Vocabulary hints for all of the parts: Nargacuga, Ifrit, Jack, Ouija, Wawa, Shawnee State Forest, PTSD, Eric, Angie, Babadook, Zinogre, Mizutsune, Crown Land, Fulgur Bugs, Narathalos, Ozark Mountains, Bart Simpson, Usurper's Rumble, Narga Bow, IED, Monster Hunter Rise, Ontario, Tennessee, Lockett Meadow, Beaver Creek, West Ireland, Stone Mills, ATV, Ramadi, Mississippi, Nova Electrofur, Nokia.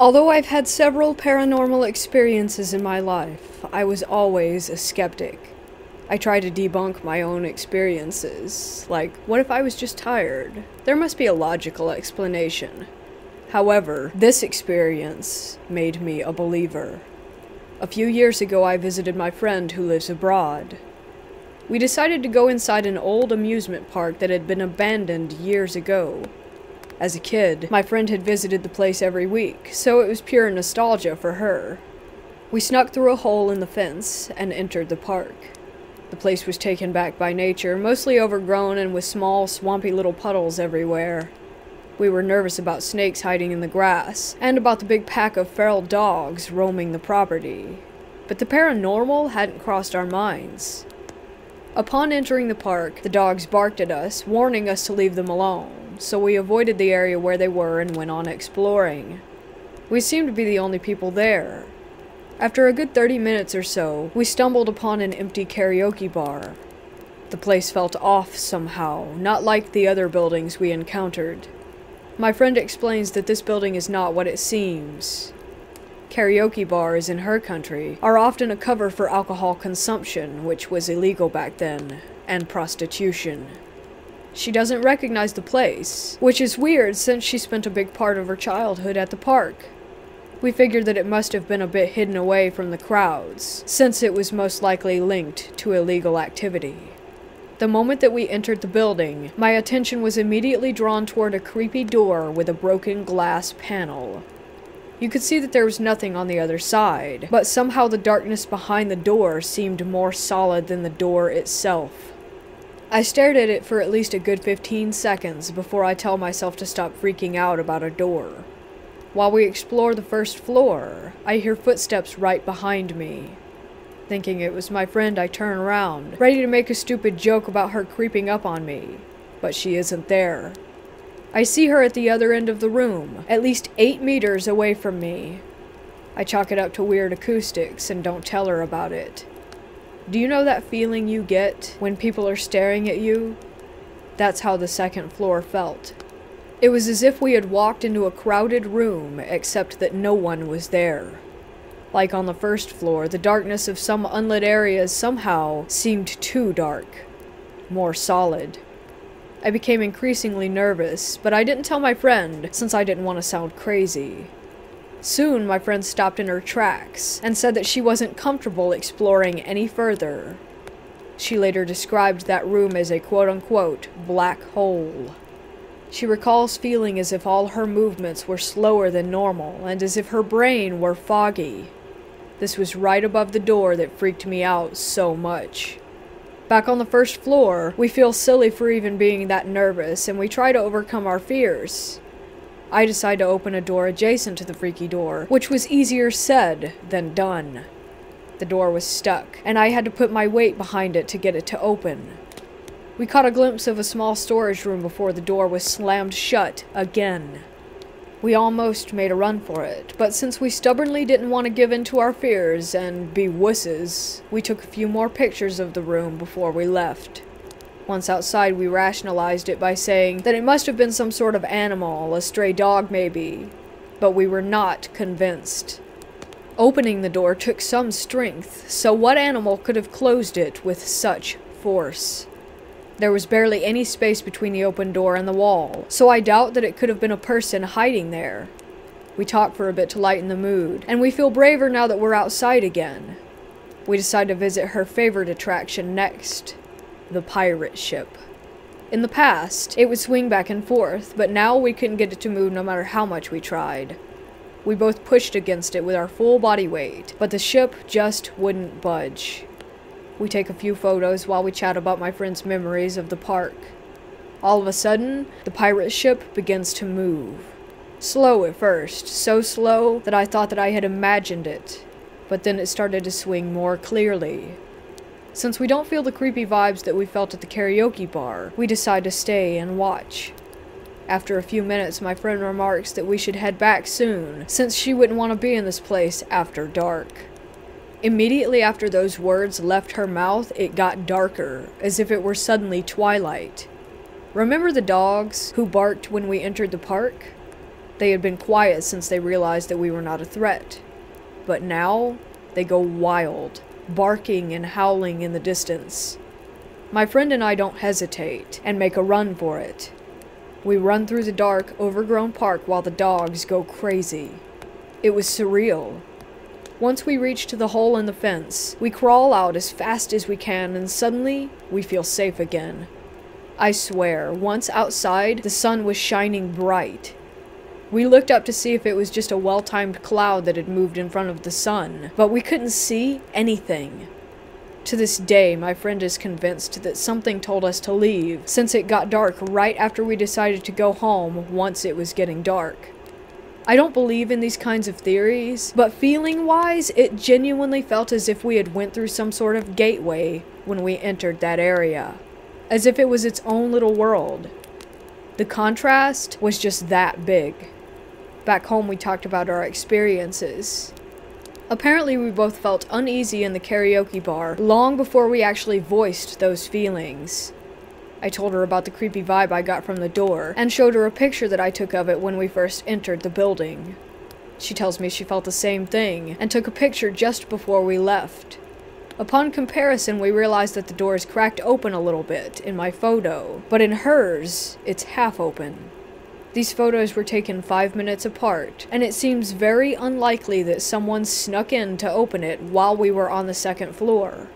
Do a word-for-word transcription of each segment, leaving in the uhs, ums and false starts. Although I've had several paranormal experiences in my life, I was always a skeptic. I try to debunk my own experiences, like, what if I was just tired? There must be a logical explanation. However, this experience made me a believer. A few years ago, I visited my friend who lives abroad. We decided to go inside an old amusement park that had been abandoned years ago. As a kid, my friend had visited the place every week, so it was pure nostalgia for her. We snuck through a hole in the fence and entered the park. The place was taken back by nature, mostly overgrown and with small, swampy little puddles everywhere. We were nervous about snakes hiding in the grass, and about the big pack of feral dogs roaming the property. But the paranormal hadn't crossed our minds. Upon entering the park, the dogs barked at us, warning us to leave them alone. So we avoided the area where they were and went on exploring. We seemed to be the only people there. After a good thirty minutes or so, we stumbled upon an empty karaoke bar. The place felt off somehow, not like the other buildings we encountered. My friend explains that this building is not what it seems. Karaoke bars in her country are often a cover for alcohol consumption, which was illegal back then, and prostitution. She doesn't recognize the place, which is weird since she spent a big part of her childhood at the park. We figured that it must have been a bit hidden away from the crowds, since it was most likely linked to illegal activity. The moment that we entered the building, my attention was immediately drawn toward a creepy door with a broken glass panel. You could see that there was nothing on the other side, but somehow the darkness behind the door seemed more solid than the door itself. I stared at it for at least a good fifteen seconds before I tell myself to stop freaking out about a door. While we explore the first floor, I hear footsteps right behind me. Thinking it was my friend, I turn around, ready to make a stupid joke about her creeping up on me, but she isn't there. I see her at the other end of the room, at least eight meters away from me. I chalk it up to weird acoustics and don't tell her about it. Do you know that feeling you get when people are staring at you? That's how the second floor felt. It was as if we had walked into a crowded room, except that no one was there. Like on the first floor, the darkness of some unlit areas somehow seemed too dark, more solid. I became increasingly nervous, but I didn't tell my friend since I didn't want to sound crazy. Soon, my friend stopped in her tracks and said that she wasn't comfortable exploring any further. She later described that room as a quote-unquote black hole. She recalls feeling as if all her movements were slower than normal and as if her brain were foggy. This was right above the door that freaked me out so much. Back on the first floor, we feel silly for even being that nervous and we try to overcome our fears. I decide to open a door adjacent to the freaky door, which was easier said than done. The door was stuck, and I had to put my weight behind it to get it to open. We caught a glimpse of a small storage room before the door was slammed shut again. We almost made a run for it, but since we stubbornly didn't want to give in to our fears and be wusses, we took a few more pictures of the room before we left. Once outside, we rationalized it by saying that it must have been some sort of animal, a stray dog maybe, but we were not convinced. Opening the door took some strength, so what animal could have closed it with such force? There was barely any space between the open door and the wall, so I doubt that it could have been a person hiding there. We talk for a bit to lighten the mood, and we feel braver now that we're outside again. We decide to visit her favorite attraction next. The pirate ship. In the past, it would swing back and forth, but now we couldn't get it to move no matter how much we tried. We both pushed against it with our full body weight, but the ship just wouldn't budge. We take a few photos while we chat about my friend's memories of the park. All of a sudden, the pirate ship begins to move. Slow at first, so slow that I thought that I had imagined it, but then it started to swing more clearly. Since we don't feel the creepy vibes that we felt at the karaoke bar, we decide to stay and watch. After a few minutes, my friend remarks that we should head back soon, since she wouldn't want to be in this place after dark. Immediately after those words left her mouth, it got darker, as if it were suddenly twilight. Remember the dogs who barked when we entered the park? They had been quiet since they realized that we were not a threat. But now, they go wild, barking and howling in the distance. My friend and I don't hesitate, and make a run for it. We run through the dark, overgrown park while the dogs go crazy. It was surreal. Once we reach to the hole in the fence, we crawl out as fast as we can, and suddenly, we feel safe again. I swear, once outside, the sun was shining bright. We looked up to see if it was just a well-timed cloud that had moved in front of the sun, but we couldn't see anything. To this day, my friend is convinced that something told us to leave, since it got dark right after we decided to go home once it was getting dark. I don't believe in these kinds of theories, but feeling-wise, it genuinely felt as if we had went through some sort of gateway when we entered that area, as if it was its own little world. The contrast was just that big. Back home, we talked about our experiences. Apparently, we both felt uneasy in the karaoke bar long before we actually voiced those feelings. I told her about the creepy vibe I got from the door, and showed her a picture that I took of it when we first entered the building. She tells me she felt the same thing, and took a picture just before we left. Upon comparison, we realized that the door is cracked open a little bit in my photo, but in hers, it's half open. These photos were taken five minutes apart, and it seems very unlikely that someone snuck in to open it while we were on the second floor.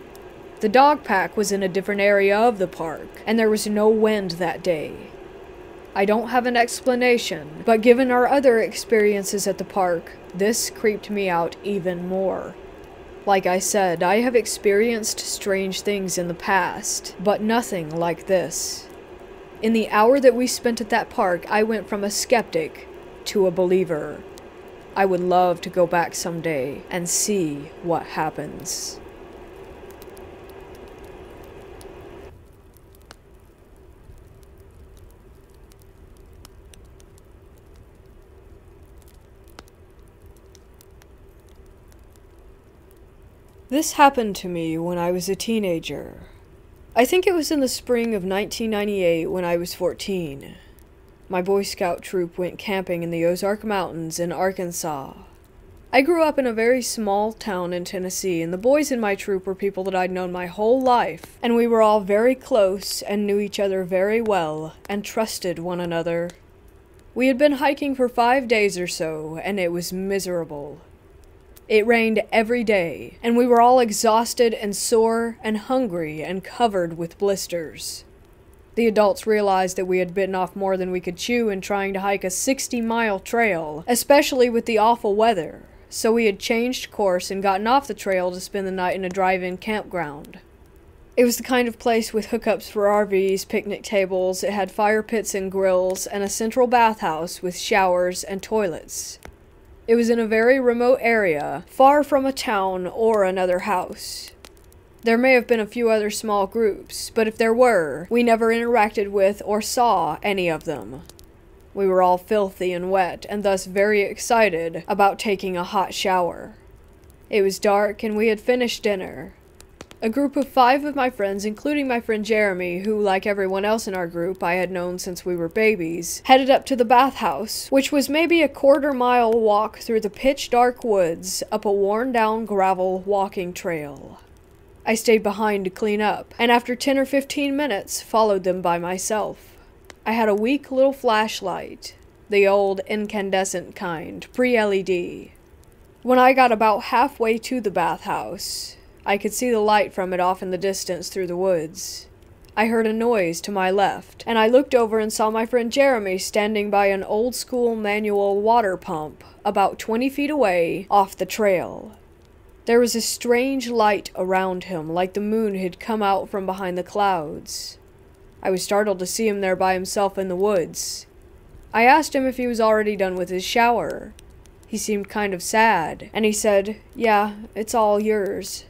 The dog pack was in a different area of the park, and there was no wind that day. I don't have an explanation, but given our other experiences at the park, this creeped me out even more. Like I said, I have experienced strange things in the past, but nothing like this. In the hour that we spent at that park, I went from a skeptic to a believer. I would love to go back someday and see what happens. This happened to me when I was a teenager. I think it was in the spring of nineteen ninety-eight when I was fourteen. My Boy Scout troop went camping in the Ozark Mountains in Arkansas. I grew up in a very small town in Tennessee, and the boys in my troop were people that I'd known my whole life, and we were all very close and knew each other very well and trusted one another. We had been hiking for five days or so, and it was miserable. It rained every day, and we were all exhausted and sore and hungry and covered with blisters. The adults realized that we had bitten off more than we could chew in trying to hike a sixty-mile trail, especially with the awful weather, so we had changed course and gotten off the trail to spend the night in a drive-in campground. It was the kind of place with hookups for R Vs, picnic tables, it had fire pits and grills, and a central bathhouse with showers and toilets. It was in a very remote area, far from a town or another house. There may have been a few other small groups, but if there were, we never interacted with or saw any of them. We were all filthy and wet, and thus very excited about taking a hot shower. It was dark, and we had finished dinner. A group of five of my friends, including my friend Jeremy, who, like everyone else in our group, I had known since we were babies, headed up to the bathhouse, which was maybe a quarter-mile walk through the pitch-dark woods up a worn-down gravel walking trail. I stayed behind to clean up, and after ten or fifteen minutes, followed them by myself. I had a weak little flashlight, the old incandescent kind, pre-L E D. When I got about halfway to the bathhouse, I could see the light from it off in the distance through the woods. I heard a noise to my left, and I looked over and saw my friend Jeremy standing by an old-school manual water pump, about twenty feet away, off the trail. There was a strange light around him, like the moon had come out from behind the clouds. I was startled to see him there by himself in the woods. I asked him if he was already done with his shower. He seemed kind of sad, and he said, "Yeah, it's all yours."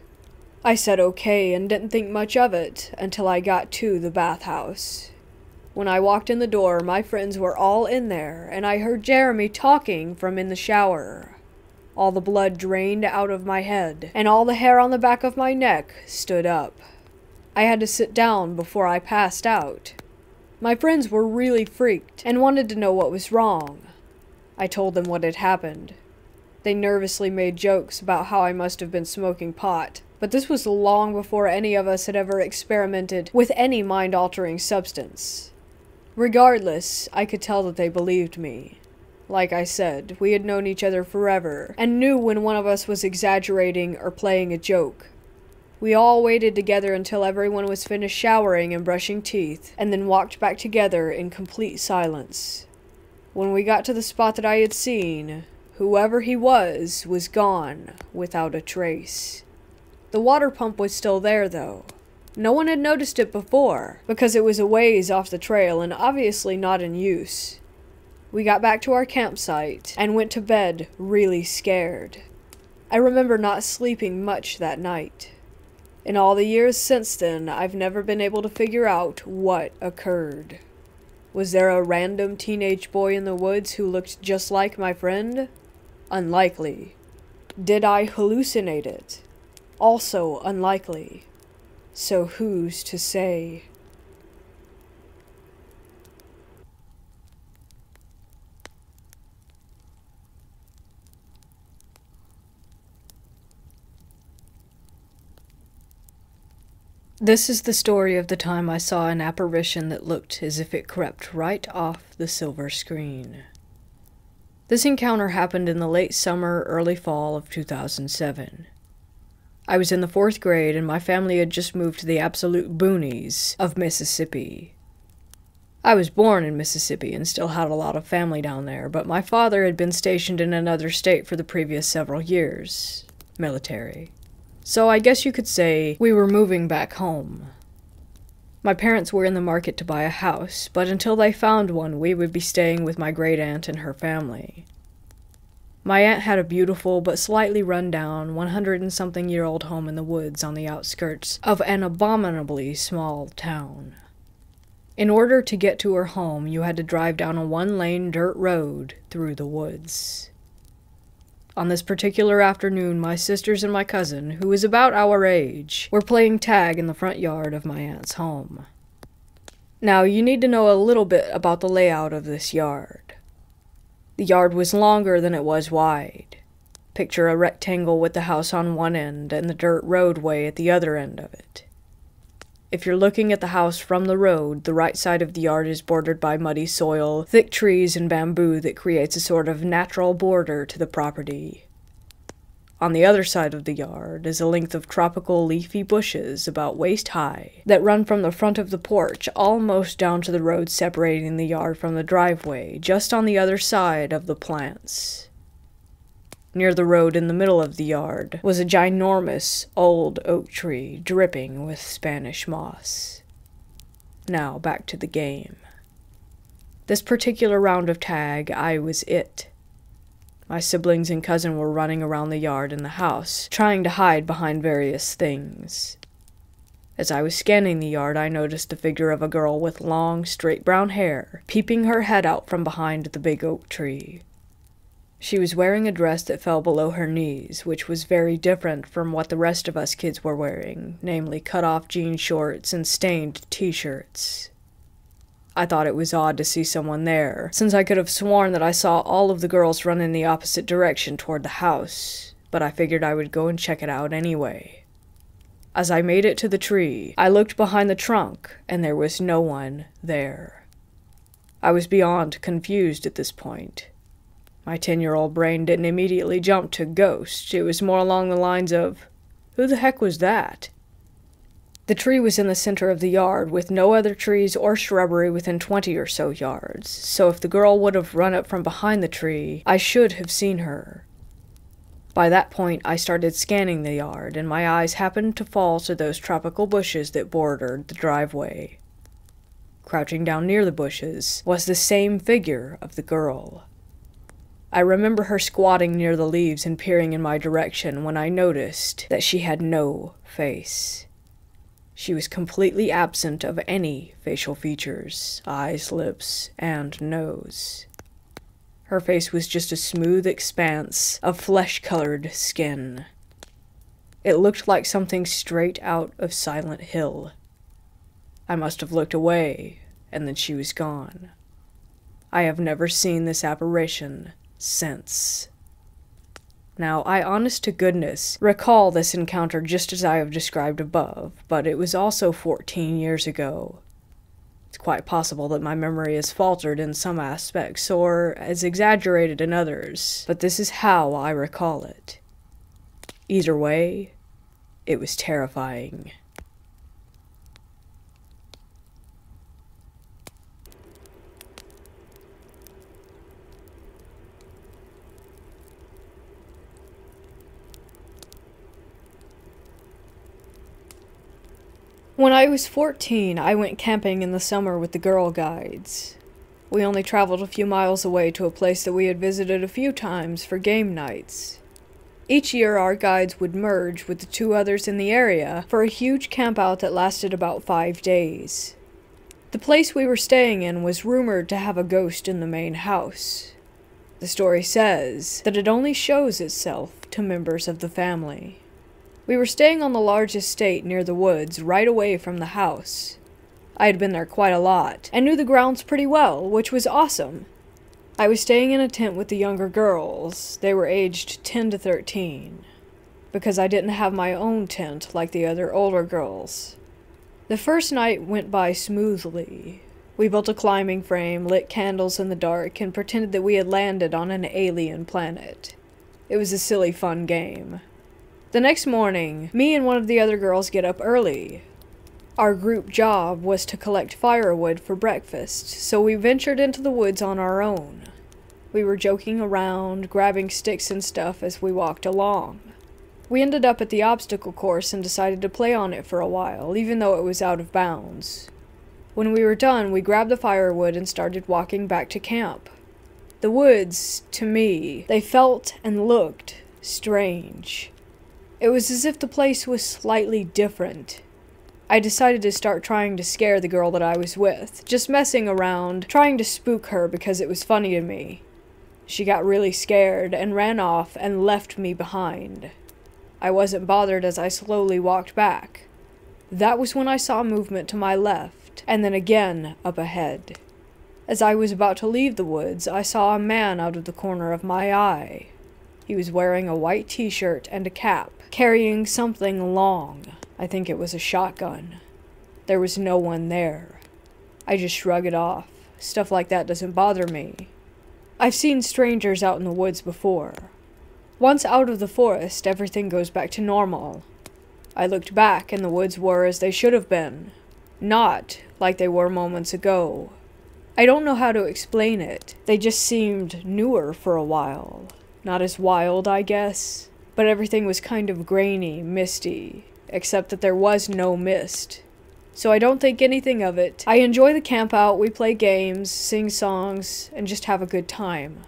I said okay and didn't think much of it until I got to the bathhouse. When I walked in the door, my friends were all in there, and I heard Jeremy talking from in the shower. All the blood drained out of my head, and all the hair on the back of my neck stood up. I had to sit down before I passed out. My friends were really freaked and wanted to know what was wrong. I told them what had happened. They nervously made jokes about how I must have been smoking pot, but this was long before any of us had ever experimented with any mind-altering substance. Regardless, I could tell that they believed me. Like I said, we had known each other forever, and knew when one of us was exaggerating or playing a joke. We all waited together until everyone was finished showering and brushing teeth, and then walked back together in complete silence. When we got to the spot that I had seen, whoever he was, was gone, without a trace. The water pump was still there, though. No one had noticed it before, because it was a ways off the trail and obviously not in use. We got back to our campsite, and went to bed really scared. I remember not sleeping much that night. In all the years since then, I've never been able to figure out what occurred. Was there a random teenage boy in the woods who looked just like my friend? Unlikely. Did I hallucinate it? Also unlikely. So who's to say? This is the story of the time I saw an apparition that looked as if it crept right off the silver screen. This encounter happened in the late summer, early fall of two thousand seven. I was in the fourth grade and my family had just moved to the absolute boonies of Mississippi. I was born in Mississippi and still had a lot of family down there, but my father had been stationed in another state for the previous several years, military. So I guess you could say we were moving back home. My parents were in the market to buy a house, but until they found one, we would be staying with my great aunt and her family. My aunt had a beautiful but slightly run-down, one hundred and something year old home in the woods on the outskirts of an abominably small town. In order to get to her home, you had to drive down a one-lane dirt road through the woods. On this particular afternoon, my sisters and my cousin, who was about our age, were playing tag in the front yard of my aunt's home. Now, you need to know a little bit about the layout of this yard. The yard was longer than it was wide. Picture a rectangle with the house on one end and the dirt roadway at the other end of it. If you're looking at the house from the road, the right side of the yard is bordered by muddy soil, thick trees, and bamboo that creates a sort of natural border to the property. On the other side of the yard is a length of tropical leafy bushes about waist high that run from the front of the porch almost down to the road separating the yard from the driveway, just on the other side of the plants. Near the road in the middle of the yard was a ginormous old oak tree dripping with Spanish moss. Now back to the game. This particular round of tag, I was it. My siblings and cousin were running around the yard and the house, trying to hide behind various things. As I was scanning the yard, I noticed the figure of a girl with long, straight brown hair, peeping her head out from behind the big oak tree. She was wearing a dress that fell below her knees, which was very different from what the rest of us kids were wearing, namely cut-off jean shorts and stained t-shirts. I thought it was odd to see someone there, since I could have sworn that I saw all of the girls run in the opposite direction toward the house, but I figured I would go and check it out anyway. As I made it to the tree, I looked behind the trunk, and there was no one there. I was beyond confused at this point. My ten-year-old brain didn't immediately jump to ghost. It was more along the lines of, who the heck was that? The tree was in the center of the yard, with no other trees or shrubbery within twenty or so yards, so if the girl would have run up from behind the tree, I should have seen her. By that point, I started scanning the yard, and my eyes happened to fall to those tropical bushes that bordered the driveway. Crouching down near the bushes was the same figure of the girl. I remember her squatting near the leaves and peering in my direction when I noticed that she had no face. She was completely absent of any facial features, eyes, lips, and nose. Her face was just a smooth expanse of flesh-colored skin. It looked like something straight out of Silent Hill. I must have looked away, and then she was gone. I have never seen this apparition sense. Now, I honest to goodness recall this encounter just as I have described above, but it was also fourteen years ago. It's quite possible that my memory has faltered in some aspects, or has exaggerated in others, but this is how I recall it. Either way, it was terrifying. When I was fourteen, I went camping in the summer with the Girl Guides. We only traveled a few miles away to a place that we had visited a few times for game nights. Each year our guides would merge with the two others in the area for a huge campout that lasted about five days. The place we were staying in was rumored to have a ghost in the main house. The story says that it only shows itself to members of the family. We were staying on the large estate near the woods, right away from the house. I had been there quite a lot, and knew the grounds pretty well, which was awesome. I was staying in a tent with the younger girls. They were aged ten to thirteen, because I didn't have my own tent like the other older girls. The first night went by smoothly. We built a climbing frame, lit candles in the dark, and pretended that we had landed on an alien planet. It was a silly, fun game. The next morning, me and one of the other girls get up early. Our group job was to collect firewood for breakfast, so we ventured into the woods on our own. We were joking around, grabbing sticks and stuff as we walked along. We ended up at the obstacle course and decided to play on it for a while, even though it was out of bounds. When we were done, we grabbed the firewood and started walking back to camp. The woods, to me, they felt and looked strange. It was as if the place was slightly different. I decided to start trying to scare the girl that I was with, just messing around, trying to spook her because it was funny to me. She got really scared and ran off and left me behind. I wasn't bothered as I slowly walked back. That was when I saw movement to my left, and then again up ahead. As I was about to leave the woods, I saw a man out of the corner of my eye. He was wearing a white t-shirt and a cap, carrying something long. I think it was a shotgun. There was no one there. I just shrugged it off. Stuff like that doesn't bother me. I've seen strangers out in the woods before. Once out of the forest, everything goes back to normal. I looked back and the woods were as they should have been, not like they were moments ago. I don't know how to explain it. They just seemed newer for a while. Not as wild, I guess, but everything was kind of grainy, misty, except that there was no mist. So I don't think anything of it. I enjoy the camp out, we play games, sing songs, and just have a good time.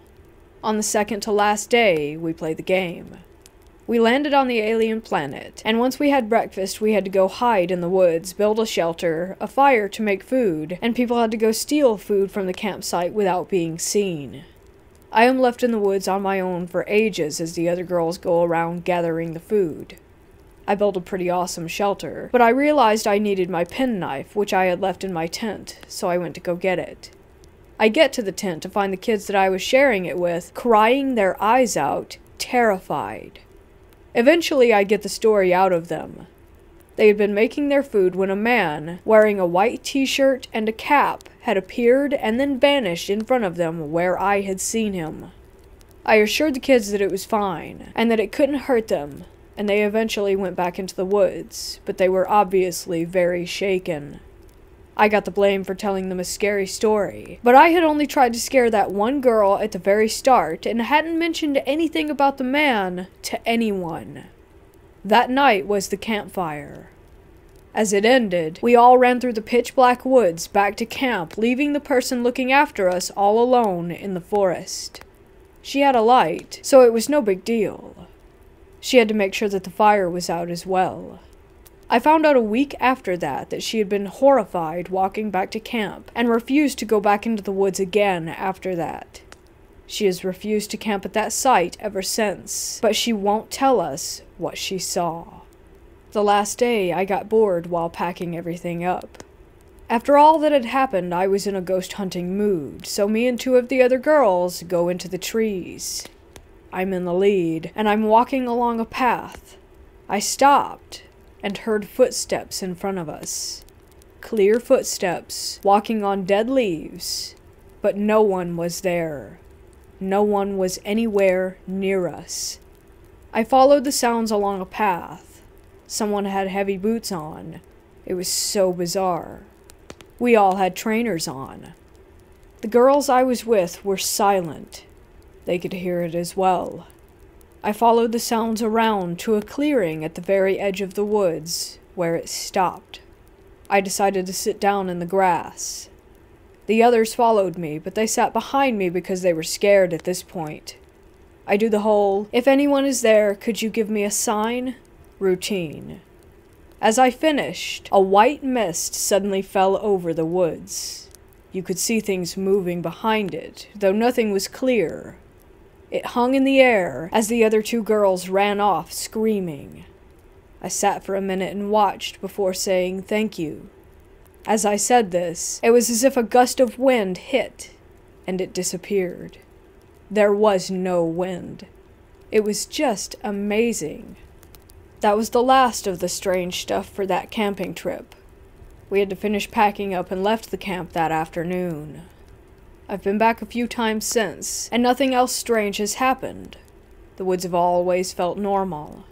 On the second to last day, we play the game. We landed on the alien planet, and once we had breakfast, we had to go hide in the woods, build a shelter, a fire to make food, and people had to go steal food from the campsite without being seen. I am left in the woods on my own for ages as the other girls go around gathering the food. I built a pretty awesome shelter, but I realized I needed my penknife, which I had left in my tent, so I went to go get it. I get to the tent to find the kids that I was sharing it with, crying their eyes out, terrified. Eventually, I get the story out of them. They had been making their food when a man, wearing a white t-shirt and a cap, had appeared and then vanished in front of them where I had seen him. I assured the kids that it was fine, and that it couldn't hurt them, and they eventually went back into the woods, but they were obviously very shaken. I got the blame for telling them a scary story, but I had only tried to scare that one girl at the very start and hadn't mentioned anything about the man to anyone. That night was the campfire. As it ended, we all ran through the pitch-black woods back to camp, leaving the person looking after us all alone in the forest. She had a light, so it was no big deal. She had to make sure that the fire was out as well. I found out a week after that that she had been horrified walking back to camp, and refused to go back into the woods again after that. She has refused to camp at that site ever since, but she won't tell us what she saw. The last day, I got bored while packing everything up. After all that had happened, I was in a ghost-hunting mood, so me and two of the other girls go into the trees. I'm in the lead, and I'm walking along a path. I stopped and heard footsteps in front of us. Clear footsteps, walking on dead leaves, but no one was there. No one was anywhere near us. I followed the sounds along a path. Someone had heavy boots on. It was so bizarre. We all had trainers on. The girls I was with were silent. They could hear it as well. I followed the sounds around to a clearing at the very edge of the woods, where it stopped. I decided to sit down in the grass. The others followed me, but they sat behind me because they were scared at this point. I do the whole, "If anyone is there, could you give me a sign?" routine. As I finished, a white mist suddenly fell over the woods. You could see things moving behind it, though nothing was clear. It hung in the air as the other two girls ran off screaming. I sat for a minute and watched before saying thank you. As I said this, it was as if a gust of wind hit, and it disappeared. There was no wind. It was just amazing. That was the last of the strange stuff for that camping trip. We had to finish packing up and left the camp that afternoon. I've been back a few times since, and nothing else strange has happened. The woods have always felt normal.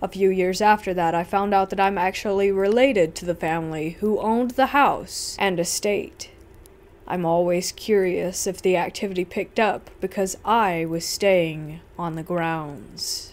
A few years after that, I found out that I'm actually related to the family who owned the house and estate. I'm always curious if the activity picked up because I was staying on the grounds.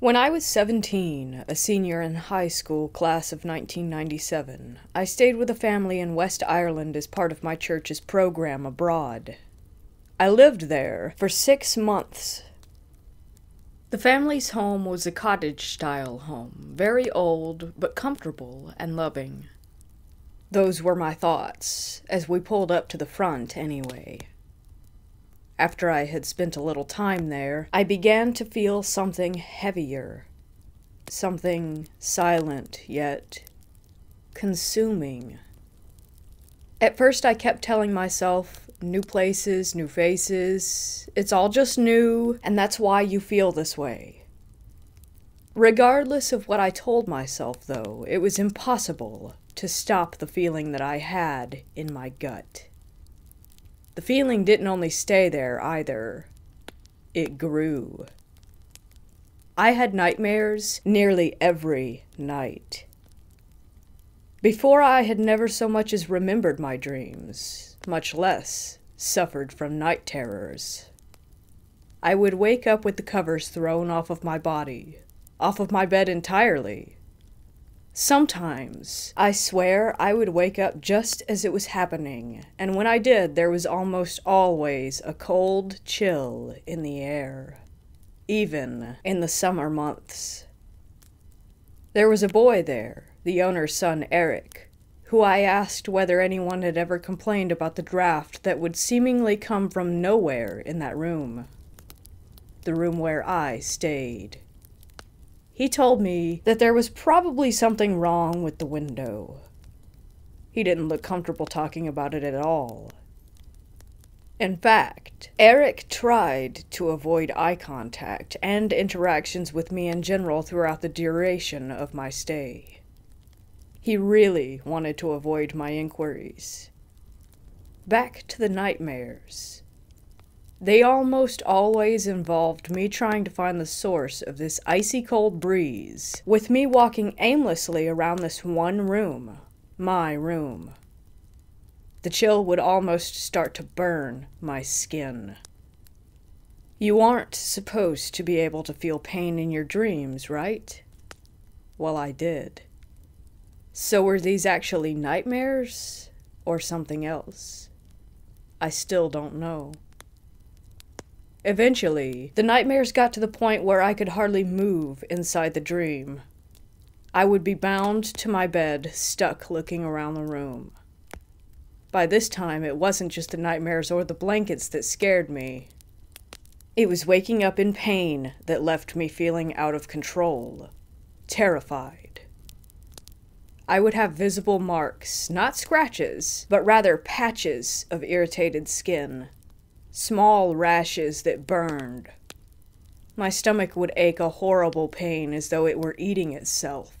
When I was seventeen, a senior in high school, class of nineteen ninety-seven, I stayed with a family in West Ireland as part of my church's program abroad. I lived there for six months. The family's home was a cottage-style home, very old, but comfortable and loving. Those were my thoughts, as we pulled up to the front anyway. After I had spent a little time there, I began to feel something heavier, something silent yet consuming. At first I kept telling myself, new places, new faces, it's all just new, and that's why you feel this way. Regardless of what I told myself, though, it was impossible to stop the feeling that I had in my gut. The feeling didn't only stay there, either. It grew. I had nightmares nearly every night. Before, I had never so much as remembered my dreams, much less suffered from night terrors. I would wake up with the covers thrown off of my body, off of my bed entirely. Sometimes, I swear, I would wake up just as it was happening, and when I did, there was almost always a cold chill in the air, even in the summer months. There was a boy there, the owner's son Eric, who I asked whether anyone had ever complained about the draft that would seemingly come from nowhere in that room, the room where I stayed. He told me that there was probably something wrong with the window. He didn't look comfortable talking about it at all. In fact, Eric tried to avoid eye contact and interactions with me in general throughout the duration of my stay. He really wanted to avoid my inquiries. Back to the nightmares. They almost always involved me trying to find the source of this icy cold breeze, with me walking aimlessly around this one room, my room. The chill would almost start to burn my skin. You aren't supposed to be able to feel pain in your dreams, right? Well, I did. So were these actually nightmares, or something else? I still don't know. Eventually, the nightmares got to the point where I could hardly move inside the dream. I would be bound to my bed, stuck looking around the room. By this time, it wasn't just the nightmares or the blankets that scared me. It was waking up in pain that left me feeling out of control, terrified. I would have visible marks, not scratches, but rather patches of irritated skin, small rashes that burned. My stomach would ache a horrible pain as though it were eating itself.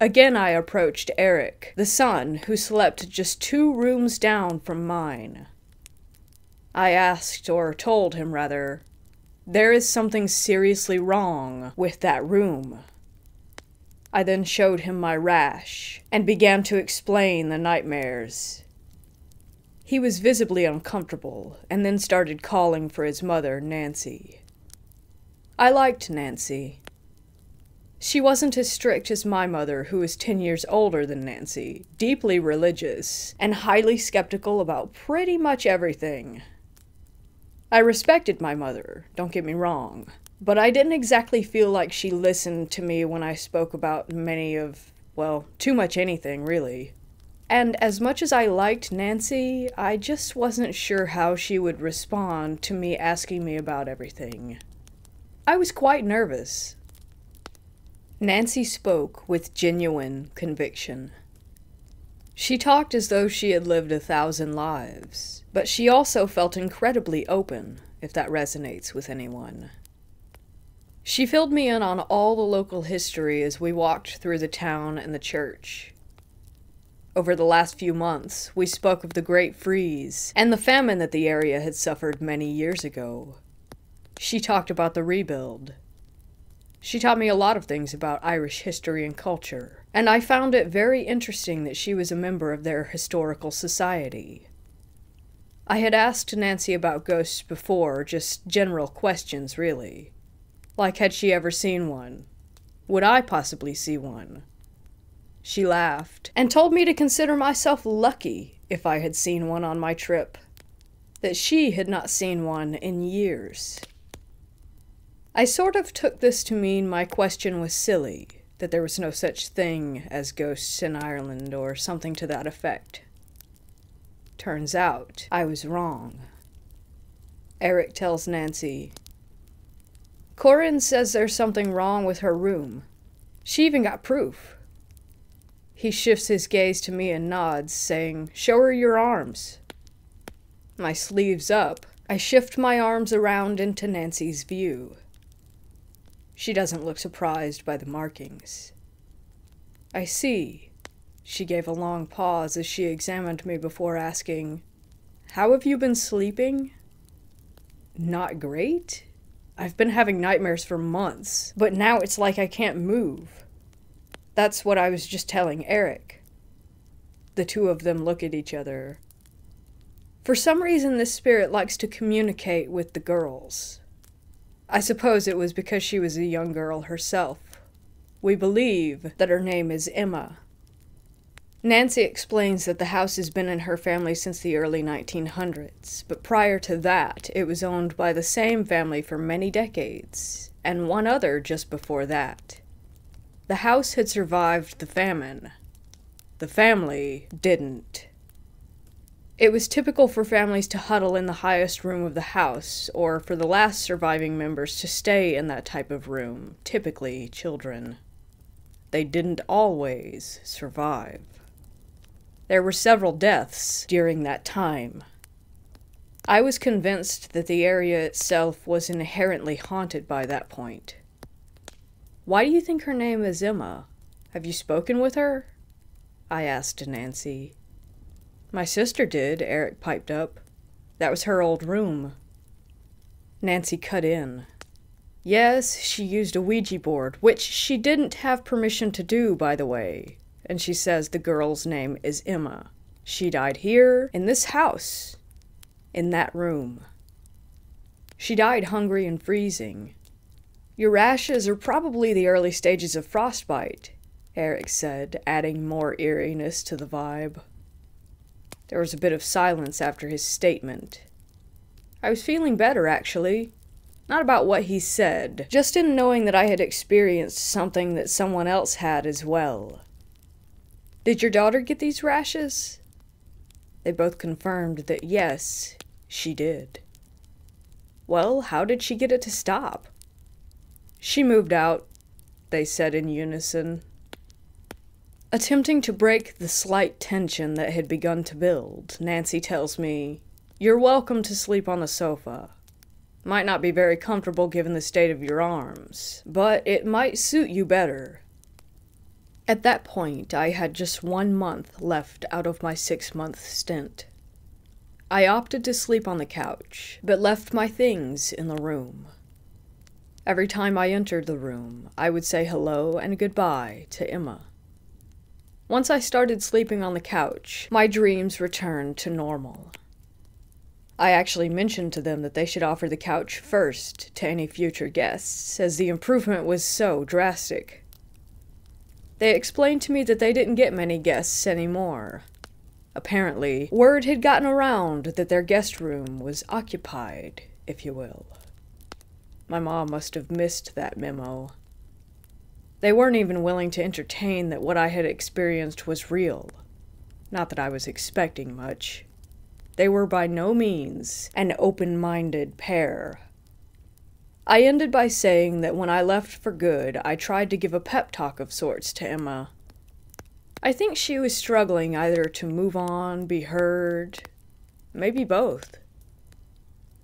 Again I approached Eric, the son who slept just two rooms down from mine. I asked, or told him rather, there is something seriously wrong with that room. I then showed him my rash, and began to explain the nightmares. He was visibly uncomfortable, and then started calling for his mother, Nancy. I liked Nancy. She wasn't as strict as my mother, who was ten years older than Nancy, deeply religious, and highly skeptical about pretty much everything. I respected my mother, don't get me wrong, but I didn't exactly feel like she listened to me when I spoke about many of, well, too much anything, really. And as much as I liked Nancy, I just wasn't sure how she would respond to me asking me about everything. I was quite nervous. Nancy spoke with genuine conviction. She talked as though she had lived a thousand lives, but she also felt incredibly open, if that resonates with anyone. She filled me in on all the local history as we walked through the town and the church. Over the last few months, we spoke of the Great Freeze and the famine that the area had suffered many years ago. She talked about the rebuild. She taught me a lot of things about Irish history and culture, and I found it very interesting that she was a member of their historical society. I had asked Nancy about ghosts before, just general questions, really. Like, had she ever seen one? Would I possibly see one? She laughed, and told me to consider myself lucky if I had seen one on my trip, that she had not seen one in years. I sort of took this to mean my question was silly, that there was no such thing as ghosts in Ireland or something to that effect. Turns out I was wrong. Eric tells Nancy, "Corinne says there's something wrong with her room. She even got proof." He shifts his gaze to me and nods, saying, "Show her your arms." My sleeves up, I shift my arms around into Nancy's view. She doesn't look surprised by the markings. "I see." She gave a long pause as she examined me before asking, "How have you been sleeping?" "Not great. I've been having nightmares for months, but now it's like I can't move." That's what I was just telling Eric. The two of them look at each other. For some reason, this spirit likes to communicate with the girls. I suppose it was because she was a young girl herself. We believe that her name is Emma. Nancy explains that the house has been in her family since the early nineteen hundreds, but prior to that, it was owned by the same family for many decades, and one other just before that. The house had survived the famine. The family didn't. It was typical for families to huddle in the highest room of the house, or for the last surviving members to stay in that type of room, typically children. They didn't always survive. There were several deaths during that time. I was convinced that the area itself was inherently haunted by that point. "Why do you think her name is Emma? Have you spoken with her?" I asked Nancy. "My sister did," Eric piped up. "That was her old room." Nancy cut in. "Yes, she used a Ouija board, which she didn't have permission to do, by the way. And she says the girl's name is Emma. She died here, in this house, in that room. She died hungry and freezing. Your rashes are probably the early stages of frostbite," Eric said, adding more eeriness to the vibe. There was a bit of silence after his statement. I was feeling better, actually. Not about what he said, just in knowing that I had experienced something that someone else had as well. "Did your daughter get these rashes?" They both confirmed that yes, she did. Well, how did she get it to stop? She moved out, they said in unison, attempting to break the slight tension that had begun to build. Nancy tells me, "You're welcome to sleep on the sofa. Might not be very comfortable given the state of your arms, but it might suit you better." At that point, I had just one month left out of my six-month stint. I opted to sleep on the couch, but left my things in the room. Every time I entered the room, I would say hello and goodbye to Emma. Once I started sleeping on the couch, my dreams returned to normal. I actually mentioned to them that they should offer the couch first to any future guests, as the improvement was so drastic. They explained to me that they didn't get many guests anymore. Apparently, word had gotten around that their guest room was occupied, if you will. My mom must have missed that memo. They weren't even willing to entertain that what I had experienced was real. Not that I was expecting much. They were by no means an open-minded pair. I ended by saying that when I left for good, I tried to give a pep talk of sorts to Emma. I think she was struggling either to move on, be heard, maybe both.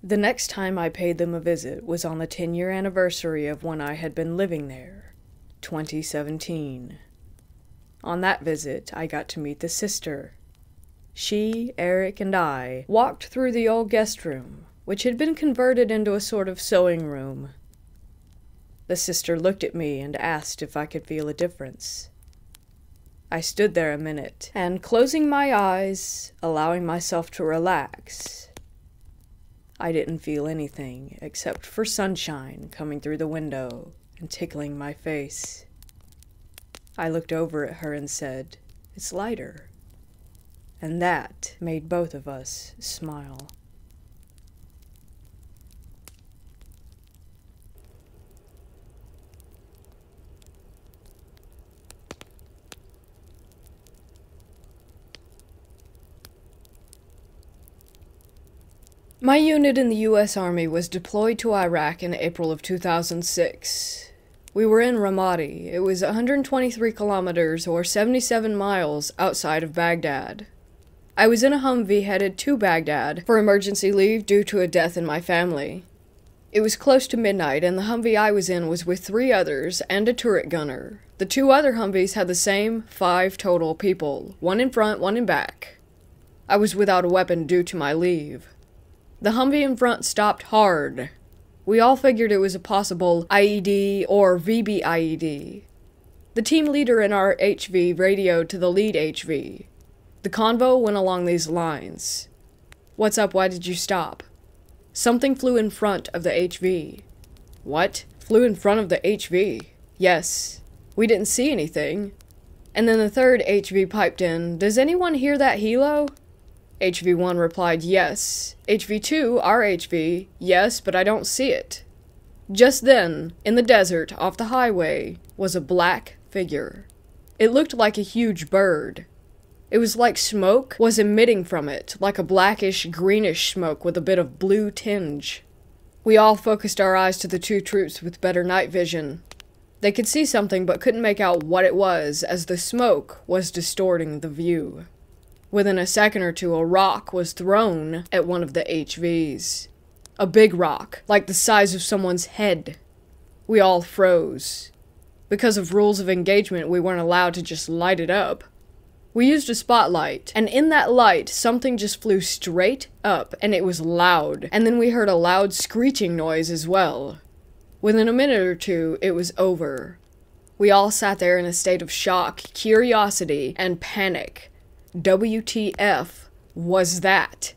The next time I paid them a visit was on the ten-year anniversary of when I had been living there, twenty seventeen. On that visit, I got to meet the sister. She, Eric, and I walked through the old guest room, which had been converted into a sort of sewing room. The sister looked at me and asked if I could feel a difference. I stood there a minute, and closing my eyes, allowing myself to relax, I didn't feel anything except for sunshine coming through the window and tickling my face. I looked over at her and said, "It's lighter." And that made both of us smile. My unit in the U S Army was deployed to Iraq in April of two thousand six. We were in Ramadi. It was one hundred twenty-three kilometers or seventy-seven miles outside of Baghdad. I was in a Humvee headed to Baghdad for emergency leave due to a death in my family. It was close to midnight, and the Humvee I was in was with three others and a turret gunner. The two other Humvees had the same five total people, one in front, one in back. I was without a weapon due to my leave. The Humvee in front stopped hard. We all figured it was a possible I E D or V B I E D. The team leader in our H V radioed to the lead H V. The convo went along these lines. "What's up? Why did you stop?" "Something flew in front of the H V." "What? Flew in front of the H V?" "Yes. We didn't see anything." And then the third H V piped in, "Does anyone hear that helo?" H V one replied, "Yes." H V two, our H V, "Yes, but I don't see it." Just then, in the desert, off the highway, was a black figure. It looked like a huge bird. It was like smoke was emitting from it, like a blackish, greenish smoke with a bit of blue tinge. We all focused our eyes to the two troops with better night vision. They could see something but couldn't make out what it was, as the smoke was distorting the view. Within a second or two, a rock was thrown at one of the H Vs. A big rock, like the size of someone's head. We all froze. Because of rules of engagement, we weren't allowed to just light it up. We used a spotlight, and in that light, something just flew straight up, and it was loud. And then we heard a loud screeching noise as well. Within a minute or two, it was over. We all sat there in a state of shock, curiosity, and panic. W T F was that?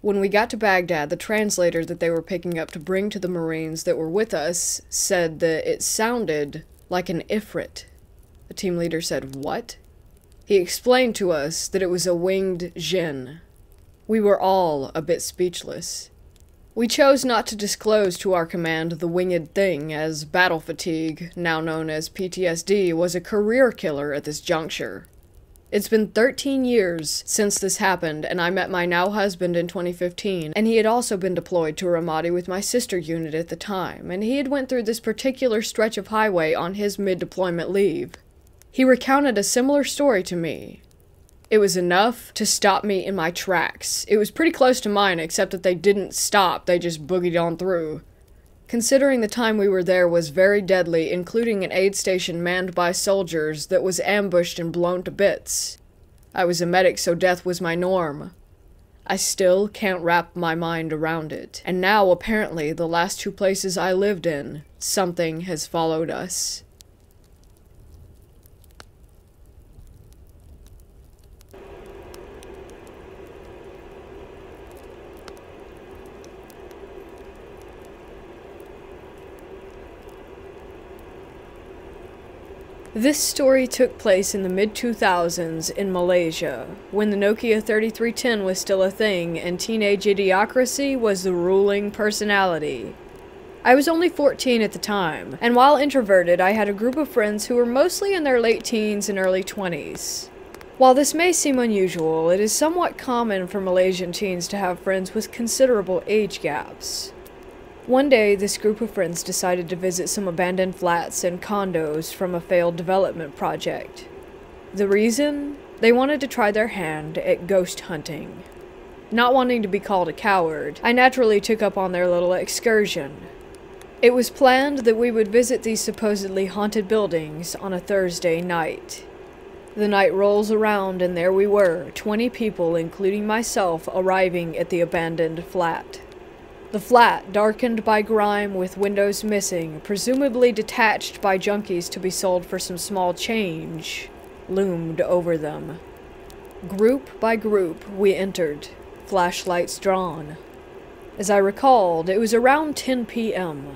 When we got to Baghdad, the translator that they were picking up to bring to the Marines that were with us said that it sounded like an Ifrit. The team leader said, "What?" He explained to us that it was a winged jinn. We were all a bit speechless. We chose not to disclose to our command the winged thing, as battle fatigue, now known as P T S D, was a career killer at this juncture. It's been thirteen years since this happened, and I met my now husband in twenty fifteen, and he had also been deployed to Ramadi with my sister unit at the time, and he had went through this particular stretch of highway on his mid-deployment leave. He recounted a similar story to me. It was enough to stop me in my tracks. It was pretty close to mine, except that they didn't stop, they just boogied on through. Considering the time we were there was very deadly, including an aid station manned by soldiers that was ambushed and blown to bits. I was a medic, so death was my norm. I still can't wrap my mind around it. And now, apparently, the last two places I lived in, something has followed us. This story took place in the mid two thousands in Malaysia, when the Nokia thirty-three ten was still a thing and teenage idiocracy was the ruling personality. I was only fourteen at the time, and while introverted, I had a group of friends who were mostly in their late teens and early twenties. While this may seem unusual, it is somewhat common for Malaysian teens to have friends with considerable age gaps. One day, this group of friends decided to visit some abandoned flats and condos from a failed development project. The reason? They wanted to try their hand at ghost hunting. Not wanting to be called a coward, I naturally took up on their little excursion. It was planned that we would visit these supposedly haunted buildings on a Thursday night. The night rolls around and there we were, twenty people, including myself, arriving at the abandoned flat. The flat, darkened by grime with windows missing, presumably detached by junkies to be sold for some small change, loomed over them. Group by group, we entered, flashlights drawn. As I recalled, it was around ten p m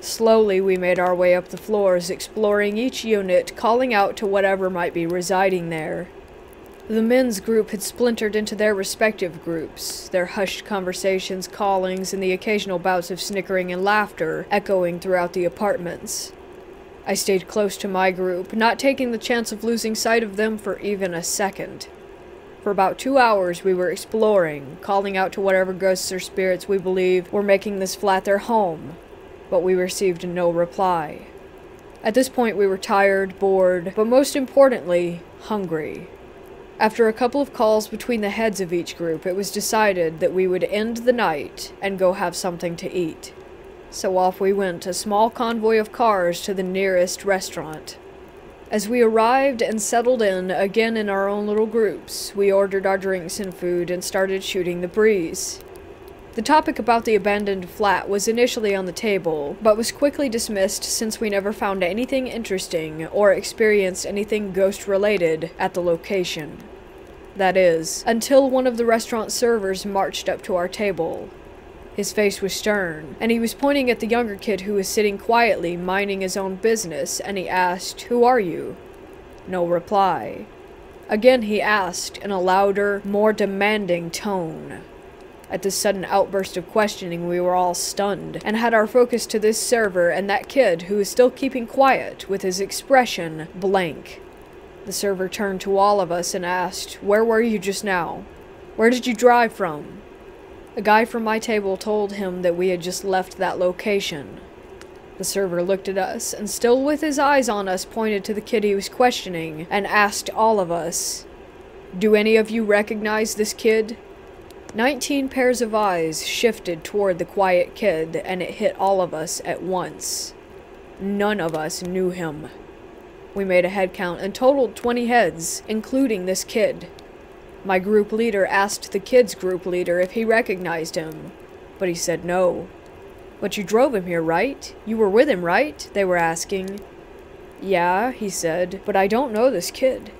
Slowly, we made our way up the floors, exploring each unit, calling out to whatever might be residing there. The men's group had splintered into their respective groups, their hushed conversations, callings, and the occasional bouts of snickering and laughter echoing throughout the apartments. I stayed close to my group, not taking the chance of losing sight of them for even a second. For about two hours we were exploring, calling out to whatever ghosts or spirits we believed were making this flat their home, but we received no reply. At this point we were tired, bored, but most importantly, hungry. After a couple of calls between the heads of each group, it was decided that we would end the night and go have something to eat. So off we went, a small convoy of cars, to the nearest restaurant. As we arrived and settled in, again in our own little groups, we ordered our drinks and food and started shooting the breeze. The topic about the abandoned flat was initially on the table, but was quickly dismissed since we never found anything interesting or experienced anything ghost-related at the location. That is, until one of the restaurant servers marched up to our table. His face was stern, and he was pointing at the younger kid who was sitting quietly minding his own business, and he asked, "Who are you?" No reply. Again he asked in a louder, more demanding tone. At this sudden outburst of questioning, we were all stunned, and had our focus to this server and that kid who was still keeping quiet, with his expression blank. The server turned to all of us and asked, "Where were you just now? Where did you drive from?" A guy from my table told him that we had just left that location. The server looked at us, and still with his eyes on us, pointed to the kid he was questioning, and asked all of us, "Do any of you recognize this kid?" Nineteen pairs of eyes shifted toward the quiet kid, and it hit all of us at once. None of us knew him. We made a head count and totaled twenty heads, including this kid. My group leader asked the kid's group leader if he recognized him, but he said no. "But you drove him here, right? You were with him, right?" they were asking. "Yeah," he said, "but I don't know this kid."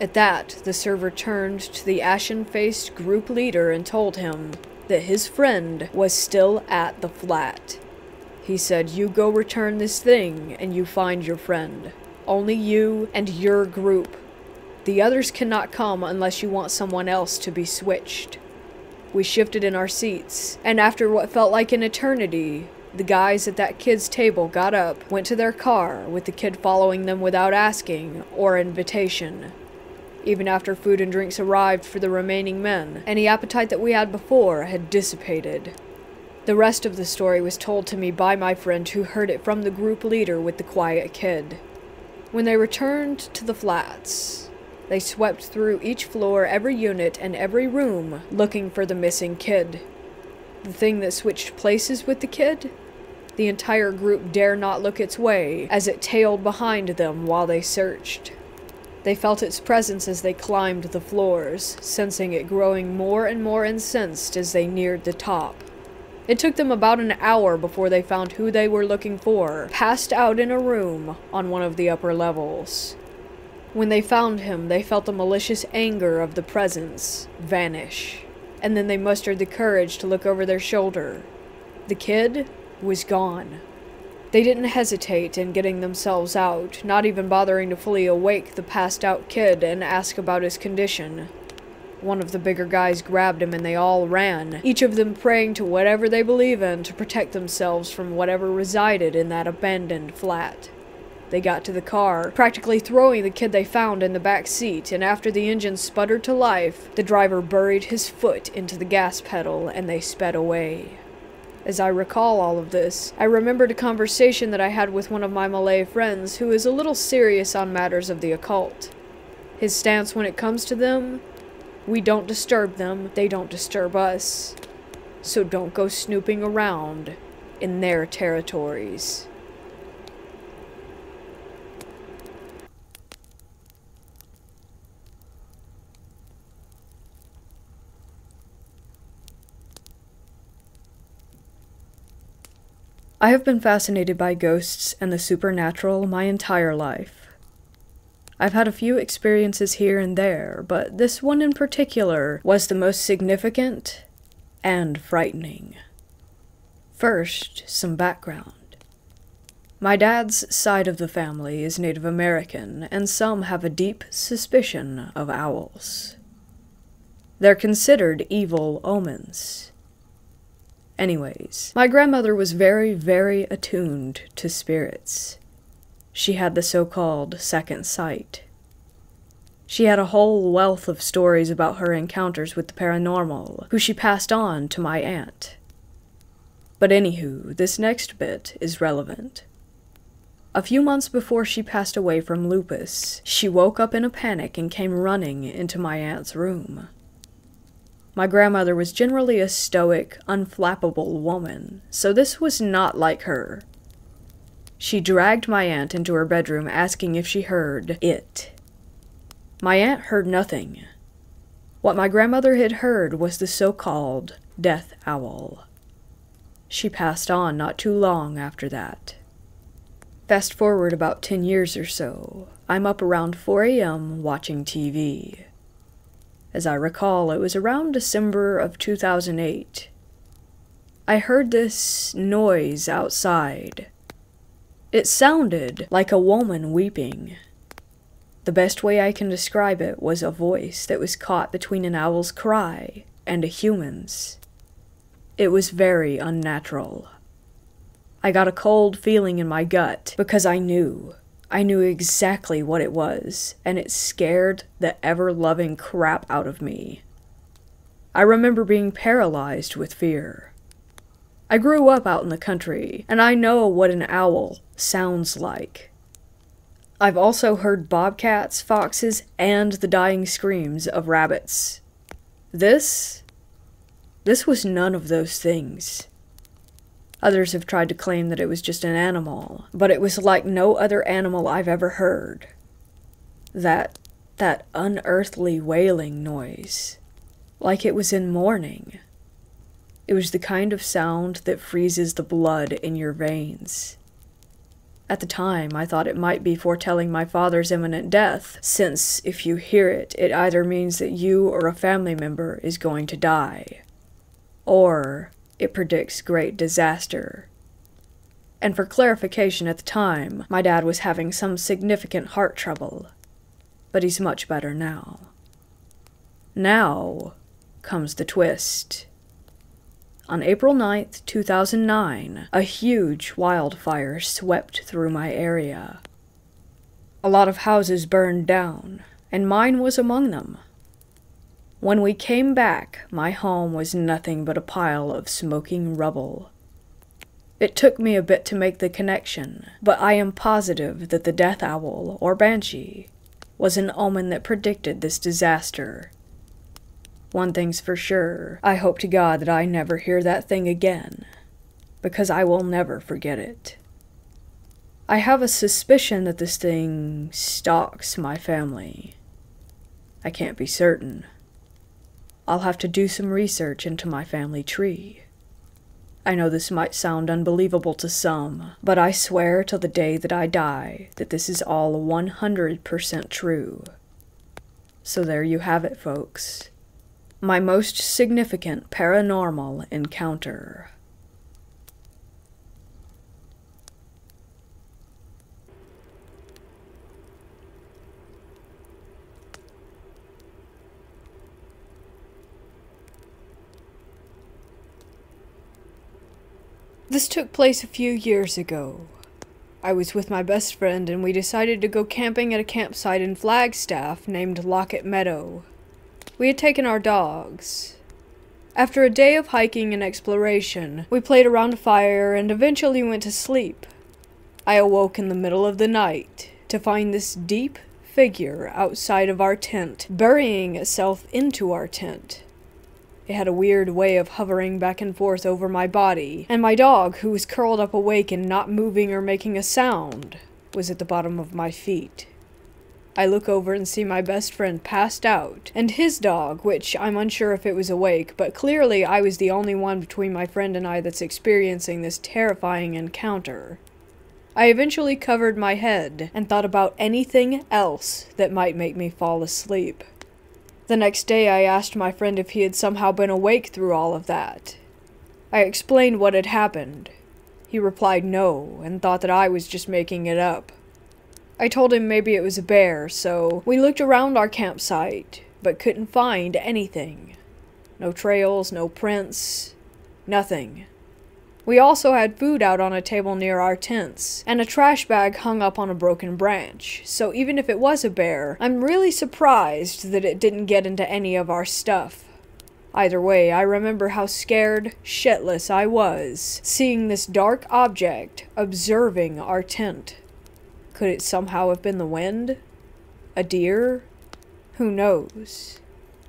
At that, the server turned to the ashen-faced group leader and told him that his friend was still at the flat. He said, "You go return this thing and you find your friend. Only you and your group. The others cannot come unless you want someone else to be switched." We shifted in our seats, and after what felt like an eternity, the guys at that kid's table got up, went to their car, with the kid following them without asking or invitation. even after food and drinks arrived for the remaining men. Any appetite that we had before had dissipated. The rest of the story was told to me by my friend who heard it from the group leader with the quiet kid. When they returned to the flats, they swept through each floor, every unit, and every room looking for the missing kid. The thing that switched places with the kid? The entire group dare not look its way as it tailed behind them while they searched. They felt its presence as they climbed the floors, sensing it growing more and more incensed as they neared the top. It took them about an hour before they found who they were looking for, passed out in a room on one of the upper levels. When they found him, they felt the malicious anger of the presence vanish, and then they mustered the courage to look over their shoulder. The kid was gone. They didn't hesitate in getting themselves out, not even bothering to fully awake the passed-out kid and ask about his condition. One of the bigger guys grabbed him and they all ran, each of them praying to whatever they believe in to protect themselves from whatever resided in that abandoned flat. They got to the car, practically throwing the kid they found in the back seat, and after the engine sputtered to life, the driver buried his foot into the gas pedal and they sped away. As I recall all of this, I remembered a conversation that I had with one of my Malay friends who is a little serious on matters of the occult. His stance when it comes to them: we don't disturb them, they don't disturb us, so don't go snooping around in their territories. I have been fascinated by ghosts and the supernatural my entire life. I've had a few experiences here and there, but this one in particular was the most significant and frightening. First, some background. My dad's side of the family is Native American, and some have a deep suspicion of owls. They're considered evil omens. Anyways, my grandmother was very, very attuned to spirits. She had the so-called second sight. She had a whole wealth of stories about her encounters with the paranormal, who she passed on to my aunt. But anywho, this next bit is relevant. A few months before she passed away from lupus, she woke up in a panic and came running into my aunt's room. My grandmother was generally a stoic, unflappable woman, so this was not like her. She dragged my aunt into her bedroom, asking if she heard it. My aunt heard nothing. What my grandmother had heard was the so-called death owl. She passed on not too long after that. Fast forward about ten years or so, I'm up around four A M watching T V. As I recall, it was around December of two thousand eight. I heard this noise outside. It sounded like a woman weeping. The best way I can describe it was a voice that was caught between an owl's cry and a human's. It was very unnatural. I got a cold feeling in my gut because I knew. I knew exactly what it was, and it scared the ever-loving crap out of me. I remember being paralyzed with fear. I grew up out in the country, and I know what an owl sounds like. I've also heard bobcats, foxes, and the dying screams of rabbits. This? This was none of those things. Others have tried to claim that it was just an animal, but it was like no other animal I've ever heard. That, that unearthly wailing noise, like it was in mourning. It was the kind of sound that freezes the blood in your veins. At the time, I thought it might be foretelling my father's imminent death, since if you hear it, it either means that you or a family member is going to die, or it predicts great disaster. And for clarification, at the time, my dad was having some significant heart trouble, but he's much better now. Now comes the twist. On April ninth, two thousand nine, a huge wildfire swept through my area. A lot of houses burned down, and mine was among them. When we came back, my home was nothing but a pile of smoking rubble. It took me a bit to make the connection, but I am positive that the death owl, or banshee, was an omen that predicted this disaster. One thing's for sure, I hope to God that I never hear that thing again, because I will never forget it. I have a suspicion that this thing stalks my family. I can't be certain. I'll have to do some research into my family tree. I know this might sound unbelievable to some, but I swear till the day that I die that this is all one hundred percent true. So there you have it, folks. My most significant paranormal encounter. This took place a few years ago. I was with my best friend and we decided to go camping at a campsite in Flagstaff named Lockett Meadow. We had taken our dogs. After a day of hiking and exploration, we played around a fire and eventually went to sleep. I awoke in the middle of the night to find this deep figure outside of our tent, burying itself into our tent. It had a weird way of hovering back and forth over my body, and my dog, who was curled up awake and not moving or making a sound, was at the bottom of my feet. I look over and see my best friend passed out, and his dog, which I'm unsure if it was awake, but clearly I was the only one between my friend and I that's experiencing this terrifying encounter. I eventually covered my head and thought about anything else that might make me fall asleep. The next day I asked my friend if he had somehow been awake through all of that. I explained what had happened. He replied no, and thought that I was just making it up. I told him maybe it was a bear, so we looked around our campsite, but couldn't find anything. No trails, no prints, nothing. We also had food out on a table near our tents, and a trash bag hung up on a broken branch, so even if it was a bear, I'm really surprised that it didn't get into any of our stuff. Either way, I remember how scared shitless I was, seeing this dark object observing our tent. Could it somehow have been the wind? A deer? Who knows?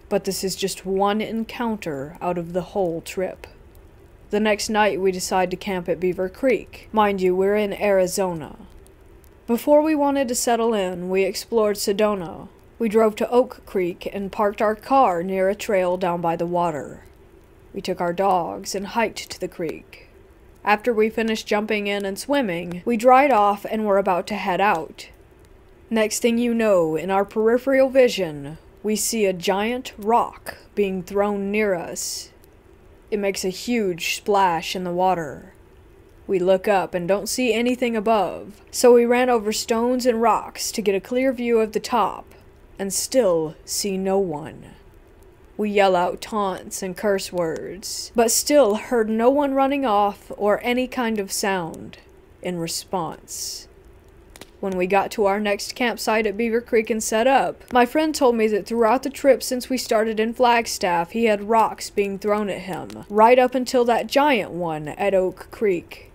But this is just one encounter out of the whole trip. The next night, we decide to camp at Beaver Creek. Mind you, we're in Arizona. Before we wanted to settle in, we explored Sedona. We drove to Oak Creek and parked our car near a trail down by the water. We took our dogs and hiked to the creek. After we finished jumping in and swimming, we dried off and were about to head out. Next thing you know, in our peripheral vision, we see a giant rock being thrown near us. It makes a huge splash in the water. We look up and don't see anything above, so we ran over stones and rocks to get a clear view of the top, and still see no one. We yell out taunts and curse words, but still heard no one running off or any kind of sound in response. When we got to our next campsite at Beaver Creek and set up, my friend told me that throughout the trip since we started in Flagstaff, he had rocks being thrown at him, right up until that giant one at Oak Creek.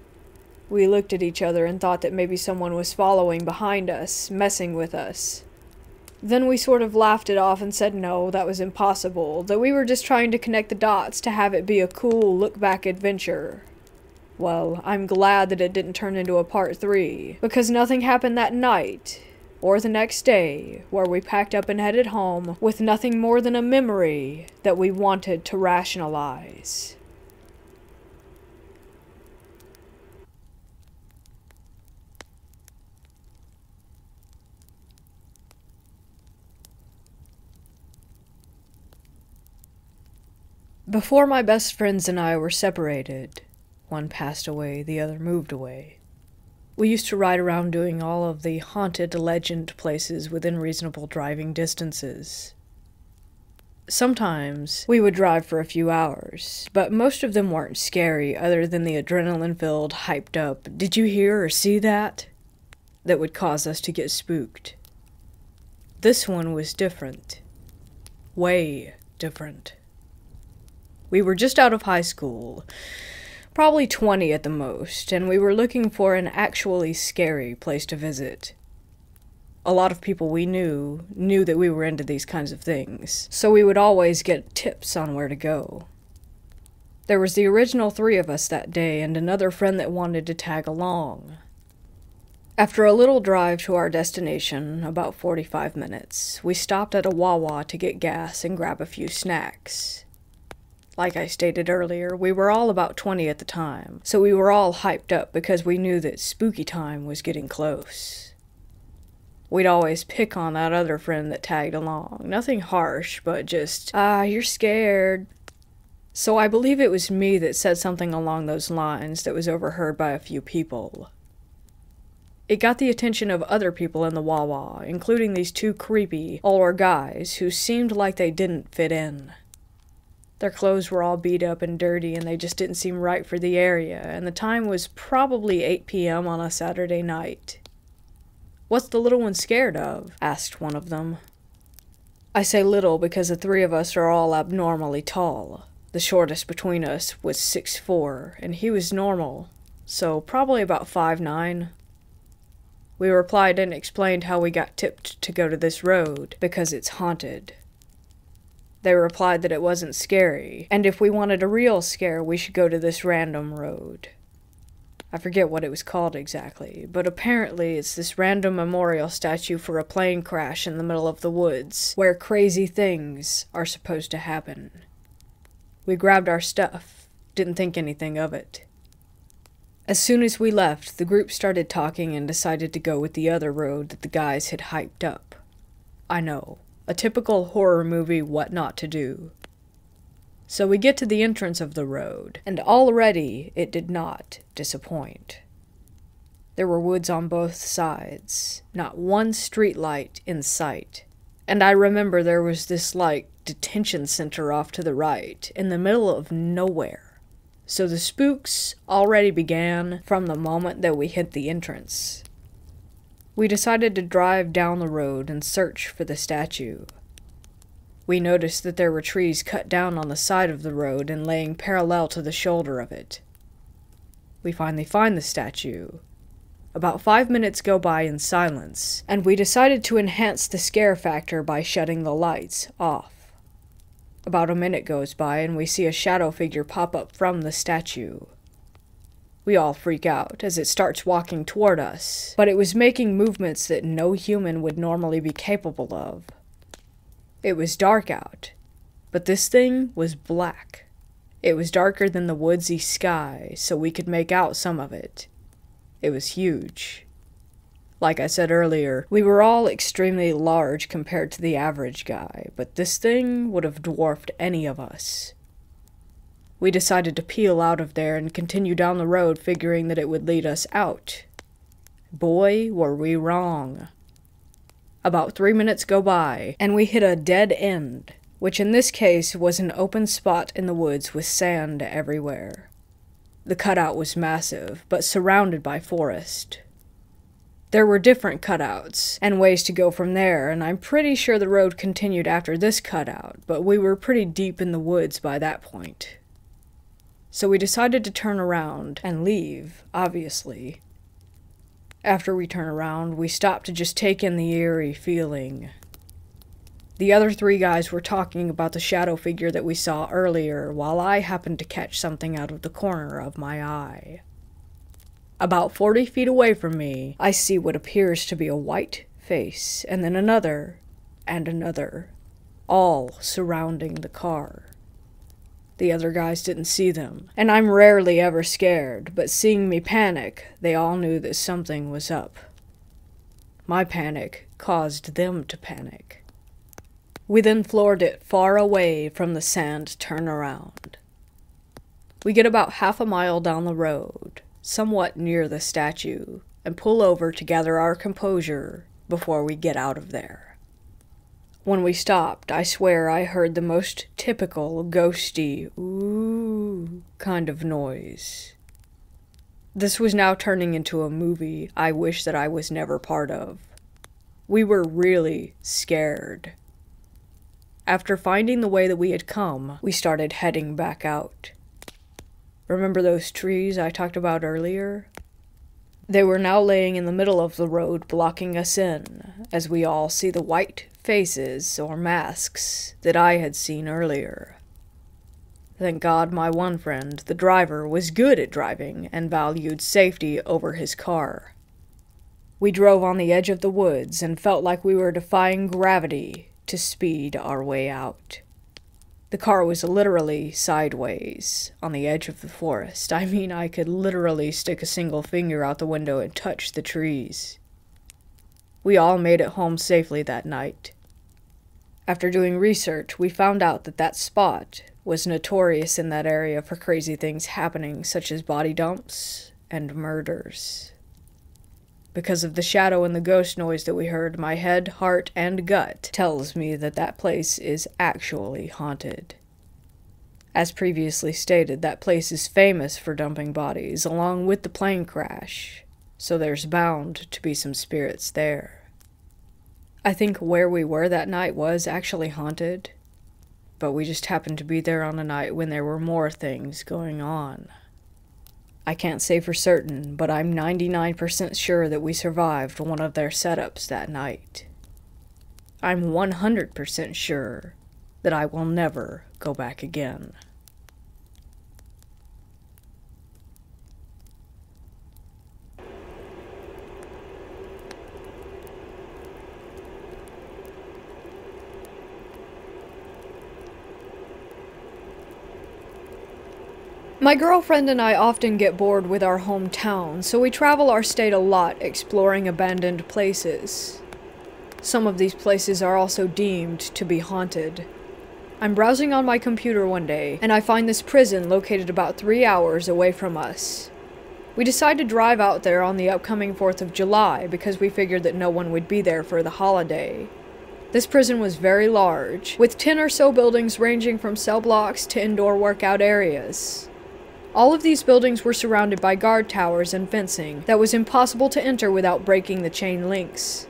We looked at each other and thought that maybe someone was following behind us, messing with us. Then we sort of laughed it off and said no, that was impossible, that we were just trying to connect the dots to have it be a cool look-back adventure. Well, I'm glad that it didn't turn into a part three, because nothing happened that night, or the next day, where we packed up and headed home with nothing more than a memory that we wanted to rationalize. Before my best friends and I were separated, one passed away, the other moved away. We used to ride around doing all of the haunted legend places within reasonable driving distances. Sometimes we would drive for a few hours, but most of them weren't scary other than the adrenaline-filled, hyped-up, "Did you hear or see that?" that would cause us to get spooked. This one was different. Way different. We were just out of high school, probably twenty at the most, and we were looking for an actually scary place to visit. A lot of people we knew knew that we were into these kinds of things, so we would always get tips on where to go. There was the original three of us that day and another friend that wanted to tag along. After a little drive to our destination, about forty-five minutes, we stopped at a Wawa to get gas and grab a few snacks. Like I stated earlier, we were all about twenty at the time, so we were all hyped up because we knew that spooky time was getting close. We'd always pick on that other friend that tagged along. Nothing harsh, but just, ah, you're scared. So I believe it was me that said something along those lines that was overheard by a few people. It got the attention of other people in the Wawa, including these two creepy older guys who seemed like they didn't fit in. Their clothes were all beat up and dirty, and they just didn't seem right for the area, and the time was probably eight p m on a Saturday night. "What's the little one scared of?" asked one of them. I say little because the three of us are all abnormally tall. The shortest between us was six foot four, and he was normal, so probably about five nine. We replied and explained how we got tipped to go to this road, because it's haunted. They replied that it wasn't scary, and if we wanted a real scare, we should go to this random road. I forget what it was called exactly, but apparently it's this random memorial statue for a plane crash in the middle of the woods, where crazy things are supposed to happen. We grabbed our stuff, didn't think anything of it. As soon as we left, the group started talking and decided to go with the other road that the guys had hyped up. I know. A typical horror movie what not to do. So we get to the entrance of the road, and already it did not disappoint. There were woods on both sides, not one streetlight in sight. And I remember there was this, like, detention center off to the right, in the middle of nowhere. So the spooks already began from the moment that we hit the entrance. We decided to drive down the road and search for the statue. We noticed that there were trees cut down on the side of the road and laying parallel to the shoulder of it. We finally find the statue. About five minutes go by in silence, and we decided to enhance the scare factor by shutting the lights off. About a minute goes by, and we see a shadow figure pop up from the statue. We all freak out as it starts walking toward us, but it was making movements that no human would normally be capable of. It was dark out, but this thing was black. It was darker than the woodsy sky, so we could make out some of it. It was huge. Like I said earlier, we were all extremely large compared to the average guy, but this thing would have dwarfed any of us. We decided to peel out of there and continue down the road, figuring that it would lead us out. Boy, were we wrong. About three minutes go by, and we hit a dead end, which in this case was an open spot in the woods with sand everywhere. The cutout was massive, but surrounded by forest. There were different cutouts and ways to go from there, and I'm pretty sure the road continued after this cutout, but we were pretty deep in the woods by that point. So we decided to turn around and leave, obviously. After we turn around, we stop to just take in the eerie feeling. The other three guys were talking about the shadow figure that we saw earlier, while I happened to catch something out of the corner of my eye. About forty feet away from me, I see what appears to be a white face, and then another, and another, all surrounding the car. The other guys didn't see them, and I'm rarely ever scared, but seeing me panic, they all knew that something was up. My panic caused them to panic. We then floored it far away from the sand turnaround. We get about half a mile down the road, somewhat near the statue, and pull over to gather our composure before we get out of there. When we stopped, I swear I heard the most typical ghosty, ooh, kind of noise. This was now turning into a movie I wish that I was never part of. We were really scared. After finding the way that we had come, we started heading back out. Remember those trees I talked about earlier? They were now laying in the middle of the road, blocking us in, as we all see the white faces or masks that I had seen earlier. Thank God my one friend, the driver, was good at driving and valued safety over his car. We drove on the edge of the woods and felt like we were defying gravity to speed our way out. The car was literally sideways on the edge of the forest. I mean, I could literally stick a single finger out the window and touch the trees. We all made it home safely that night. After doing research, we found out that that spot was notorious in that area for crazy things happening, such as body dumps and murders. Because of the shadow and the ghost noise that we heard, my head, heart, and gut tells me that that place is actually haunted. As previously stated, that place is famous for dumping bodies, along with the plane crash, so there's bound to be some spirits there. I think where we were that night was actually haunted, but we just happened to be there on a night when there were more things going on. I can't say for certain, but I'm ninety-nine percent sure that we survived one of their setups that night. I'm one hundred percent sure that I will never go back again. My girlfriend and I often get bored with our hometown, so we travel our state a lot, exploring abandoned places. Some of these places are also deemed to be haunted. I'm browsing on my computer one day, and I find this prison located about three hours away from us. We decide to drive out there on the upcoming fourth of July because we figured that no one would be there for the holiday. This prison was very large, with ten or so buildings ranging from cell blocks to indoor workout areas. All of these buildings were surrounded by guard towers and fencing that was impossible to enter without breaking the chain links.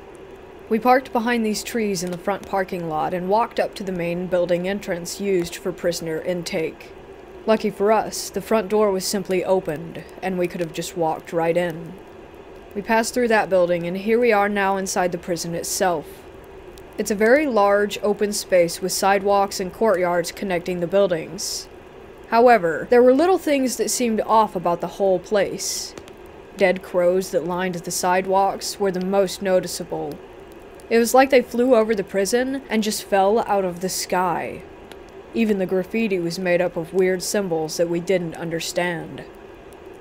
We parked behind these trees in the front parking lot and walked up to the main building entrance used for prisoner intake. Lucky for us, the front door was simply opened, and we could have just walked right in. We passed through that building, and here we are now inside the prison itself. It's a very large, open space with sidewalks and courtyards connecting the buildings. However, there were little things that seemed off about the whole place. Dead crows that lined the sidewalks were the most noticeable. It was like they flew over the prison and just fell out of the sky. Even the graffiti was made up of weird symbols that we didn't understand.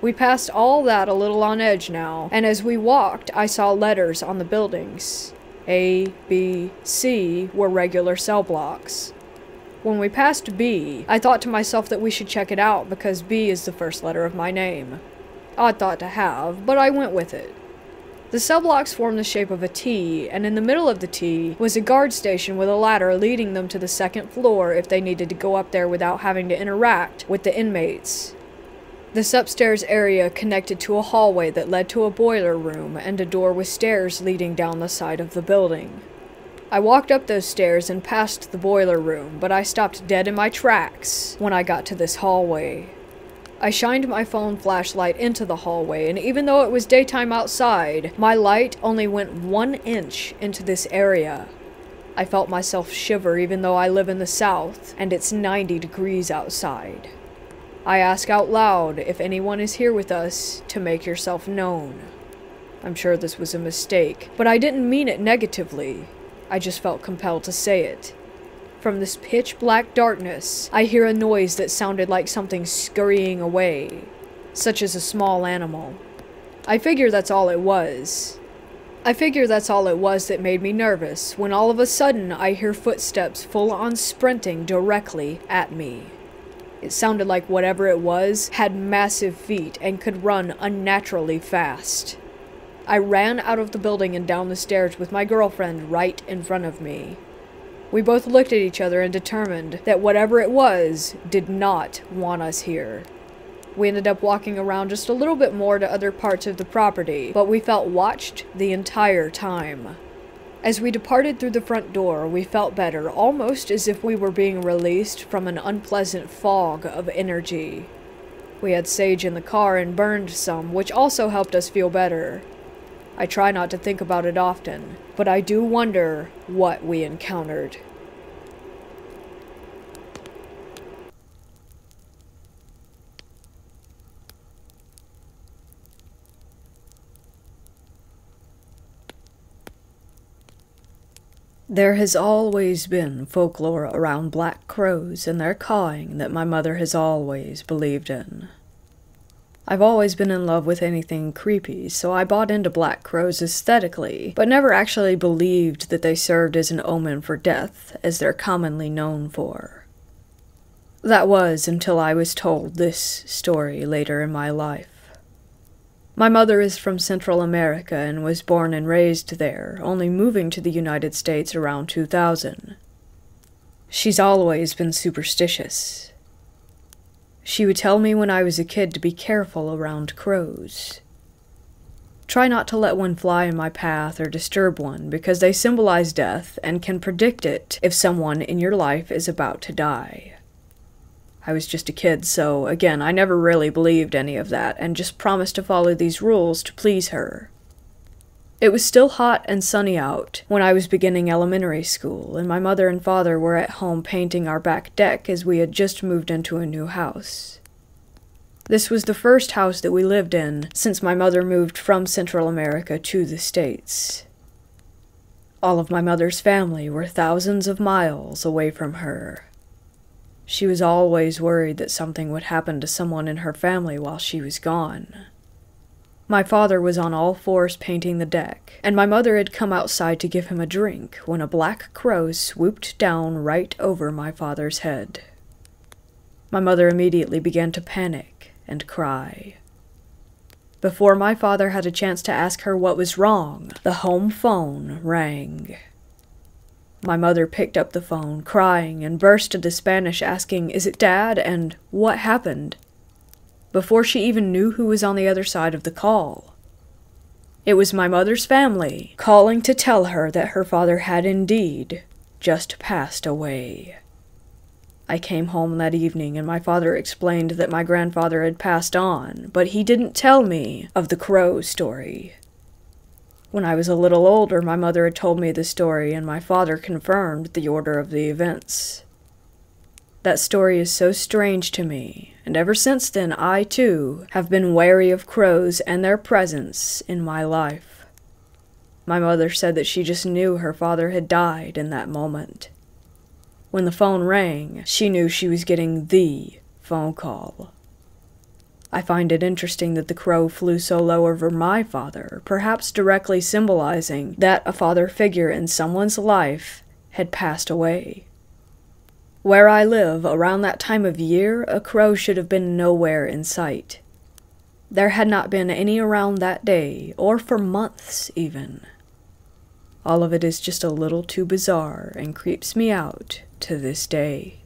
We passed all that a little on edge now, and as we walked, I saw letters on the buildings. A, B, C were regular cell blocks. When we passed B, I thought to myself that we should check it out because B is the first letter of my name. Odd thought to have, but I went with it. The cell blocks formed the shape of a T, and in the middle of the T was a guard station with a ladder leading them to the second floor if they needed to go up there without having to interact with the inmates. This upstairs area connected to a hallway that led to a boiler room and a door with stairs leading down the side of the building. I walked up those stairs and past the boiler room, but I stopped dead in my tracks when I got to this hallway. I shined my phone flashlight into the hallway, and even though it was daytime outside, my light only went one inch into this area. I felt myself shiver even though I live in the south, and it's ninety degrees outside. I ask out loud if anyone is here with us to make yourself known. I'm sure this was a mistake, but I didn't mean it negatively. I just felt compelled to say it. From this pitch-black darkness, I hear a noise that sounded like something scurrying away, such as a small animal. I figure that's all it was. I figure that's all it was that made me nervous, when all of a sudden I hear footsteps full-on sprinting directly at me. It sounded like whatever it was had massive feet and could run unnaturally fast. I ran out of the building and down the stairs with my girlfriend right in front of me. We both looked at each other and determined that whatever it was did not want us here. We ended up walking around just a little bit more to other parts of the property, but we felt watched the entire time. As we departed through the front door, we felt better, almost as if we were being released from an unpleasant fog of energy. We had sage in the car and burned some, which also helped us feel better. I try not to think about it often, but I do wonder what we encountered. There has always been folklore around black crows and their cawing that my mother has always believed in. I've always been in love with anything creepy, so I bought into black crows aesthetically, but never actually believed that they served as an omen for death, as they're commonly known for. That was until I was told this story later in my life. My mother is from Central America and was born and raised there, only moving to the United States around two thousand. She's always been superstitious. She would tell me when I was a kid to be careful around crows. Try not to let one fly in my path or disturb one, because they symbolize death and can predict it if someone in your life is about to die. I was just a kid, so again, I never really believed any of that, and just promised to follow these rules to please her. It was still hot and sunny out when I was beginning elementary school, and my mother and father were at home painting our back deck as we had just moved into a new house. This was the first house that we lived in since my mother moved from Central America to the States. All of my mother's family were thousands of miles away from her. She was always worried that something would happen to someone in her family while she was gone. My father was on all fours painting the deck, and my mother had come outside to give him a drink when a black crow swooped down right over my father's head. My mother immediately began to panic and cry. Before my father had a chance to ask her what was wrong, the home phone rang. My mother picked up the phone, crying, and burst into Spanish, asking, "Is it Dad?" and "What happened?" before she even knew who was on the other side of the call. It was my mother's family, calling to tell her that her father had indeed just passed away. I came home that evening, and my father explained that my grandfather had passed on, but he didn't tell me of the crow story. When I was a little older, my mother had told me the story, and my father confirmed the order of the events. That story is so strange to me, and ever since then I, too, have been wary of crows and their presence in my life. My mother said that she just knew her father had died in that moment. When the phone rang, she knew she was getting the phone call. I find it interesting that the crow flew so low over my father, perhaps directly symbolizing that a father figure in someone's life had passed away. Where I live, around that time of year, a crow should have been nowhere in sight. There had not been any around that day, or for months even. All of it is just a little too bizarre and creeps me out to this day.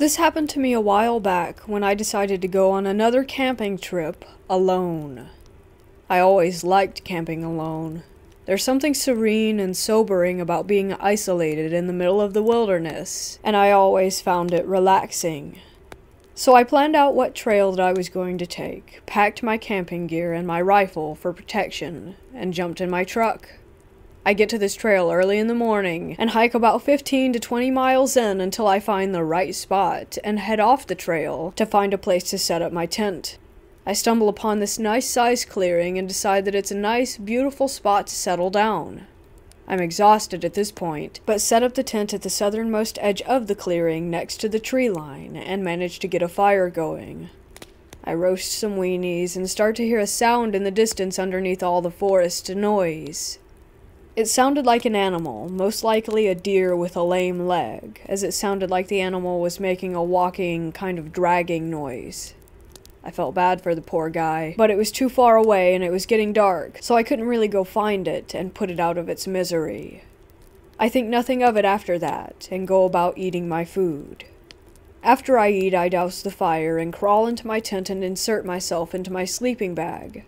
This happened to me a while back when I decided to go on another camping trip alone. I always liked camping alone. There's something serene and sobering about being isolated in the middle of the wilderness, and I always found it relaxing. So I planned out what trail that I was going to take, packed my camping gear and my rifle for protection, and jumped in my truck. I get to this trail early in the morning and hike about fifteen to twenty miles in until I find the right spot and head off the trail to find a place to set up my tent. I stumble upon this nice-sized clearing and decide that it's a nice, beautiful spot to settle down. I'm exhausted at this point, but set up the tent at the southernmost edge of the clearing next to the tree line and manage to get a fire going. I roast some weenies and start to hear a sound in the distance underneath all the forest noise. It sounded like an animal, most likely a deer with a lame leg, as it sounded like the animal was making a walking, kind of dragging noise. I felt bad for the poor guy, but it was too far away and it was getting dark, so I couldn't really go find it and put it out of its misery. I think nothing of it after that, and go about eating my food. After I eat, I douse the fire and crawl into my tent and insert myself into my sleeping bag.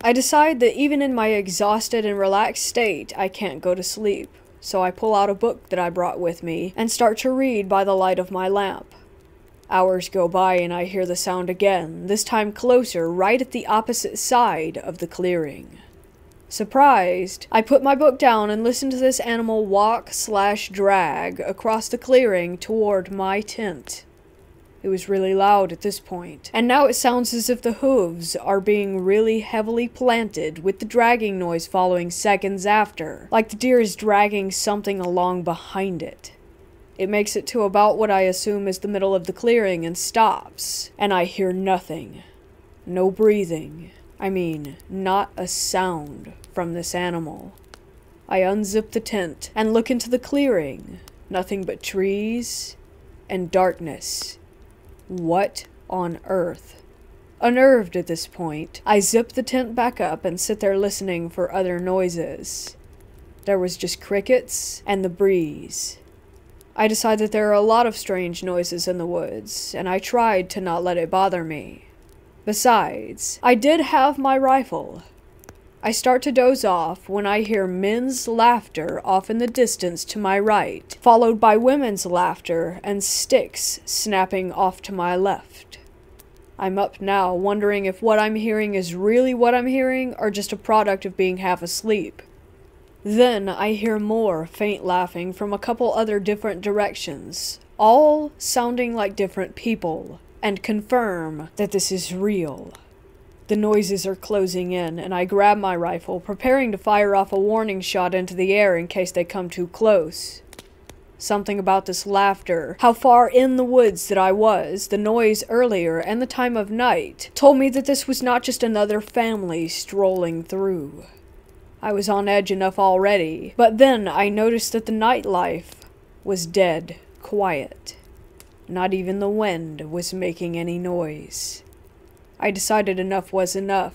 I decide that even in my exhausted and relaxed state, I can't go to sleep, so I pull out a book that I brought with me and start to read by the light of my lamp. Hours go by and I hear the sound again, this time closer, right at the opposite side of the clearing. Surprised, I put my book down and listen to this animal walk slash drag across the clearing toward my tent. It was really loud at this point, and now it sounds as if the hooves are being really heavily planted, with the dragging noise following seconds after, like the deer is dragging something along behind it. It makes it to about what I assume is the middle of the clearing and stops, and I hear nothing. No breathing. I mean, not a sound from this animal. I unzip the tent and look into the clearing. Nothing but trees and darkness. What on earth? Unnerved at this point, I zip the tent back up and sit there listening for other noises. There was just crickets and the breeze. I decide that there are a lot of strange noises in the woods, and I tried to not let it bother me. Besides, I did have my rifle. I start to doze off when I hear men's laughter off in the distance to my right, followed by women's laughter and sticks snapping off to my left. I'm up now, wondering if what I'm hearing is really what I'm hearing or just a product of being half asleep. Then I hear more faint laughing from a couple other different directions, all sounding like different people, and confirm that this is real. The noises are closing in, and I grab my rifle, preparing to fire off a warning shot into the air in case they come too close. Something about this laughter, how far in the woods that I was, the noise earlier, and the time of night, told me that this was not just another family strolling through. I was on edge enough already, but then I noticed that the nightlife was dead quiet. Not even the wind was making any noise. I decided enough was enough.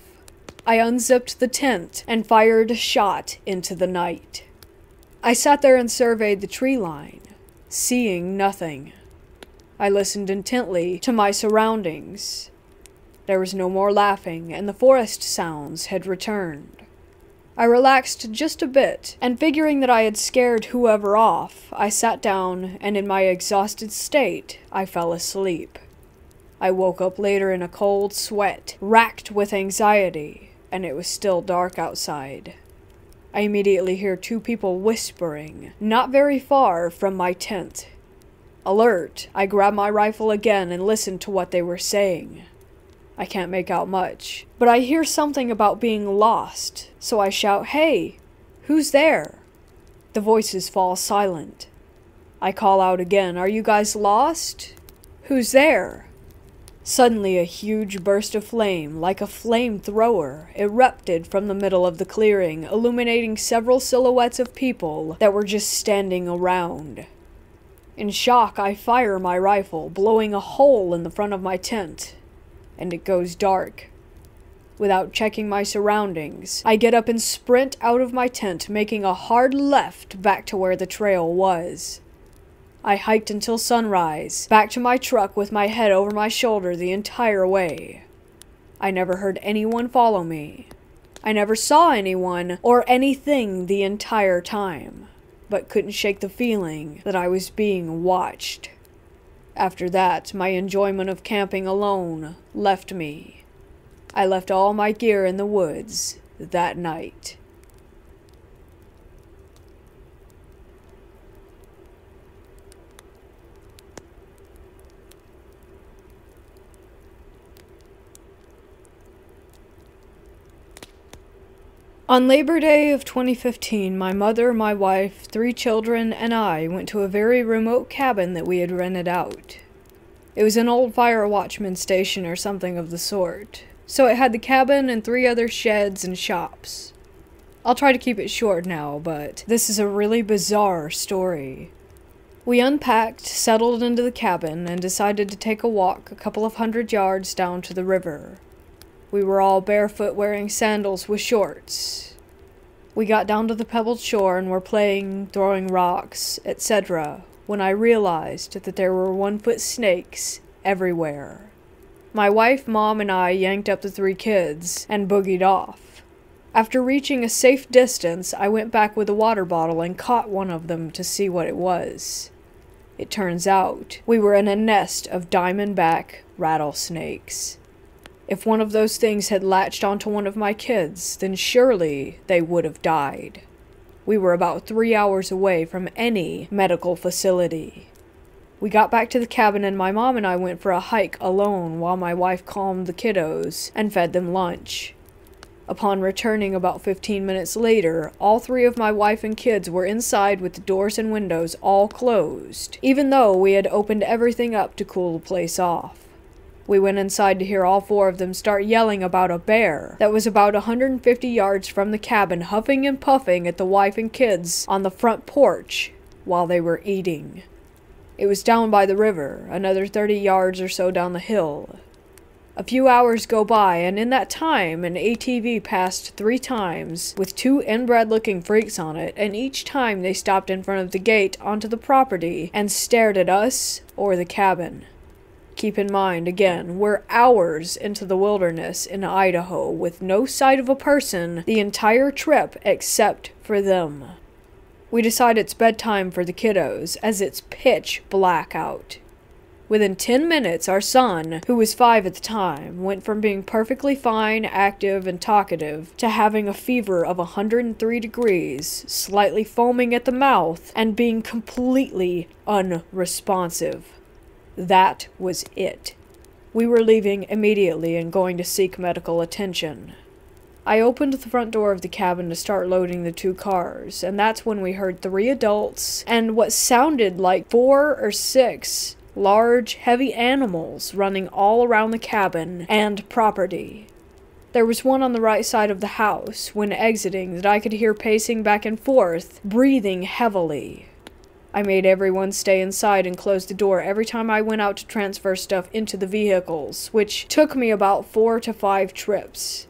I unzipped the tent and fired a shot into the night. I sat there and surveyed the tree line, seeing nothing. I listened intently to my surroundings. There was no more laughing, and the forest sounds had returned. I relaxed just a bit, and figuring that I had scared whoever off, I sat down, and in my exhausted state, I fell asleep. I woke up later in a cold sweat, racked with anxiety, and it was still dark outside. I immediately hear two people whispering, not very far from my tent. Alert, I grab my rifle again and listen to what they were saying. I can't make out much, but I hear something about being lost, so I shout, "Hey, who's there?" The voices fall silent. I call out again, "Are you guys lost? Who's there?" Suddenly, a huge burst of flame, like a flamethrower, erupted from the middle of the clearing, illuminating several silhouettes of people that were just standing around. In shock, I fire my rifle, blowing a hole in the front of my tent, and it goes dark. Without checking my surroundings, I get up and sprint out of my tent, making a hard left back to where the trail was. I hiked until sunrise, back to my truck with my head over my shoulder the entire way. I never heard anyone follow me. I never saw anyone or anything the entire time, but couldn't shake the feeling that I was being watched. After that, my enjoyment of camping alone left me. I left all my gear in the woods that night. On Labor Day of twenty fifteen, my mother, my wife, three children, and I went to a very remote cabin that we had rented out. It was an old fire watchman station or something of the sort, so it had the cabin and three other sheds and shops. I'll try to keep it short now, but this is a really bizarre story. We unpacked, settled into the cabin, and decided to take a walk a couple of hundred yards down to the river. We were all barefoot, wearing sandals with shorts. We got down to the pebbled shore and were playing, throwing rocks, et cetera, when I realized that there were one-foot snakes everywhere. My wife, Mom, and I yanked up the three kids and boogied off. After reaching a safe distance, I went back with a water bottle and caught one of them to see what it was. It turns out we were in a nest of diamondback rattlesnakes. If one of those things had latched onto one of my kids, then surely they would have died. We were about three hours away from any medical facility. We got back to the cabin and my mom and I went for a hike alone while my wife calmed the kiddos and fed them lunch. Upon returning about fifteen minutes later, all three of my wife and kids were inside with the doors and windows all closed, even though we had opened everything up to cool the place off. We went inside to hear all four of them start yelling about a bear that was about one hundred fifty yards from the cabin, huffing and puffing at the wife and kids on the front porch while they were eating. It was down by the river, another thirty yards or so down the hill. A few hours go by, and in that time, an A T V passed three times with two inbred-looking freaks on it, and each time they stopped in front of the gate onto the property and stared at us or the cabin. Keep in mind, again, we're hours into the wilderness in Idaho with no sight of a person the entire trip except for them. We decide it's bedtime for the kiddos as it's pitch black out. Within ten minutes, our son, who was five at the time, went from being perfectly fine, active, and talkative to having a fever of one hundred three degrees, slightly foaming at the mouth, and being completely unresponsive. That was it. We were leaving immediately and going to seek medical attention. I opened the front door of the cabin to start loading the two cars, and that's when we heard three adults and what sounded like four or six large, heavy animals running all around the cabin and property. There was one on the right side of the house, when exiting, that I could hear pacing back and forth, breathing heavily. I made everyone stay inside and close the door every time I went out to transfer stuff into the vehicles, which took me about four to five trips.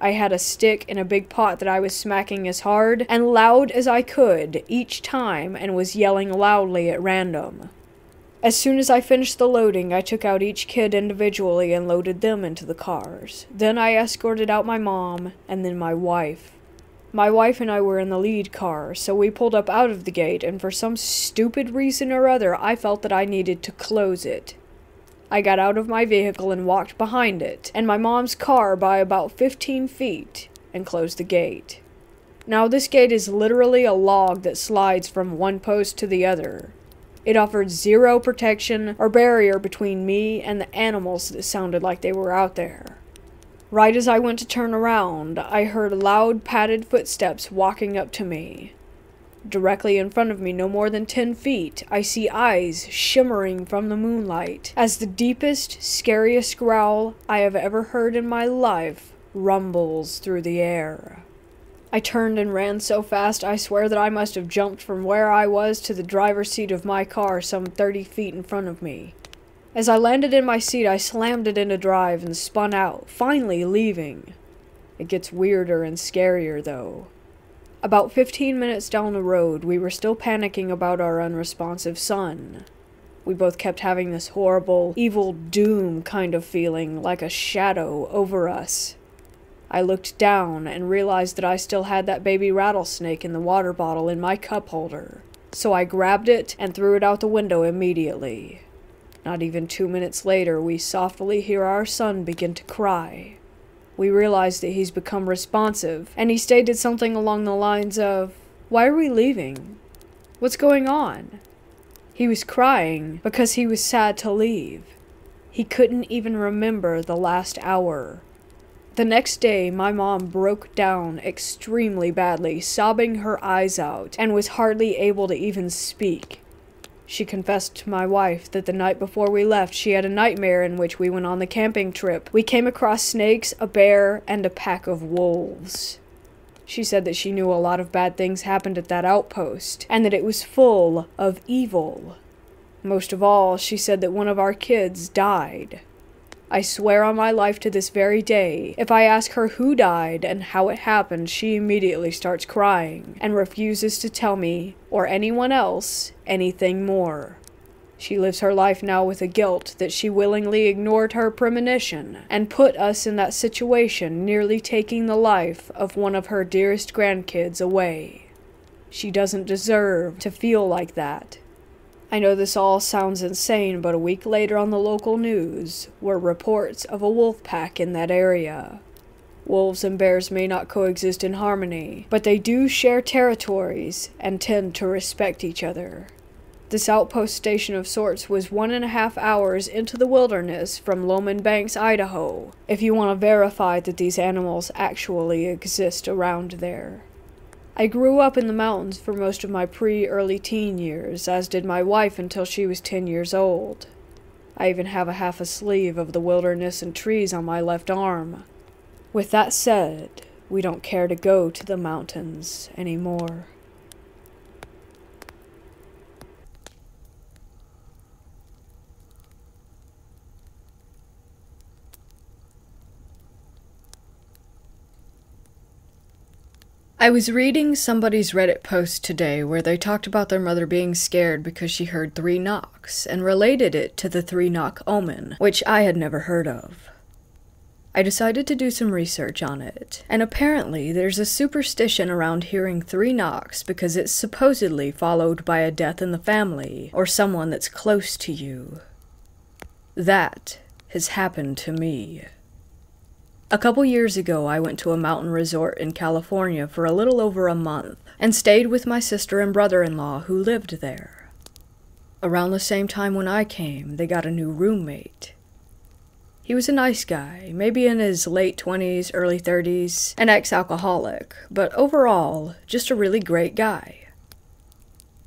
I had a stick and a big pot that I was smacking as hard and loud as I could each time and was yelling loudly at random. As soon as I finished the loading, I took out each kid individually and loaded them into the cars. Then I escorted out my mom and then my wife. My wife and I were in the lead car, so we pulled up out of the gate, and for some stupid reason or other, I felt that I needed to close it. I got out of my vehicle and walked behind it, and my mom's car by about fifteen feet, and closed the gate. Now, this gate is literally a log that slides from one post to the other. It offered zero protection or barrier between me and the animals that sounded like they were out there. Right as I went to turn around, I heard loud, padded footsteps walking up to me. Directly in front of me, no more than ten feet, I see eyes shimmering from the moonlight as the deepest, scariest growl I have ever heard in my life rumbles through the air. I turned and ran so fast I swear that I must have jumped from where I was to the driver's seat of my car some thirty feet in front of me. As I landed in my seat, I slammed it into drive and spun out, finally leaving. It gets weirder and scarier, though. About fifteen minutes down the road, we were still panicking about our unresponsive son. We both kept having this horrible, evil doom kind of feeling, like a shadow over us. I looked down and realized that I still had that baby rattlesnake in the water bottle in my cup holder, so I grabbed it and threw it out the window immediately. Not even two minutes later, we softly hear our son begin to cry. We realize that he's become responsive, and he stated something along the lines of, "Why are we leaving? What's going on?" He was crying because he was sad to leave. He couldn't even remember the last hour. The next day, my mom broke down extremely badly, sobbing her eyes out, and was hardly able to even speak. She confessed to my wife that the night before we left, she had a nightmare in which we went on the camping trip. We came across snakes, a bear, and a pack of wolves. She said that she knew a lot of bad things happened at that outpost, and that it was full of evil. Most of all, she said that one of our kids died. I swear on my life to this very day, if I ask her who died and how it happened, she immediately starts crying and refuses to tell me, or anyone else, anything more. She lives her life now with a guilt that she willingly ignored her premonition and put us in that situation, nearly taking the life of one of her dearest grandkids away. She doesn't deserve to feel like that. I know this all sounds insane, but a week later on the local news were reports of a wolf pack in that area. Wolves and bears may not coexist in harmony, but they do share territories and tend to respect each other. This outpost station of sorts was one and a half hours into the wilderness from Loman Banks, Idaho, if you want to verify that these animals actually exist around there. I grew up in the mountains for most of my pre-early teen years, as did my wife until she was ten years old. I even have a half a sleeve of the wilderness and trees on my left arm. With that said, we don't care to go to the mountains anymore. I was reading somebody's Reddit post today where they talked about their mother being scared because she heard three knocks and related it to the three-knock omen, which I had never heard of. I decided to do some research on it, and apparently there's a superstition around hearing three knocks because it's supposedly followed by a death in the family or someone that's close to you. That has happened to me. A couple years ago, I went to a mountain resort in California for a little over a month and stayed with my sister and brother-in-law who lived there. Around the same time when I came, they got a new roommate. He was a nice guy, maybe in his late twenties, early thirties, an ex-alcoholic, but overall, just a really great guy.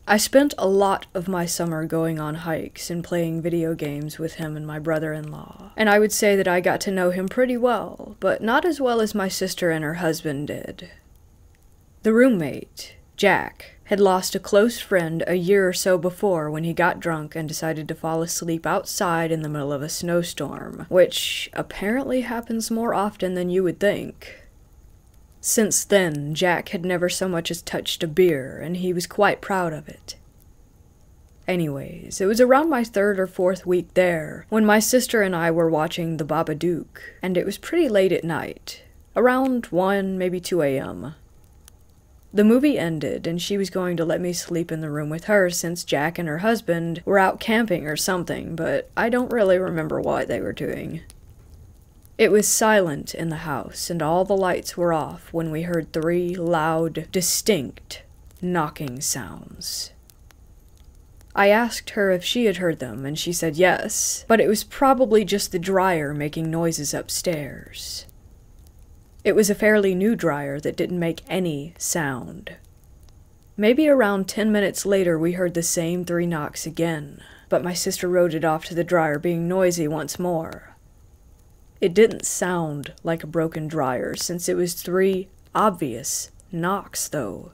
I spent a lot of my summer going on hikes and playing video games with him and my brother-in-law. And I would say that I got to know him pretty well, but not as well as my sister and her husband did. The roommate, Jack, had lost a close friend a year or so before when he got drunk and decided to fall asleep outside in the middle of a snowstorm, which apparently happens more often than you would think. Since then, Jack had never so much as touched a beer, and he was quite proud of it. Anyways, it was around my third or fourth week there, when my sister and I were watching The Babadook, and it was pretty late at night, around one, maybe two A M The movie ended, and she was going to let me sleep in the room with her since Jack and her husband were out camping or something, but I don't really remember what they were doing. It was silent in the house, and all the lights were off when we heard three loud, distinct knocking sounds. I asked her if she had heard them, and she said yes, but it was probably just the dryer making noises upstairs. It was a fairly new dryer that didn't make any sound. Maybe around ten minutes later we heard the same three knocks again, but my sister wrote it off to the dryer being noisy once more. It didn't sound like a broken dryer, since it was three obvious knocks, though.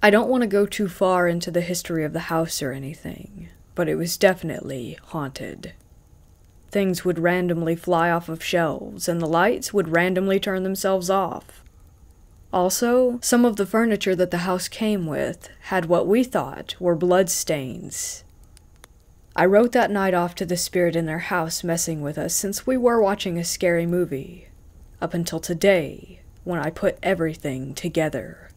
I don't want to go too far into the history of the house or anything, but it was definitely haunted. Things would randomly fly off of shelves, and the lights would randomly turn themselves off. Also, some of the furniture that the house came with had what we thought were blood stains. I wrote that night off to the spirit in their house messing with us since we were watching a scary movie, up until today, when I put everything together.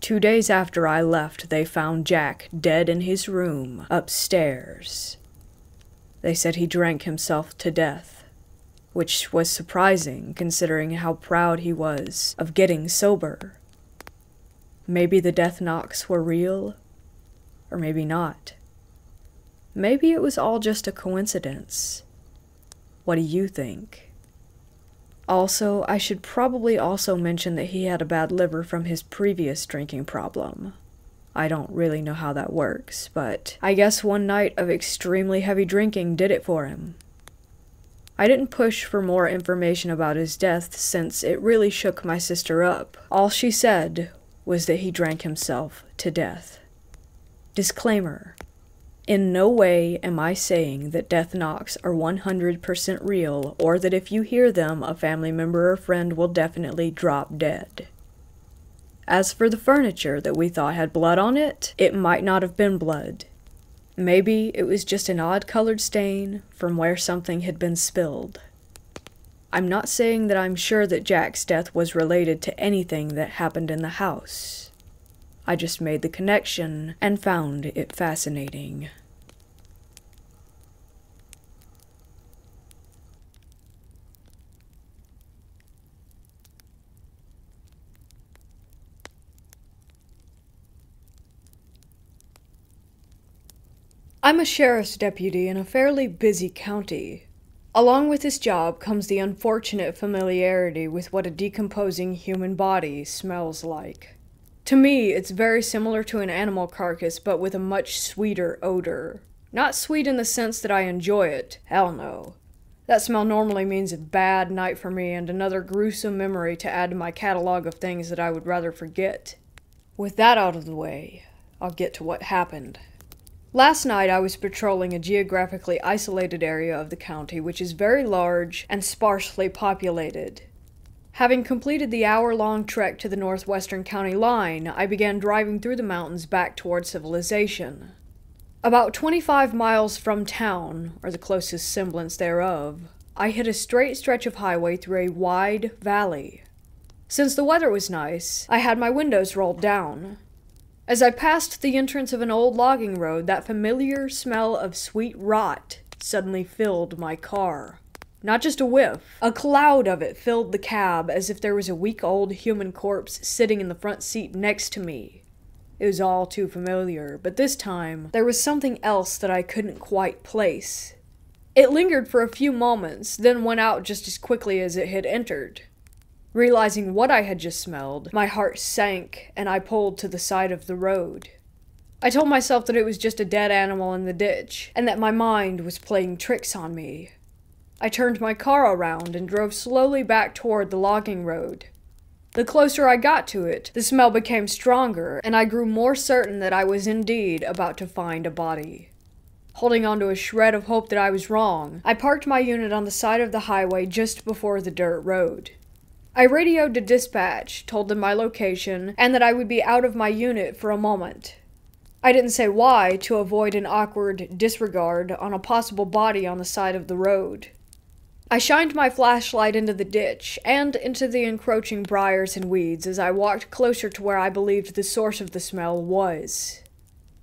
Two days after I left, they found Jack dead in his room upstairs. They said he drank himself to death, which was surprising considering how proud he was of getting sober. Maybe the death knocks were real, or maybe not. Maybe it was all just a coincidence. What do you think? Also, I should probably also mention that he had a bad liver from his previous drinking problem. I don't really know how that works, but I guess one night of extremely heavy drinking did it for him. I didn't push for more information about his death since it really shook my sister up. All she said was that he drank himself to death. Disclaimer. In no way am I saying that death knocks are one hundred percent real, or that if you hear them, a family member or friend will definitely drop dead. As for the furniture that we thought had blood on it, it might not have been blood. Maybe it was just an odd-colored stain from where something had been spilled. I'm not saying that I'm sure that Jack's death was related to anything that happened in the house. I just made the connection and found it fascinating. I'm a sheriff's deputy in a fairly busy county. Along with this job comes the unfortunate familiarity with what a decomposing human body smells like. To me, it's very similar to an animal carcass, but with a much sweeter odor. Not sweet in the sense that I enjoy it, hell no. That smell normally means a bad night for me and another gruesome memory to add to my catalog of things that I would rather forget. With that out of the way, I'll get to what happened. Last night I was patrolling a geographically isolated area of the county, which is very large and sparsely populated. Having completed the hour-long trek to the northwestern county line, I began driving through the mountains back toward civilization. About twenty-five miles from town, or the closest semblance thereof, I hit a straight stretch of highway through a wide valley. Since the weather was nice, I had my windows rolled down. As I passed the entrance of an old logging road, that familiar smell of sweet rot suddenly filled my car. Not just a whiff, a cloud of it filled the cab as if there was a week-old human corpse sitting in the front seat next to me. It was all too familiar, but this time, there was something else that I couldn't quite place. It lingered for a few moments, then went out just as quickly as it had entered. Realizing what I had just smelled, my heart sank and I pulled to the side of the road. I told myself that it was just a dead animal in the ditch, and that my mind was playing tricks on me. I turned my car around and drove slowly back toward the logging road. The closer I got to it, the smell became stronger, and I grew more certain that I was indeed about to find a body. Holding on to a shred of hope that I was wrong, I parked my unit on the side of the highway just before the dirt road. I radioed to dispatch, told them my location, and that I would be out of my unit for a moment. I didn't say why, to avoid an awkward disregard on a possible body on the side of the road. I shined my flashlight into the ditch and into the encroaching briars and weeds as I walked closer to where I believed the source of the smell was.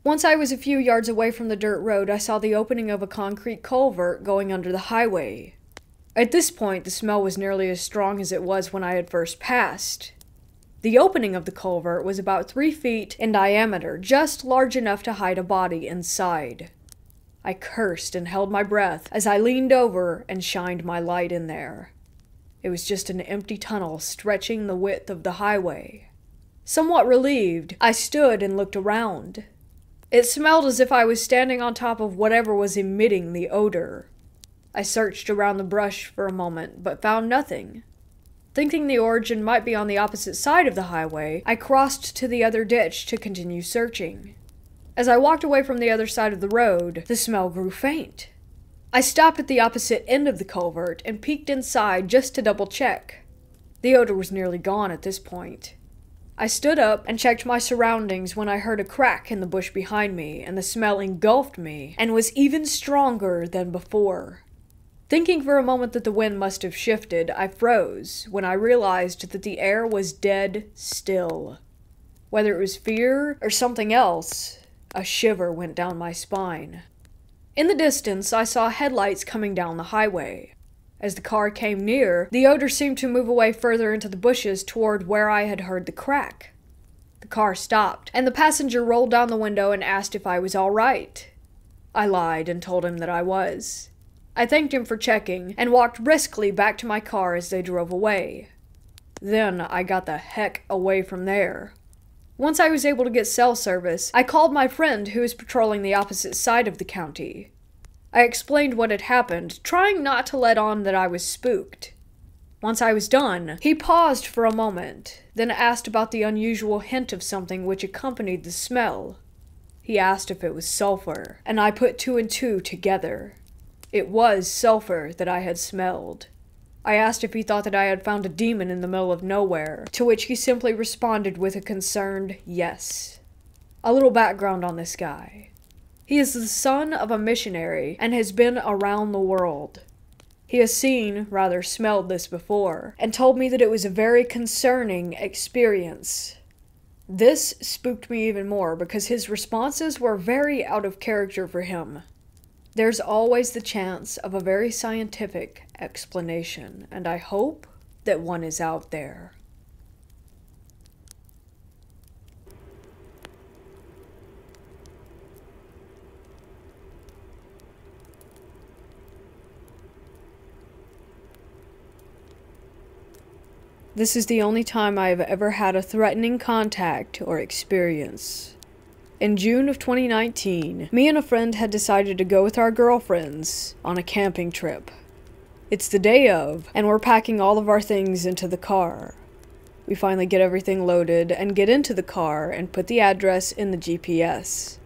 Once I was a few yards away from the dirt road, I saw the opening of a concrete culvert going under the highway. At this point, the smell was nearly as strong as it was when I had first passed. The opening of the culvert was about three feet in diameter, just large enough to hide a body inside. I cursed and held my breath as I leaned over and shined my light in there. It was just an empty tunnel stretching the width of the highway. Somewhat relieved, I stood and looked around. It smelled as if I was standing on top of whatever was emitting the odor. I searched around the brush for a moment, but found nothing. Thinking the origin might be on the opposite side of the highway, I crossed to the other ditch to continue searching. As I walked away from the other side of the road, the smell grew faint. I stopped at the opposite end of the culvert and peeked inside just to double check. The odor was nearly gone at this point. I stood up and checked my surroundings when I heard a crack in the bush behind me, and the smell engulfed me and was even stronger than before. Thinking for a moment that the wind must have shifted, I froze when I realized that the air was dead still. Whether it was fear or something else, a shiver went down my spine. In the distance, I saw headlights coming down the highway. As the car came near, the odor seemed to move away further into the bushes toward where I had heard the crack. The car stopped, and the passenger rolled down the window and asked if I was all right. I lied and told him that I was. I thanked him for checking and walked briskly back to my car as they drove away. Then I got the heck away from there. Once I was able to get cell service, I called my friend who was patrolling the opposite side of the county. I explained what had happened, trying not to let on that I was spooked. Once I was done, he paused for a moment, then asked about the unusual hint of something which accompanied the smell. He asked if it was sulfur, and I put two and two together. It was sulfur that I had smelled. I asked if he thought that I had found a demon in the middle of nowhere, to which he simply responded with a concerned yes. A little background on this guy. He is the son of a missionary and has been around the world. He has seen, rather smelled this before, and told me that it was a very concerning experience. This spooked me even more because his responses were very out of character for him. There's always the chance of a very scientific explanation, and I hope that one is out there. This is the only time I have ever had a threatening contact or experience. In June of twenty nineteen, me and a friend had decided to go with our girlfriends on a camping trip. It's the day of, and we're packing all of our things into the car. We finally get everything loaded and get into the car and put the address in the G P S.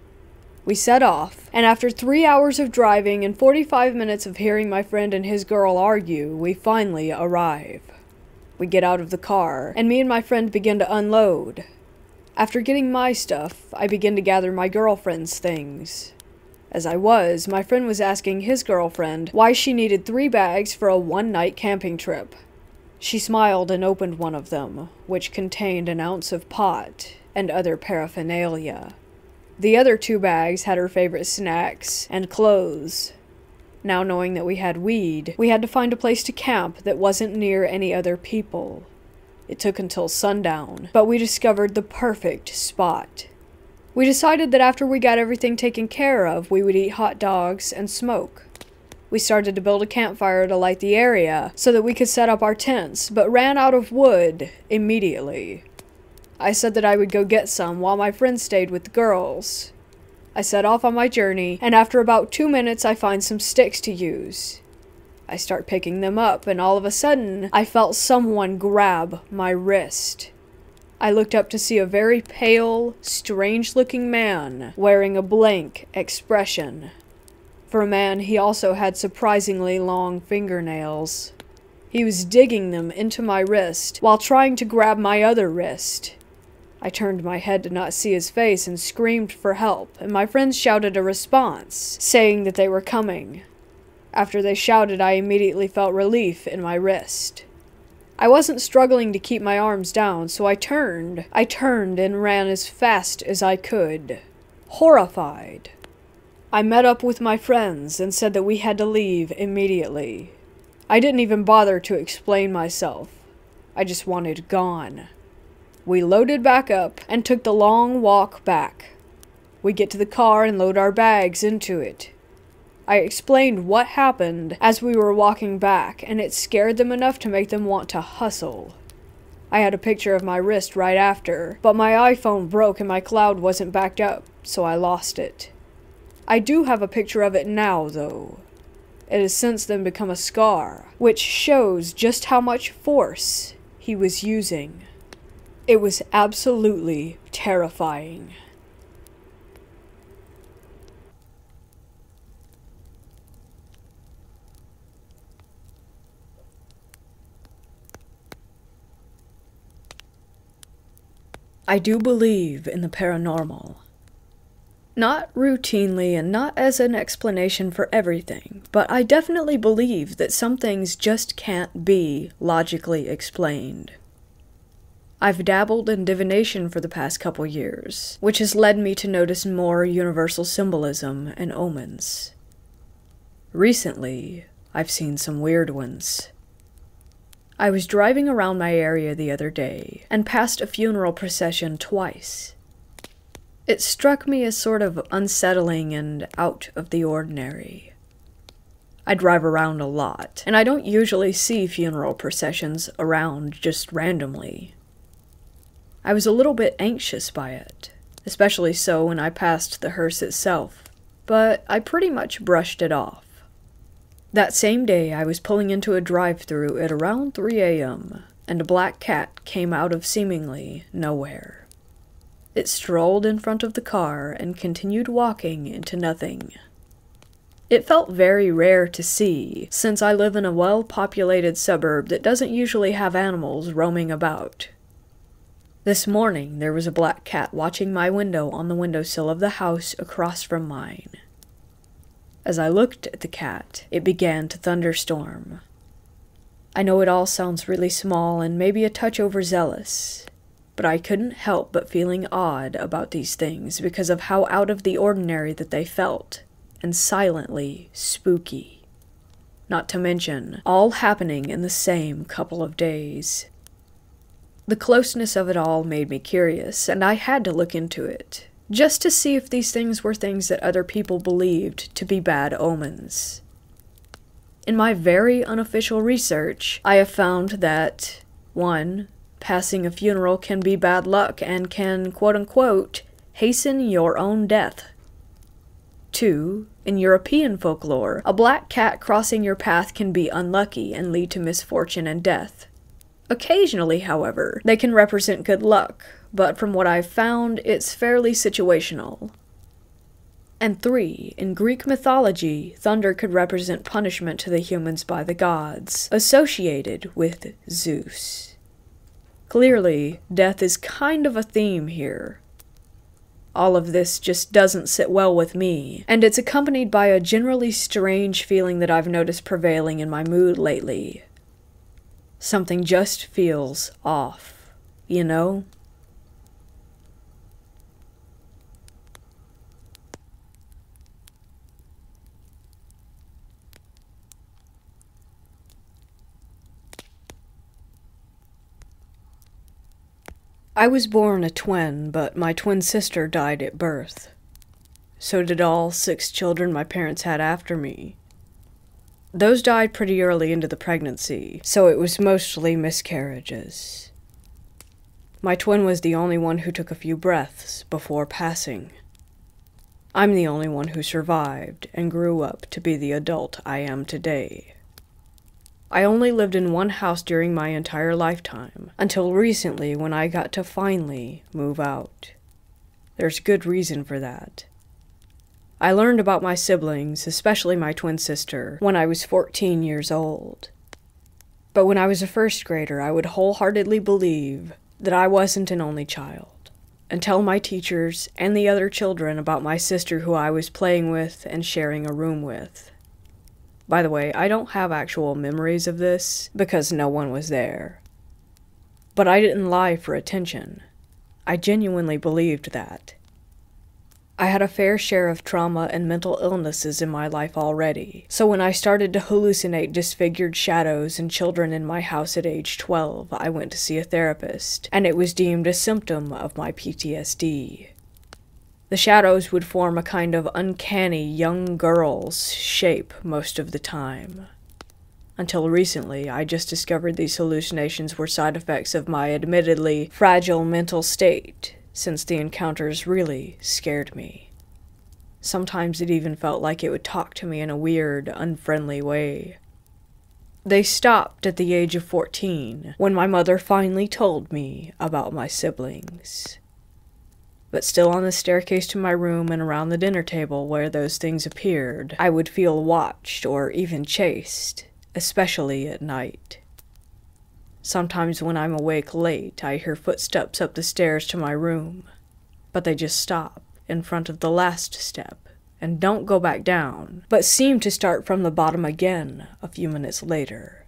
We set off, and after three hours of driving and forty-five minutes of hearing my friend and his girl argue, we finally arrive. We get out of the car, and me and my friend begin to unload. After getting my stuff, I begin to gather my girlfriend's things. As I was, my friend was asking his girlfriend why she needed three bags for a one-night camping trip. She smiled and opened one of them, which contained an ounce of pot and other paraphernalia. The other two bags had her favorite snacks and clothes. Now knowing that we had weed, we had to find a place to camp that wasn't near any other people. It took until sundown, but we discovered the perfect spot. We decided that after we got everything taken care of, we would eat hot dogs and smoke. We started to build a campfire to light the area so that we could set up our tents, but ran out of wood immediately. I said that I would go get some while my friend stayed with the girls. I set off on my journey, and after about two minutes I find some sticks to use. I start picking them up, and all of a sudden, I felt someone grab my wrist. I looked up to see a very pale, strange-looking man wearing a blank expression. For a man, he also had surprisingly long fingernails. He was digging them into my wrist while trying to grab my other wrist. I turned my head to not see his face and screamed for help, and my friends shouted a response, saying that they were coming. After they shouted, I immediately felt relief in my wrist. I wasn't struggling to keep my arms down, so I turned. I turned and ran as fast as I could, horrified. I met up with my friends and said that we had to leave immediately. I didn't even bother to explain myself. I just wanted gone. We loaded back up and took the long walk back. We get to the car and load our bags into it. I explained what happened as we were walking back, and it scared them enough to make them want to hustle. I had a picture of my wrist right after, but my iPhone broke and my cloud wasn't backed up, so I lost it. I do have a picture of it now, though. It has since then become a scar, which shows just how much force he was using. It was absolutely terrifying. I do believe in the paranormal. Not routinely and not as an explanation for everything, but I definitely believe that some things just can't be logically explained. I've dabbled in divination for the past couple years, which has led me to notice more universal symbolism and omens. Recently, I've seen some weird ones. I was driving around my area the other day, and passed a funeral procession twice. It struck me as sort of unsettling and out of the ordinary. I drive around a lot, and I don't usually see funeral processions around just randomly. I was a little bit anxious by it, especially so when I passed the hearse itself, but I pretty much brushed it off. That same day, I was pulling into a drive-thru at around three A M, and a black cat came out of seemingly nowhere. It strolled in front of the car and continued walking into nothing. It felt very rare to see, since I live in a well-populated suburb that doesn't usually have animals roaming about. This morning, there was a black cat watching my window on the windowsill of the house across from mine. As I looked at the cat, it began to thunderstorm. I know it all sounds really small and maybe a touch overzealous, but I couldn't help but feeling odd about these things because of how out of the ordinary that they felt, and silently spooky. Not to mention, all happening in the same couple of days. The closeness of it all made me curious, and I had to look into it, just to see if these things were things that other people believed to be bad omens. In my very unofficial research, I have found that one Passing a funeral can be bad luck and can, quote-unquote, hasten your own death. two In European folklore, a black cat crossing your path can be unlucky and lead to misfortune and death. Occasionally, however, they can represent good luck, but from what I've found, it's fairly situational. And three In Greek mythology, thunder could represent punishment to the humans by the gods, associated with Zeus. Clearly, death is kind of a theme here. All of this just doesn't sit well with me, and it's accompanied by a generally strange feeling that I've noticed prevailing in my mood lately. Something just feels off, you know? I was born a twin, but my twin sister died at birth. So did all six children my parents had after me. Those died pretty early into the pregnancy, so it was mostly miscarriages. My twin was the only one who took a few breaths before passing. I'm the only one who survived and grew up to be the adult I am today. I only lived in one house during my entire lifetime, until recently when I got to finally move out. There's good reason for that. I learned about my siblings, especially my twin sister, when I was fourteen years old. But when I was a first grader, I would wholeheartedly believe that I wasn't an only child, and tell my teachers and the other children about my sister who I was playing with and sharing a room with. By the way, I don't have actual memories of this, because no one was there. But I didn't lie for attention. I genuinely believed that. I had a fair share of trauma and mental illnesses in my life already, so when I started to hallucinate disfigured shadows and children in my house at age twelve, I went to see a therapist, and it was deemed a symptom of my P T S D. The shadows would form a kind of uncanny young girl's shape most of the time. Until recently, I just discovered these hallucinations were side effects of my admittedly fragile mental state, since the encounters really scared me. Sometimes it even felt like it would talk to me in a weird, unfriendly way. They stopped at the age of fourteen, when my mother finally told me about my siblings. But still on the staircase to my room and around the dinner table where those things appeared, I would feel watched or even chased, especially at night. Sometimes when I'm awake late, I hear footsteps up the stairs to my room, but they just stop in front of the last step and don't go back down, but seem to start from the bottom again a few minutes later.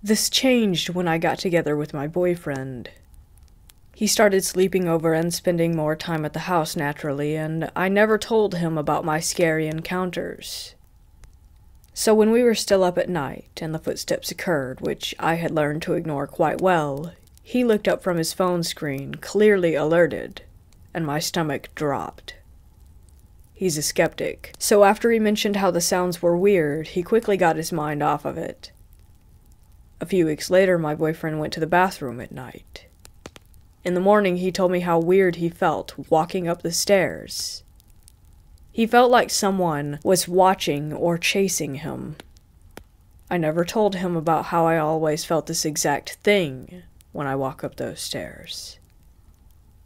This changed when I got together with my boyfriend. He started sleeping over and spending more time at the house naturally, and I never told him about my scary encounters. So when we were still up at night and the footsteps occurred, which I had learned to ignore quite well, he looked up from his phone screen, clearly alerted, and my stomach dropped. He's a skeptic, so after he mentioned how the sounds were weird, he quickly got his mind off of it. A few weeks later, my boyfriend went to the bathroom at night. In the morning, he told me how weird he felt walking up the stairs. He felt like someone was watching or chasing him. I never told him about how I always felt this exact thing when I walk up those stairs.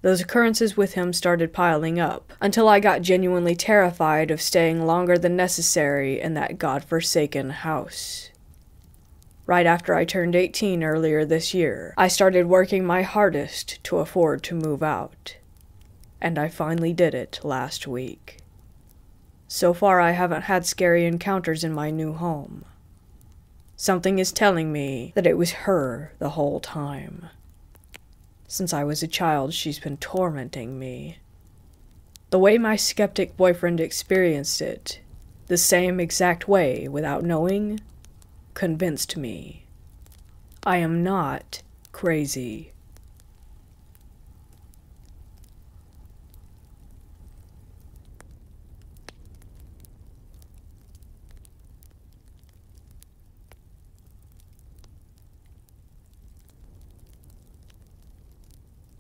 Those occurrences with him started piling up, until I got genuinely terrified of staying longer than necessary in that godforsaken house. Right after I turned eighteen earlier this year, I started working my hardest to afford to move out. And I finally did it last week. So far, I haven't had scary encounters in my new home. Something is telling me that it was her the whole time. Since I was a child, she's been tormenting me. The way my skeptic boyfriend experienced it, the same exact way without knowing, convinced me. I am not crazy.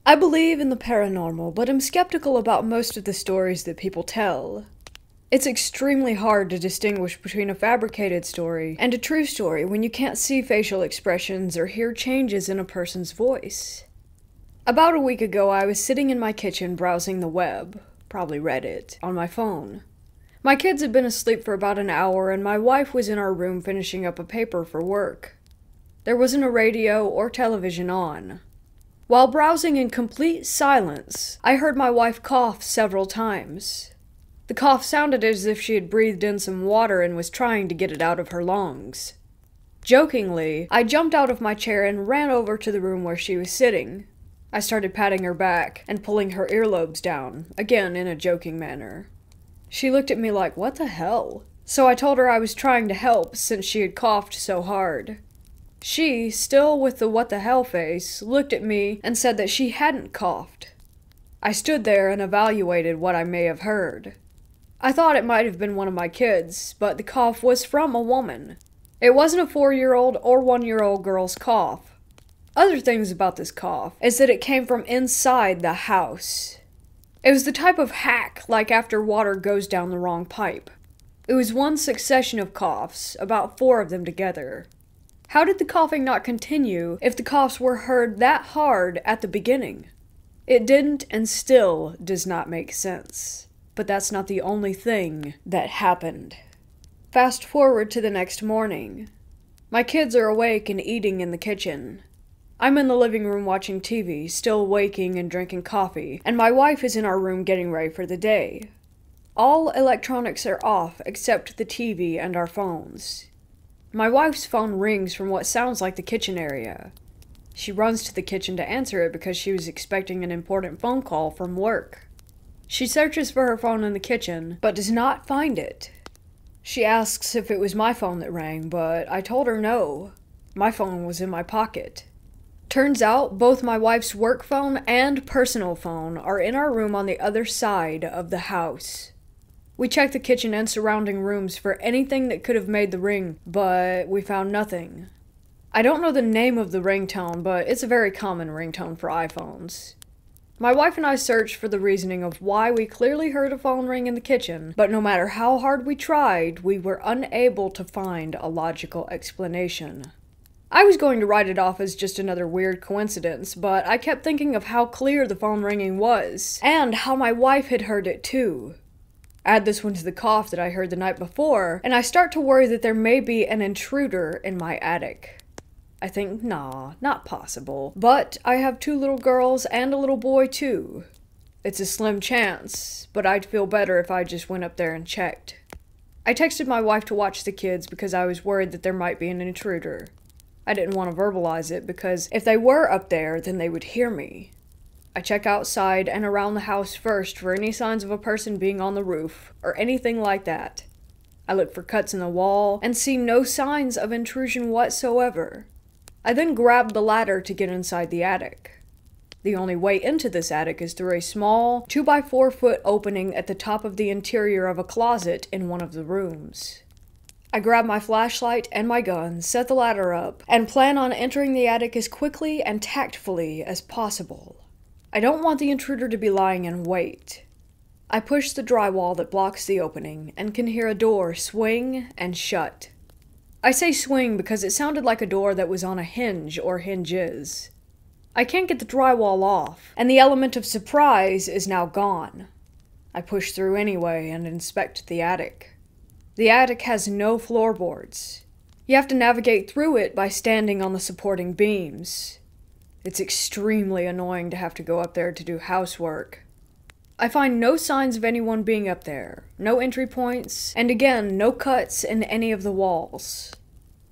I believe in the paranormal, but am skeptical about most of the stories that people tell. It's extremely hard to distinguish between a fabricated story and a true story when you can't see facial expressions or hear changes in a person's voice. About a week ago, I was sitting in my kitchen browsing the web, probably Reddit, on my phone. My kids had been asleep for about an hour, and my wife was in our room finishing up a paper for work. There wasn't a radio or television on. While browsing in complete silence, I heard my wife cough several times. The cough sounded as if she had breathed in some water and was trying to get it out of her lungs. Jokingly, I jumped out of my chair and ran over to the room where she was sitting. I started patting her back and pulling her earlobes down, again in a joking manner. She looked at me like, "What the hell?" So I told her I was trying to help since she had coughed so hard. She, still with the what the hell face, looked at me and said that she hadn't coughed. I stood there and evaluated what I may have heard. I thought it might have been one of my kids, but the cough was from a woman. It wasn't a four-year-old or one-year-old girl's cough. Other things about this cough is that it came from inside the house. It was the type of hack, like after water goes down the wrong pipe. It was one succession of coughs, about four of them together. How did the coughing not continue if the coughs were heard that hard at the beginning? It didn't and still does not make sense. But that's not the only thing that happened. Fast forward to the next morning. My kids are awake and eating in the kitchen. I'm in the living room watching T V, still waking and drinking coffee, and my wife is in our room getting ready for the day. All electronics are off except the T V and our phones. My wife's phone rings from what sounds like the kitchen area. She runs to the kitchen to answer it because she was expecting an important phone call from work. She searches for her phone in the kitchen, but does not find it. She asks if it was my phone that rang, but I told her no. My phone was in my pocket. Turns out, both my wife's work phone and personal phone are in our room on the other side of the house. We checked the kitchen and surrounding rooms for anything that could have made the ring, but we found nothing. I don't know the name of the ringtone, but it's a very common ringtone for iPhones. My wife and I searched for the reasoning of why we clearly heard a phone ring in the kitchen, but no matter how hard we tried, we were unable to find a logical explanation. I was going to write it off as just another weird coincidence, but I kept thinking of how clear the phone ringing was, and how my wife had heard it too. Add this one to the cough that I heard the night before, and I start to worry that there may be an intruder in my attic. I think, nah, not possible. But I have two little girls and a little boy too. It's a slim chance, but I'd feel better if I just went up there and checked. I texted my wife to watch the kids because I was worried that there might be an intruder. I didn't want to verbalize it because if they were up there, then they would hear me. I check outside and around the house first for any signs of a person being on the roof, or anything like that. I look for cuts in the wall, and see no signs of intrusion whatsoever. I then grab the ladder to get inside the attic. The only way into this attic is through a small, two by four foot opening at the top of the interior of a closet in one of the rooms. I grab my flashlight and my gun, set the ladder up, and plan on entering the attic as quickly and tactfully as possible. I don't want the intruder to be lying in wait. I push the drywall that blocks the opening and can hear a door swing and shut. I say swing because it sounded like a door that was on a hinge or hinges. I can't get the drywall off, and the element of surprise is now gone. I push through anyway and inspect the attic. The attic has no floorboards. You have to navigate through it by standing on the supporting beams. It's extremely annoying to have to go up there to do housework. I find no signs of anyone being up there, no entry points, and again, no cuts in any of the walls.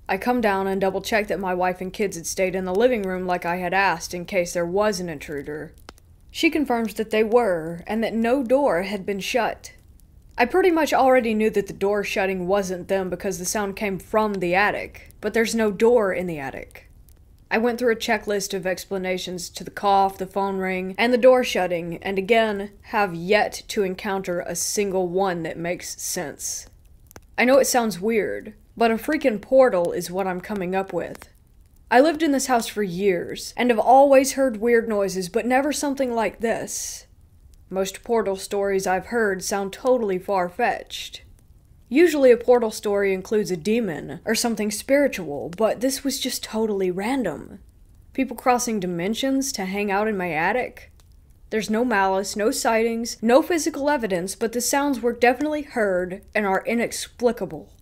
I come down and double-check that my wife and kids had stayed in the living room like I had asked in case there was an intruder. She confirms that they were, and that no door had been shut. I pretty much already knew that the door shutting wasn't them because the sound came from the attic, but there's no door in the attic. I went through a checklist of explanations to the cough, the phone ring, and the door shutting, and again, have yet to encounter a single one that makes sense. I know it sounds weird, but a freaking portal is what I'm coming up with. I lived in this house for years, and have always heard weird noises, but never something like this. Most portal stories I've heard sound totally far-fetched. Usually a portal story includes a demon, or something spiritual, but this was just totally random. People crossing dimensions to hang out in my attic? There's no malice, no sightings, no physical evidence, but the sounds were definitely heard and are inexplicable.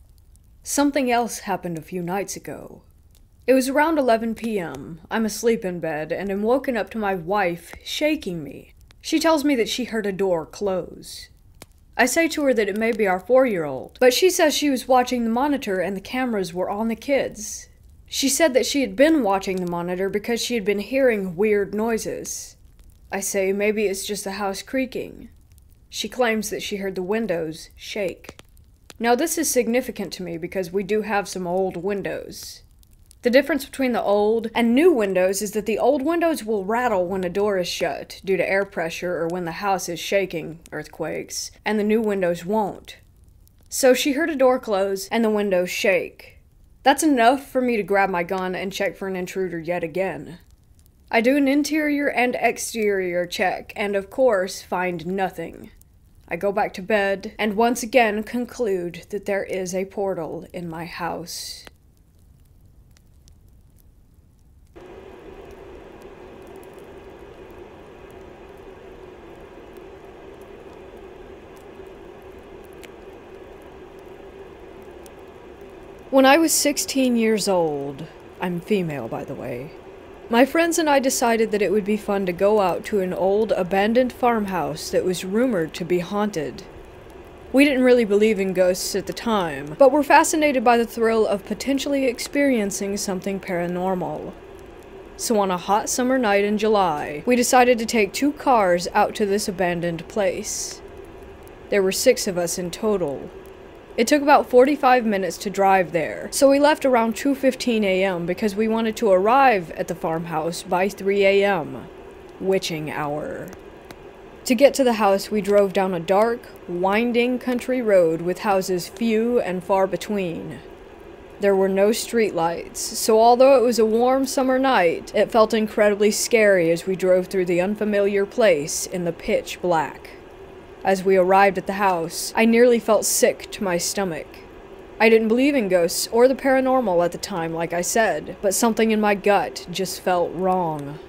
Something else happened a few nights ago. It was around eleven p m I'm asleep in bed and am woken up to my wife shaking me. She tells me that she heard a door close. I say to her that it may be our four-year-old, but she says she was watching the monitor and the cameras were on the kids. She said that she had been watching the monitor because she had been hearing weird noises. I say maybe it's just the house creaking. She claims that she heard the windows shake. Now this is significant to me because we do have some old windows. The difference between the old and new windows is that the old windows will rattle when a door is shut due to air pressure or when the house is shaking, earthquakes, and the new windows won't. So she heard a door close and the windows shake. That's enough for me to grab my gun and check for an intruder yet again. I do an interior and exterior check and, of course, find nothing. I go back to bed and once again conclude that there is a portal in my house. When I was sixteen years old, I'm female by the way, my friends and I decided that it would be fun to go out to an old abandoned farmhouse that was rumored to be haunted. We didn't really believe in ghosts at the time, but were fascinated by the thrill of potentially experiencing something paranormal. So on a hot summer night in July, we decided to take two cars out to this abandoned place. There were six of us in total. It took about forty-five minutes to drive there, so we left around two fifteen a m because we wanted to arrive at the farmhouse by three a m Witching hour. To get to the house, we drove down a dark, winding country road with houses few and far between. There were no streetlights, so although it was a warm summer night, it felt incredibly scary as we drove through the unfamiliar place in the pitch black. As we arrived at the house, I nearly felt sick to my stomach. I didn't believe in ghosts or the paranormal at the time, like I said, but something in my gut just felt wrong.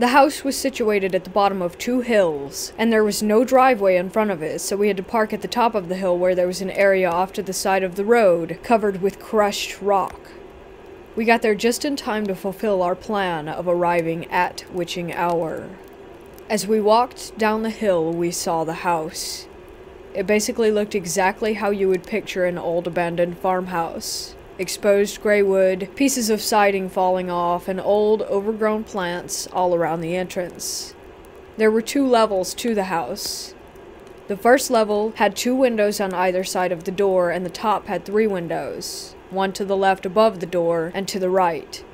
The house was situated at the bottom of two hills, and there was no driveway in front of it, so we had to park at the top of the hill where there was an area off to the side of the road covered with crushed rock. We got there just in time to fulfill our plan of arriving at witching hour. As we walked down the hill, we saw the house. It basically looked exactly how you would picture an old abandoned farmhouse. Exposed gray wood, pieces of siding falling off, and old overgrown plants all around the entrance. There were two levels to the house. The first level had two windows on either side of the door, and the top had three windows, one to the left above the door and to the right.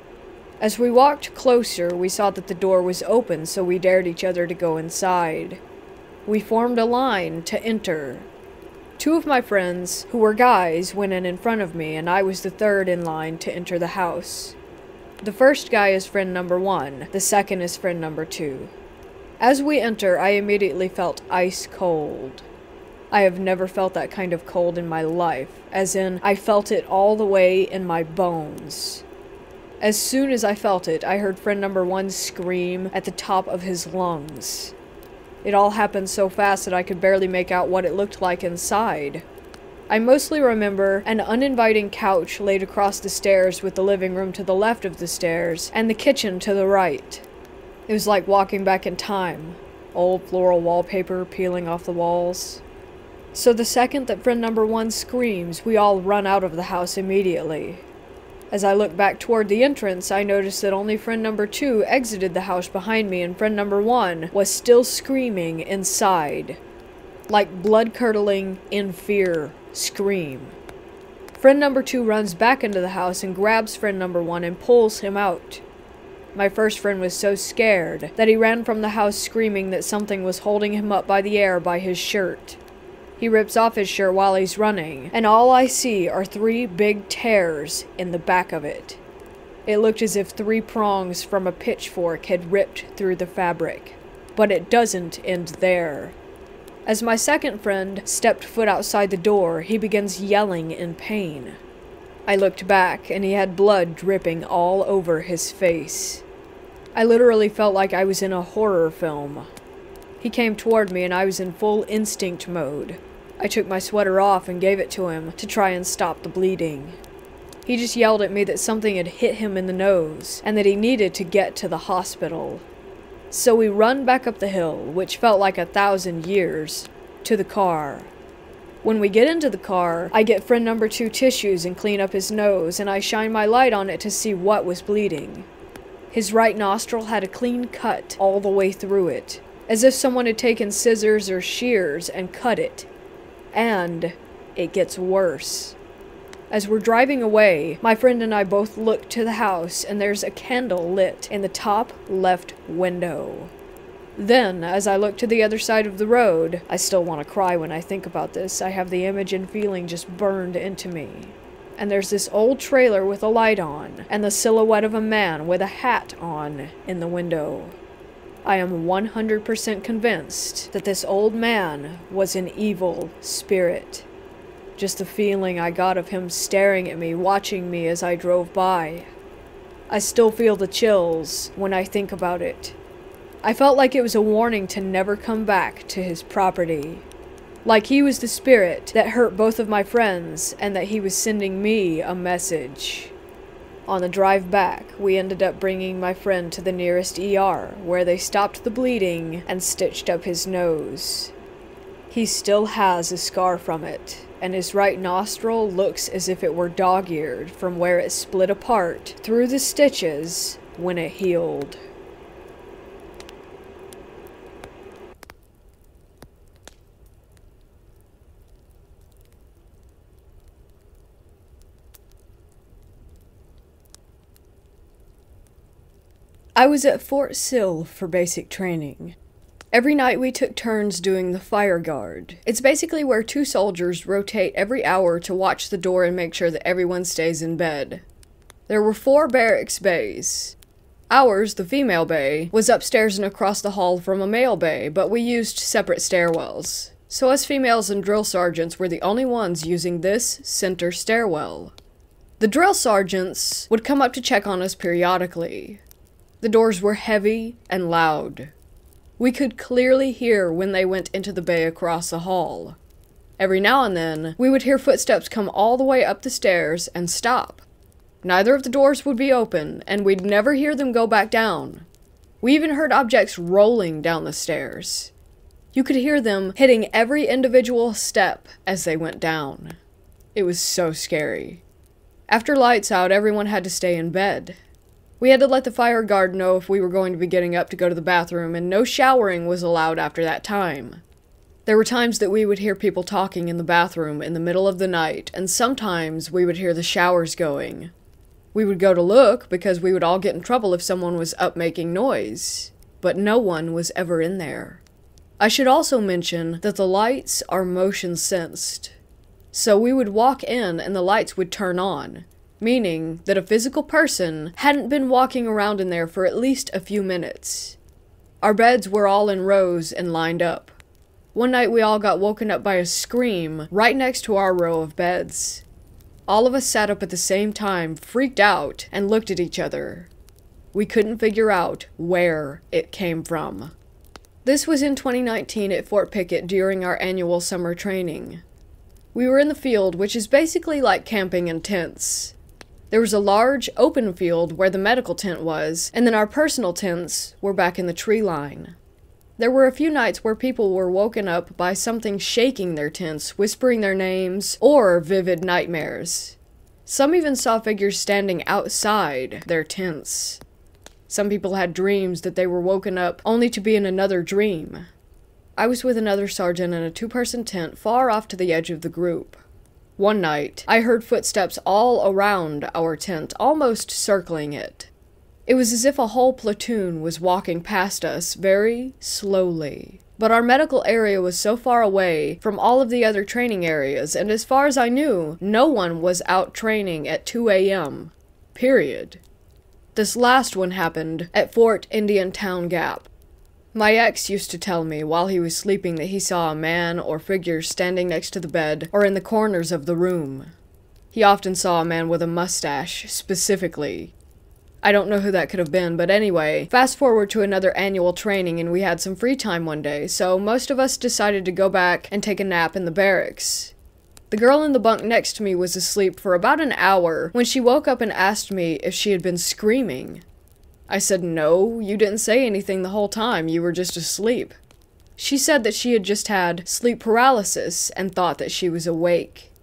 As we walked closer, we saw that the door was open, so we dared each other to go inside. We formed a line to enter. Two of my friends, who were guys, went in in front of me, and I was the third in line to enter the house. The first guy is friend number one, the second is friend number two. As we enter, I immediately felt ice cold. I have never felt that kind of cold in my life, as in, I felt it all the way in my bones. As soon as I felt it, I heard friend number one scream at the top of his lungs. It all happened so fast that I could barely make out what it looked like inside. I mostly remember an uninviting couch laid across the stairs with the living room to the left of the stairs and the kitchen to the right. It was like walking back in time, old floral wallpaper peeling off the walls. So the second that friend number one screams, we all run out of the house immediately. As I look back toward the entrance, I notice that only friend number two exited the house behind me, and friend number one was still screaming inside. Like blood-curdling, in fear, scream. Friend number two runs back into the house and grabs friend number one and pulls him out. My first friend was so scared that he ran from the house screaming that something was holding him up by the air by his shirt. He rips off his shirt while he's running, and all I see are three big tears in the back of it. It looked as if three prongs from a pitchfork had ripped through the fabric. But it doesn't end there. As my second friend stepped foot outside the door, he begins yelling in pain. I looked back, and he had blood dripping all over his face. I literally felt like I was in a horror film. He came toward me, and I was in full instinct mode. I took my sweater off and gave it to him to try and stop the bleeding. He just yelled at me that something had hit him in the nose and that he needed to get to the hospital. So we run back up the hill, which felt like a thousand years, to the car. When we get into the car, I get friend number two tissues and clean up his nose, and I shine my light on it to see what was bleeding. His right nostril had a clean cut all the way through it, as if someone had taken scissors or shears and cut it. And it gets worse. As we're driving away, my friend and I both look to the house, and there's a candle lit in the top left window. Then, as I look to the other side of the road, I still want to cry when I think about this. I have the image and feeling just burned into me. And there's this old trailer with a light on, and the silhouette of a man with a hat on in the window. I am one hundred percent convinced that this old man was an evil spirit. Just the feeling I got of him staring at me, watching me as I drove by. I still feel the chills when I think about it. I felt like it was a warning to never come back to his property. Like he was the spirit that hurt both of my friends, and that he was sending me a message. On the drive back, we ended up bringing my friend to the nearest E R, where they stopped the bleeding and stitched up his nose. He still has a scar from it, and his right nostril looks as if it were dog-eared from where it split apart through the stitches when it healed. I was at Fort Sill for basic training. Every night we took turns doing the fire guard. It's basically where two soldiers rotate every hour to watch the door and make sure that everyone stays in bed. There were four barracks bays. Ours, the female bay, was upstairs and across the hall from a male bay, but we used separate stairwells. So us females and drill sergeants were the only ones using this center stairwell. The drill sergeants would come up to check on us periodically. The doors were heavy and loud. We could clearly hear when they went into the bay across the hall. Every now and then, we would hear footsteps come all the way up the stairs and stop. Neither of the doors would be open, and we'd never hear them go back down. We even heard objects rolling down the stairs. You could hear them hitting every individual step as they went down. It was so scary. After lights out, everyone had to stay in bed. We had to let the fire guard know if we were going to be getting up to go to the bathroom, and no showering was allowed after that time. There were times that we would hear people talking in the bathroom in the middle of the night, and sometimes we would hear the showers going. We would go to look because we would all get in trouble if someone was up making noise, but no one was ever in there. I should also mention that the lights are motion sensed. So we would walk in and the lights would turn on, meaning that a physical person hadn't been walking around in there for at least a few minutes. Our beds were all in rows and lined up. One night we all got woken up by a scream right next to our row of beds. All of us sat up at the same time, freaked out, and looked at each other. We couldn't figure out where it came from. This was in twenty nineteen at Fort Pickett during our annual summer training. We were in the field, which is basically like camping in tents. There was a large, open field where the medical tent was, and then our personal tents were back in the tree line. There were a few nights where people were woken up by something shaking their tents, whispering their names, or vivid nightmares. Some even saw figures standing outside their tents. Some people had dreams that they were woken up only to be in another dream. I was with another sergeant in a two-person tent far off to the edge of the group. One night, I heard footsteps all around our tent, almost circling it. It was as if a whole platoon was walking past us very slowly. But our medical area was so far away from all of the other training areas, and as far as I knew, no one was out training at two A M. Period. This last one happened at Fort Indiantown Gap. My ex used to tell me while he was sleeping that he saw a man or figure standing next to the bed or in the corners of the room. He often saw a man with a mustache, specifically. I don't know who that could have been, but anyway, fast forward to another annual training and we had some free time one day, so most of us decided to go back and take a nap in the barracks. The girl in the bunk next to me was asleep for about an hour when she woke up and asked me if she had been screaming. I said, "No, you didn't say anything the whole time, you were just asleep." She said that she had just had sleep paralysis and thought that she was awake.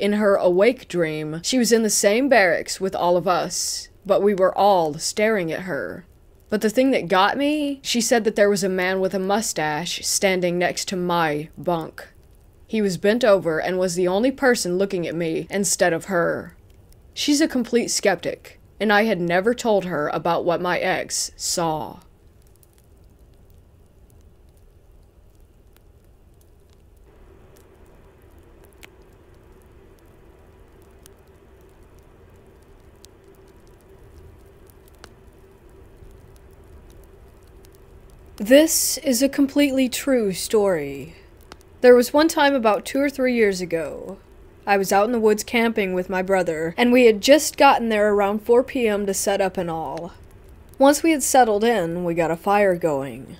In her awake dream, she was in the same barracks with all of us, but we were all staring at her. But the thing that got me, she said that there was a man with a mustache standing next to my bunk. He was bent over and was the only person looking at me instead of her. She's a complete skeptic, and I had never told her about what my ex saw. This is a completely true story. There was one time about two or three years ago. I was out in the woods camping with my brother, and we had just gotten there around four P M to set up and all. Once we had settled in, we got a fire going.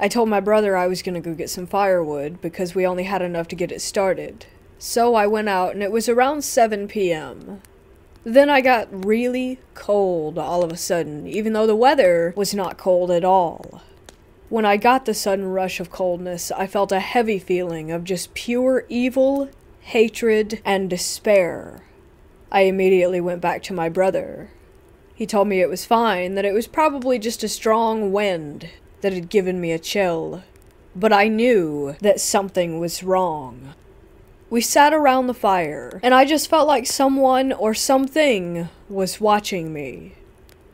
I told my brother I was going to go get some firewood, because we only had enough to get it started. So I went out, and it was around seven P M Then I got really cold all of a sudden, even though the weather was not cold at all. When I got the sudden rush of coldness, I felt a heavy feeling of just pure evil, hatred, and despair. I immediately went back to my brother. He told me it was fine, that it was probably just a strong wind that had given me a chill, but I knew that something was wrong. We sat around the fire, and I just felt like someone or something was watching me.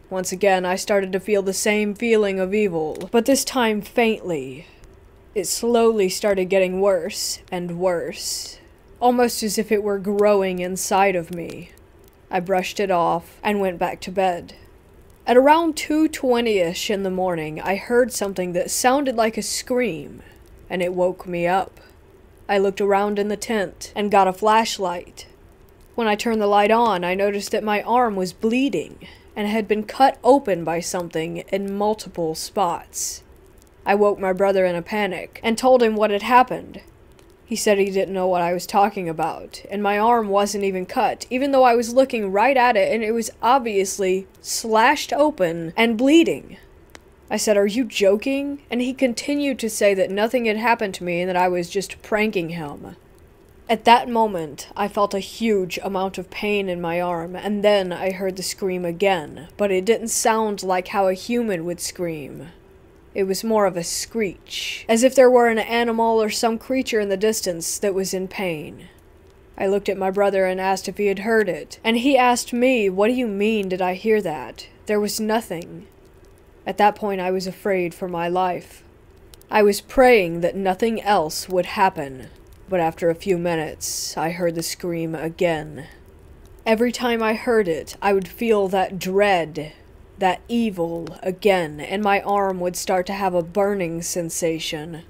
Once again, I started to feel the same feeling of evil, but this time faintly. It slowly started getting worse and worse, almost as if it were growing inside of me. I brushed it off and went back to bed. At around two twenty-ish in the morning, I heard something that sounded like a scream, and it woke me up. I looked around in the tent and got a flashlight. When I turned the light on, I noticed that my arm was bleeding and had been cut open by something in multiple spots. I woke my brother in a panic and told him what had happened. He said he didn't know what I was talking about, and my arm wasn't even cut, even though I was looking right at it and it was obviously slashed open and bleeding. I said, "Are you joking?" And he continued to say that nothing had happened to me and that I was just pranking him. At that moment, I felt a huge amount of pain in my arm, and then I heard the scream again, but it didn't sound like how a human would scream. It was more of a screech, as if there were an animal or some creature in the distance that was in pain. I looked at my brother and asked if he had heard it, and he asked me, "What do you mean did I hear that? There was nothing." At that point, I was afraid for my life. I was praying that nothing else would happen, but after a few minutes, I heard the scream again. Every time I heard it, I would feel that dread that evil again, and my arm would start to have a burning sensation.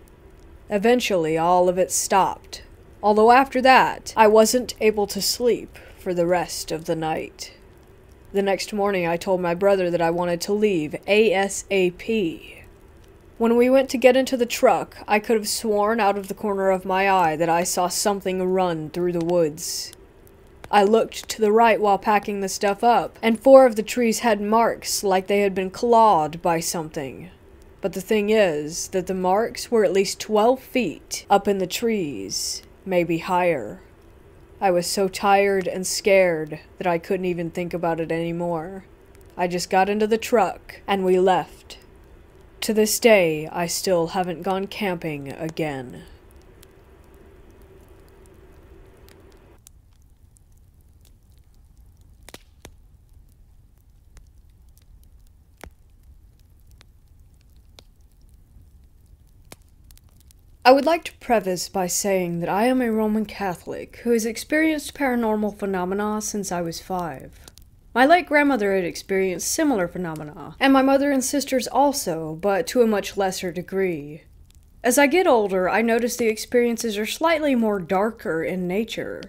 Eventually, all of it stopped, although after that, I wasn't able to sleep for the rest of the night. The next morning, I told my brother that I wanted to leave ASAP. When we went to get into the truck, I could have sworn out of the corner of my eye that I saw something run through the woods. I looked to the right while packing the stuff up, and four of the trees had marks like they had been clawed by something. But the thing is that the marks were at least twelve feet up in the trees, maybe higher. I was so tired and scared that I couldn't even think about it anymore. I just got into the truck and we left. To this day, I still haven't gone camping again. I would like to preface by saying that I am a Roman Catholic who has experienced paranormal phenomena since I was five. My late grandmother had experienced similar phenomena, and my mother and sisters also, but to a much lesser degree. As I get older, I notice the experiences are slightly more darker in nature.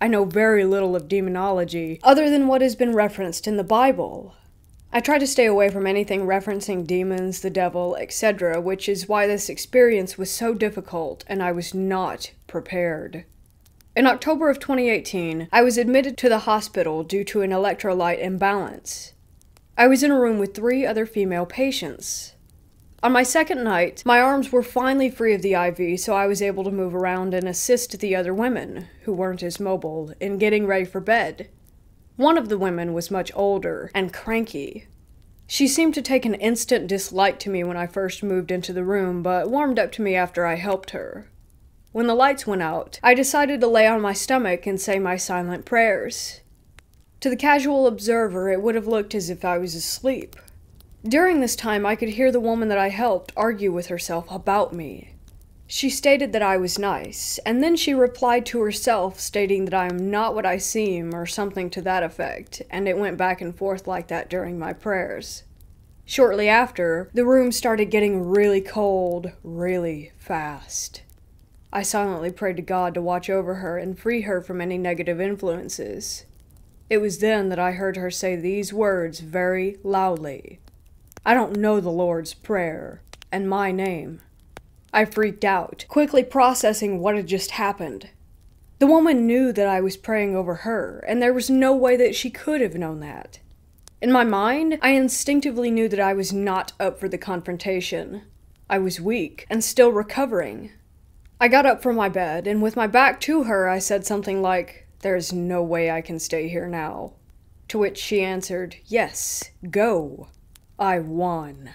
I know very little of demonology, other than what has been referenced in the Bible. I try to stay away from anything referencing demons, the devil, et cetera, which is why this experience was so difficult and I was not prepared. In October of twenty eighteen, I was admitted to the hospital due to an electrolyte imbalance. I was in a room with three other female patients. On my second night, my arms were finally free of the I V, so I was able to move around and assist the other women, who weren't as mobile, in getting ready for bed. One of the women was much older and cranky. She seemed to take an instant dislike to me when I first moved into the room, but warmed up to me after I helped her. When the lights went out, I decided to lay on my stomach and say my silent prayers. To the casual observer, it would have looked as if I was asleep. During this time, I could hear the woman that I helped argue with herself about me. She stated that I was nice, and then she replied to herself stating that I am not what I seem or something to that effect, and it went back and forth like that during my prayers. Shortly after, the room started getting really cold, really fast. I silently prayed to God to watch over her and free her from any negative influences. It was then that I heard her say these words very loudly. "I don't know the Lord's Prayer, and my name." I freaked out, quickly processing what had just happened. The woman knew that I was praying over her, and there was no way that she could have known that. In my mind, I instinctively knew that I was not up for the confrontation. I was weak and still recovering. I got up from my bed, and with my back to her, I said something like, "There is no way I can stay here now." To which she answered, "Yes, go." I won,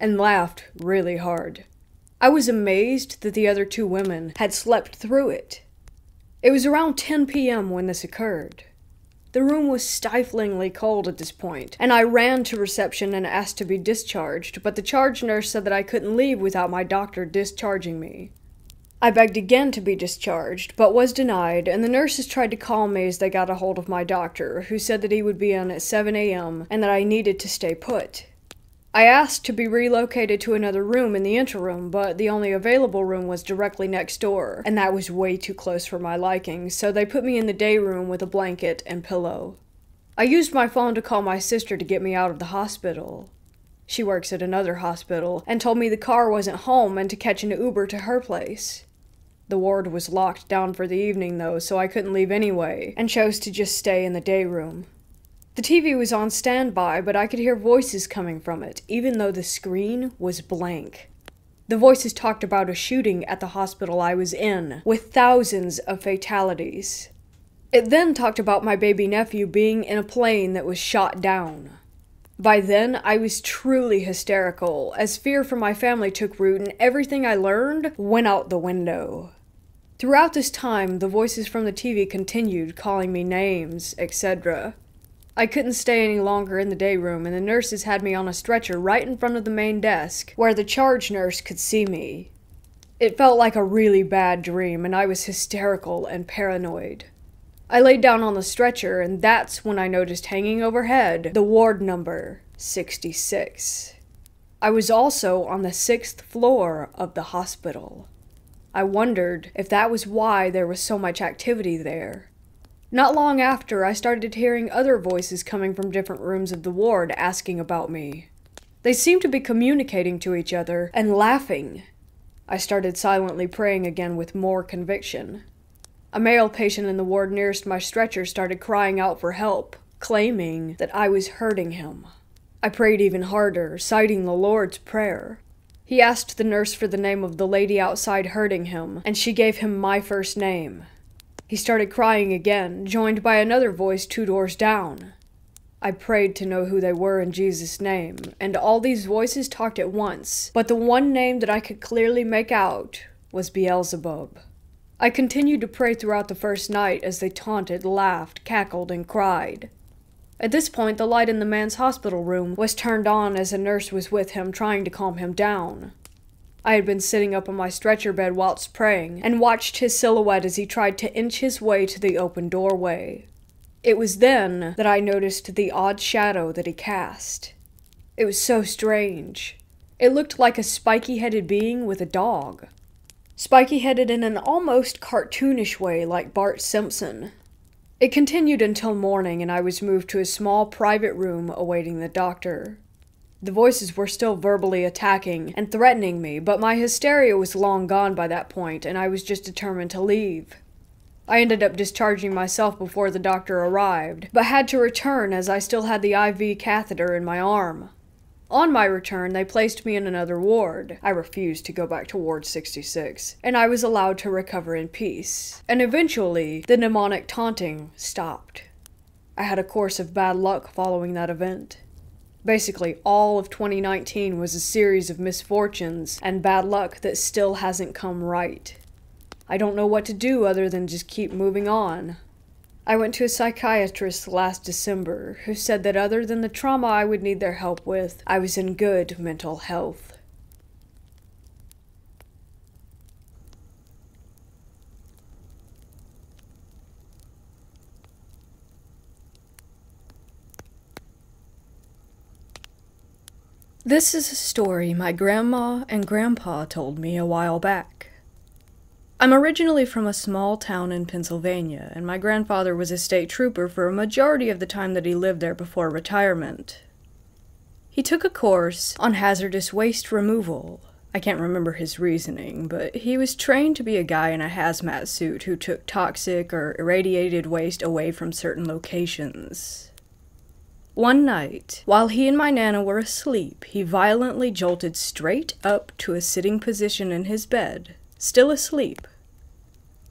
and laughed really hard. I was amazed that the other two women had slept through it. It was around ten p m when this occurred. The room was stiflingly cold at this point, and I ran to reception and asked to be discharged, but the charge nurse said that I couldn't leave without my doctor discharging me. I begged again to be discharged, but was denied, and the nurses tried to call me as they got a hold of my doctor, who said that he would be in at seven a m and that I needed to stay put. I asked to be relocated to another room in the interim, but the only available room was directly next door, and that was way too close for my liking, so they put me in the day room with a blanket and pillow. I used my phone to call my sister to get me out of the hospital. She works at another hospital, and told me the car wasn't home and to catch an Uber to her place. The ward was locked down for the evening, though, so I couldn't leave anyway, and chose to just stay in the day room. The T V was on standby, but I could hear voices coming from it, even though the screen was blank. The voices talked about a shooting at the hospital I was in, with thousands of fatalities. It then talked about my baby nephew being in a plane that was shot down. By then, I was truly hysterical, as fear for my family took root and everything I learned went out the window. Throughout this time, the voices from the T V continued calling me names, et cetera. I couldn't stay any longer in the day room, and the nurses had me on a stretcher right in front of the main desk, where the charge nurse could see me. It felt like a really bad dream, and I was hysterical and paranoid. I laid down on the stretcher, and that's when I noticed hanging overhead the ward number, sixty-six. I was also on the sixth floor of the hospital. I wondered if that was why there was so much activity there. Not long after, I started hearing other voices coming from different rooms of the ward asking about me. They seemed to be communicating to each other and laughing. I started silently praying again with more conviction. A male patient in the ward nearest my stretcher started crying out for help, claiming that I was hurting him. I prayed even harder, citing the Lord's Prayer. He asked the nurse for the name of the lady outside hurting him, and she gave him my first name. He started crying again, joined by another voice two doors down. I prayed to know who they were in Jesus' name, and all these voices talked at once, but the one name that I could clearly make out was Beelzebub. I continued to pray throughout the first night as they taunted, laughed, cackled, and cried. At this point, the light in the man's hospital room was turned on as a nurse was with him trying to calm him down. I had been sitting up on my stretcher bed whilst praying, and watched his silhouette as he tried to inch his way to the open doorway. It was then that I noticed the odd shadow that he cast. It was so strange. It looked like a spiky-headed being with a dog. Spiky-headed in an almost cartoonish way, like Bart Simpson. It continued until morning, and I was moved to a small private room awaiting the doctor. The voices were still verbally attacking and threatening me, but my hysteria was long gone by that point, and I was just determined to leave. I ended up discharging myself before the doctor arrived, but had to return as I still had the I V catheter in my arm. On my return, they placed me in another ward. I refused to go back to Ward sixty-six, and I was allowed to recover in peace. And eventually, the demonic taunting stopped. I had a course of bad luck following that event. Basically, all of twenty nineteen was a series of misfortunes and bad luck that still hasn't come right. I don't know what to do other than just keep moving on. I went to a psychiatrist last December who said that other than the trauma I would need their help with, I was in good mental health. This is a story my grandma and grandpa told me a while back. I'm originally from a small town in Pennsylvania, and my grandfather was a state trooper for a majority of the time that he lived there before retirement. He took a course on hazardous waste removal. I can't remember his reasoning, but he was trained to be a guy in a hazmat suit who took toxic or irradiated waste away from certain locations. One night, while he and my Nana were asleep, he violently jolted straight up to a sitting position in his bed, still asleep.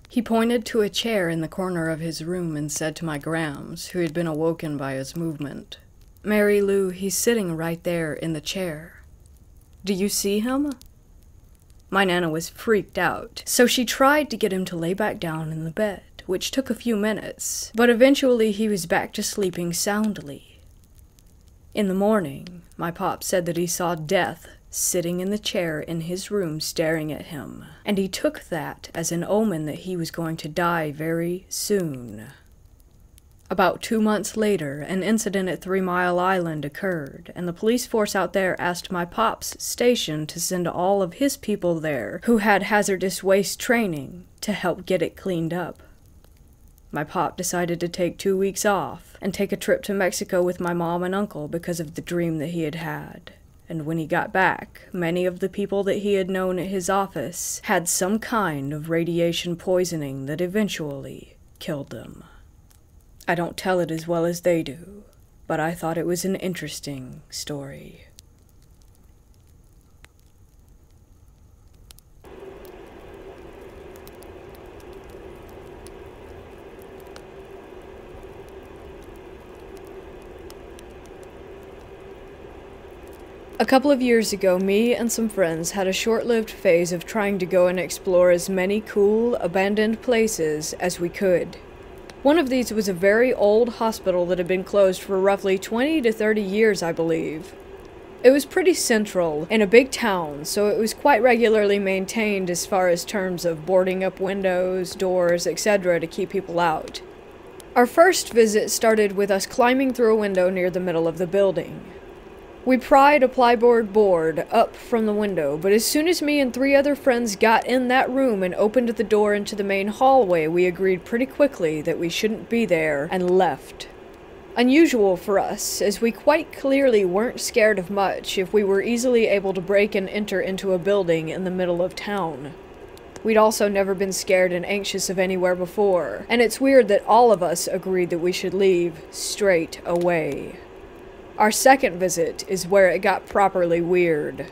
He pointed to a chair in the corner of his room and said to my Grams, who had been awoken by his movement, "Mary Lou, he's sitting right there in the chair. Do you see him?" My Nana was freaked out, so she tried to get him to lay back down in the bed, which took a few minutes, but eventually he was back to sleeping soundly. In the morning, my pop said that he saw Death sitting in the chair in his room staring at him, and he took that as an omen that he was going to die very soon. About two months later, an incident at Three Mile Island occurred, and the police force out there asked my pop's station to send all of his people there who had hazardous waste training to help get it cleaned up. My pop decided to take two weeks off and take a trip to Mexico with my mom and uncle because of the dream that he had had. And when he got back, many of the people that he had known at his office had some kind of radiation poisoning that eventually killed them. I don't tell it as well as they do, but I thought it was an interesting story. A couple of years ago, me and some friends had a short-lived phase of trying to go and explore as many cool, abandoned places as we could. One of these was a very old hospital that had been closed for roughly twenty to thirty years, I believe. It was pretty central, in a big town, so it was quite regularly maintained as far as terms of boarding up windows, doors, et cetera to keep people out. Our first visit started with us climbing through a window near the middle of the building. We pried a plywood board up from the window, but as soon as me and three other friends got in that room and opened the door into the main hallway, we agreed pretty quickly that we shouldn't be there and left. Unusual for us, as we quite clearly weren't scared of much if we were easily able to break and enter into a building in the middle of town. We'd also never been scared and anxious of anywhere before, and it's weird that all of us agreed that we should leave straight away. Our second visit is where it got properly weird.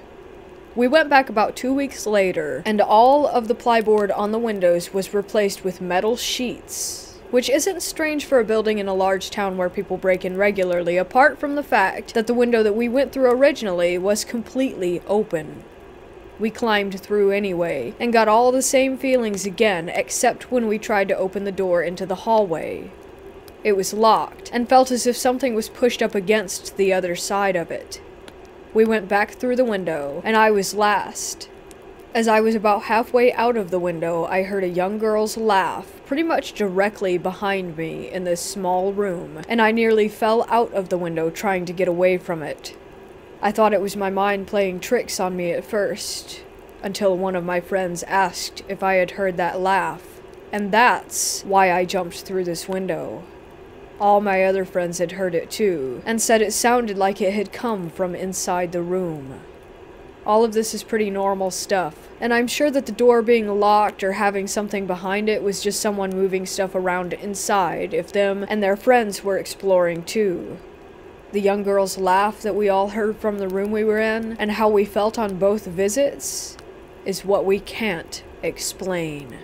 We went back about two weeks later, and all of the plyboard on the windows was replaced with metal sheets, which isn't strange for a building in a large town where people break in regularly, apart from the fact that the window that we went through originally was completely open. We climbed through anyway, and got all the same feelings again, except when we tried to open the door into the hallway. It was locked, and felt as if something was pushed up against the other side of it. We went back through the window, and I was last. As I was about halfway out of the window, I heard a young girl's laugh, pretty much directly behind me in this small room, and I nearly fell out of the window trying to get away from it. I thought it was my mind playing tricks on me at first, until one of my friends asked if I had heard that laugh, and that's why I jumped through this window. All my other friends had heard it too, and said it sounded like it had come from inside the room. All of this is pretty normal stuff, and I'm sure that the door being locked or having something behind it was just someone moving stuff around inside if them and their friends were exploring too. The young girl's laugh that we all heard from the room we were in, and how we felt on both visits, is what we can't explain.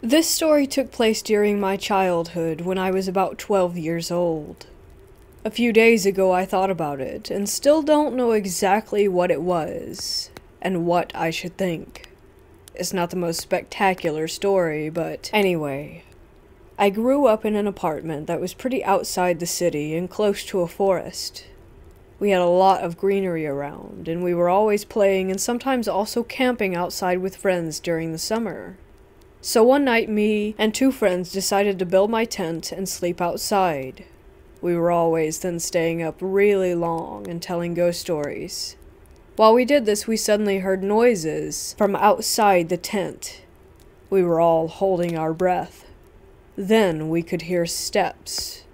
This story took place during my childhood when I was about twelve years old. A few days ago I thought about it, and still don't know exactly what it was, and what I should think. It's not the most spectacular story, but anyway. I grew up in an apartment that was pretty outside the city and close to a forest. We had a lot of greenery around, and we were always playing and sometimes also camping outside with friends during the summer. So one night me and two friends decided to build my tent and sleep outside. We were always then staying up really long and telling ghost stories. While we did this, we suddenly heard noises from outside the tent. We were all holding our breath. Then we could hear steps.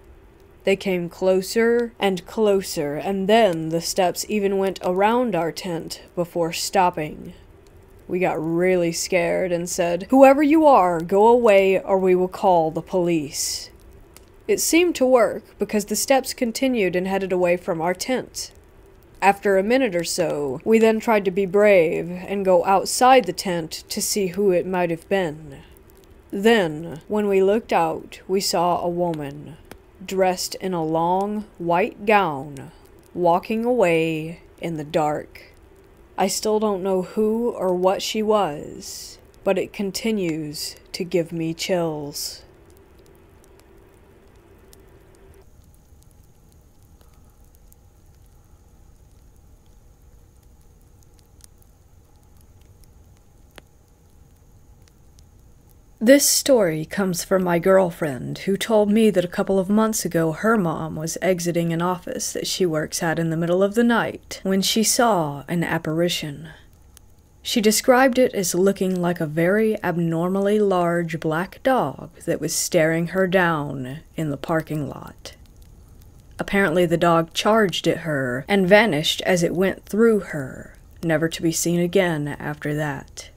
They came closer and closer, and then the steps even went around our tent before stopping. We got really scared and said, "Whoever you are, go away or we will call the police." It seemed to work because the steps continued and headed away from our tent. After a minute or so, we then tried to be brave and go outside the tent to see who it might have been. Then, when we looked out, we saw a woman, dressed in a long white gown, walking away in the dark. I still don't know who or what she was, but it continues to give me chills. This story comes from my girlfriend, who told me that a couple of months ago her mom was exiting an office that she works at in the middle of the night when she saw an apparition. She described it as looking like a very abnormally large black dog that was staring her down in the parking lot. Apparently the dog charged at her and vanished as it went through her, never to be seen again after that.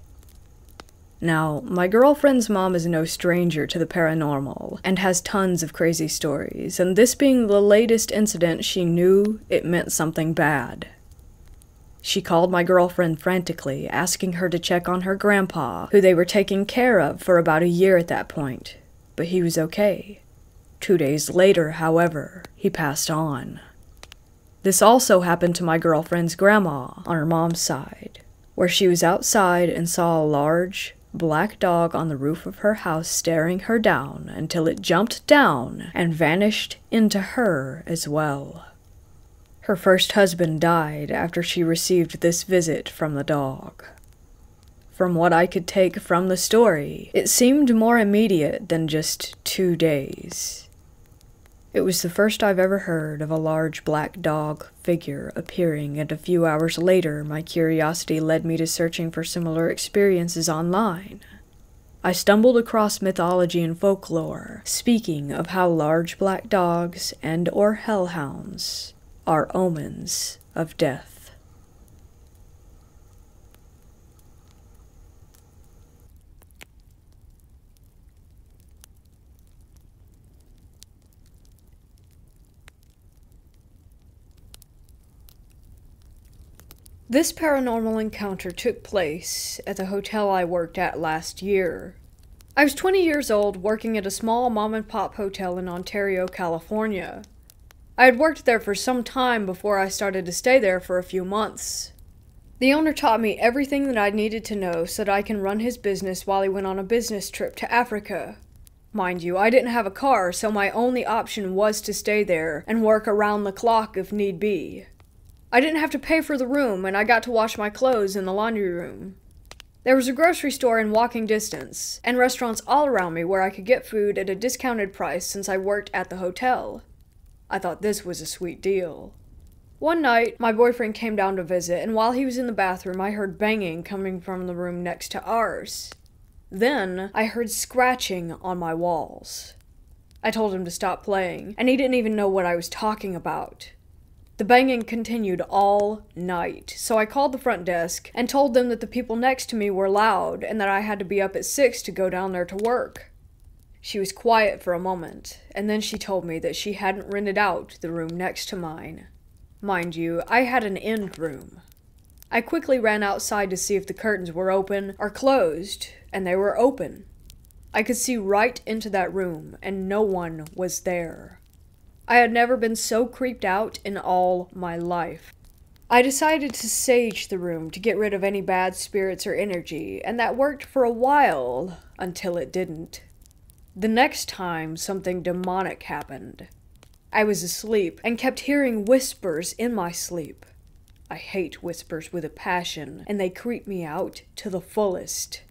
Now, my girlfriend's mom is no stranger to the paranormal, and has tons of crazy stories, and this being the latest incident, she knew it meant something bad. She called my girlfriend frantically, asking her to check on her grandpa, who they were taking care of for about a year at that point, but he was okay. Two days later, however, he passed on. This also happened to my girlfriend's grandma on her mom's side, where she was outside and saw a large black dog on the roof of her house staring her down until it jumped down and vanished into her as well. Her first husband died after she received this visit from the dog. From what I could take from the story, it seemed more immediate than just two days. It was the first I've ever heard of a large black dog figure appearing, and a few hours later my curiosity led me to searching for similar experiences online. I stumbled across mythology and folklore, speaking of how large black dogs and or hellhounds are omens of death. This paranormal encounter took place at the hotel I worked at last year. I was twenty years old, working at a small mom-and-pop hotel in Ontario, California. I had worked there for some time before I started to stay there for a few months. The owner taught me everything that I needed to know so that I can run his business while he went on a business trip to Africa. Mind you, I didn't have a car, so my only option was to stay there and work around the clock if need be. I didn't have to pay for the room, and I got to wash my clothes in the laundry room. There was a grocery store in walking distance, and restaurants all around me where I could get food at a discounted price since I worked at the hotel. I thought this was a sweet deal. One night, my boyfriend came down to visit, and while he was in the bathroom, I heard banging coming from the room next to ours. Then, I heard scratching on my walls. I told him to stop playing, and he didn't even know what I was talking about. The banging continued all night, so I called the front desk and told them that the people next to me were loud and that I had to be up at six to go down there to work. She was quiet for a moment, and then she told me that she hadn't rented out the room next to mine. Mind you, I had an end room. I quickly ran outside to see if the curtains were open or closed, and they were open. I could see right into that room, and no one was there. I had never been so creeped out in all my life. I decided to sage the room to get rid of any bad spirits or energy, and that worked for a while, until it didn't. The next time, something demonic happened. I was asleep and kept hearing whispers in my sleep. I hate whispers with a passion, and they creep me out to the fullest.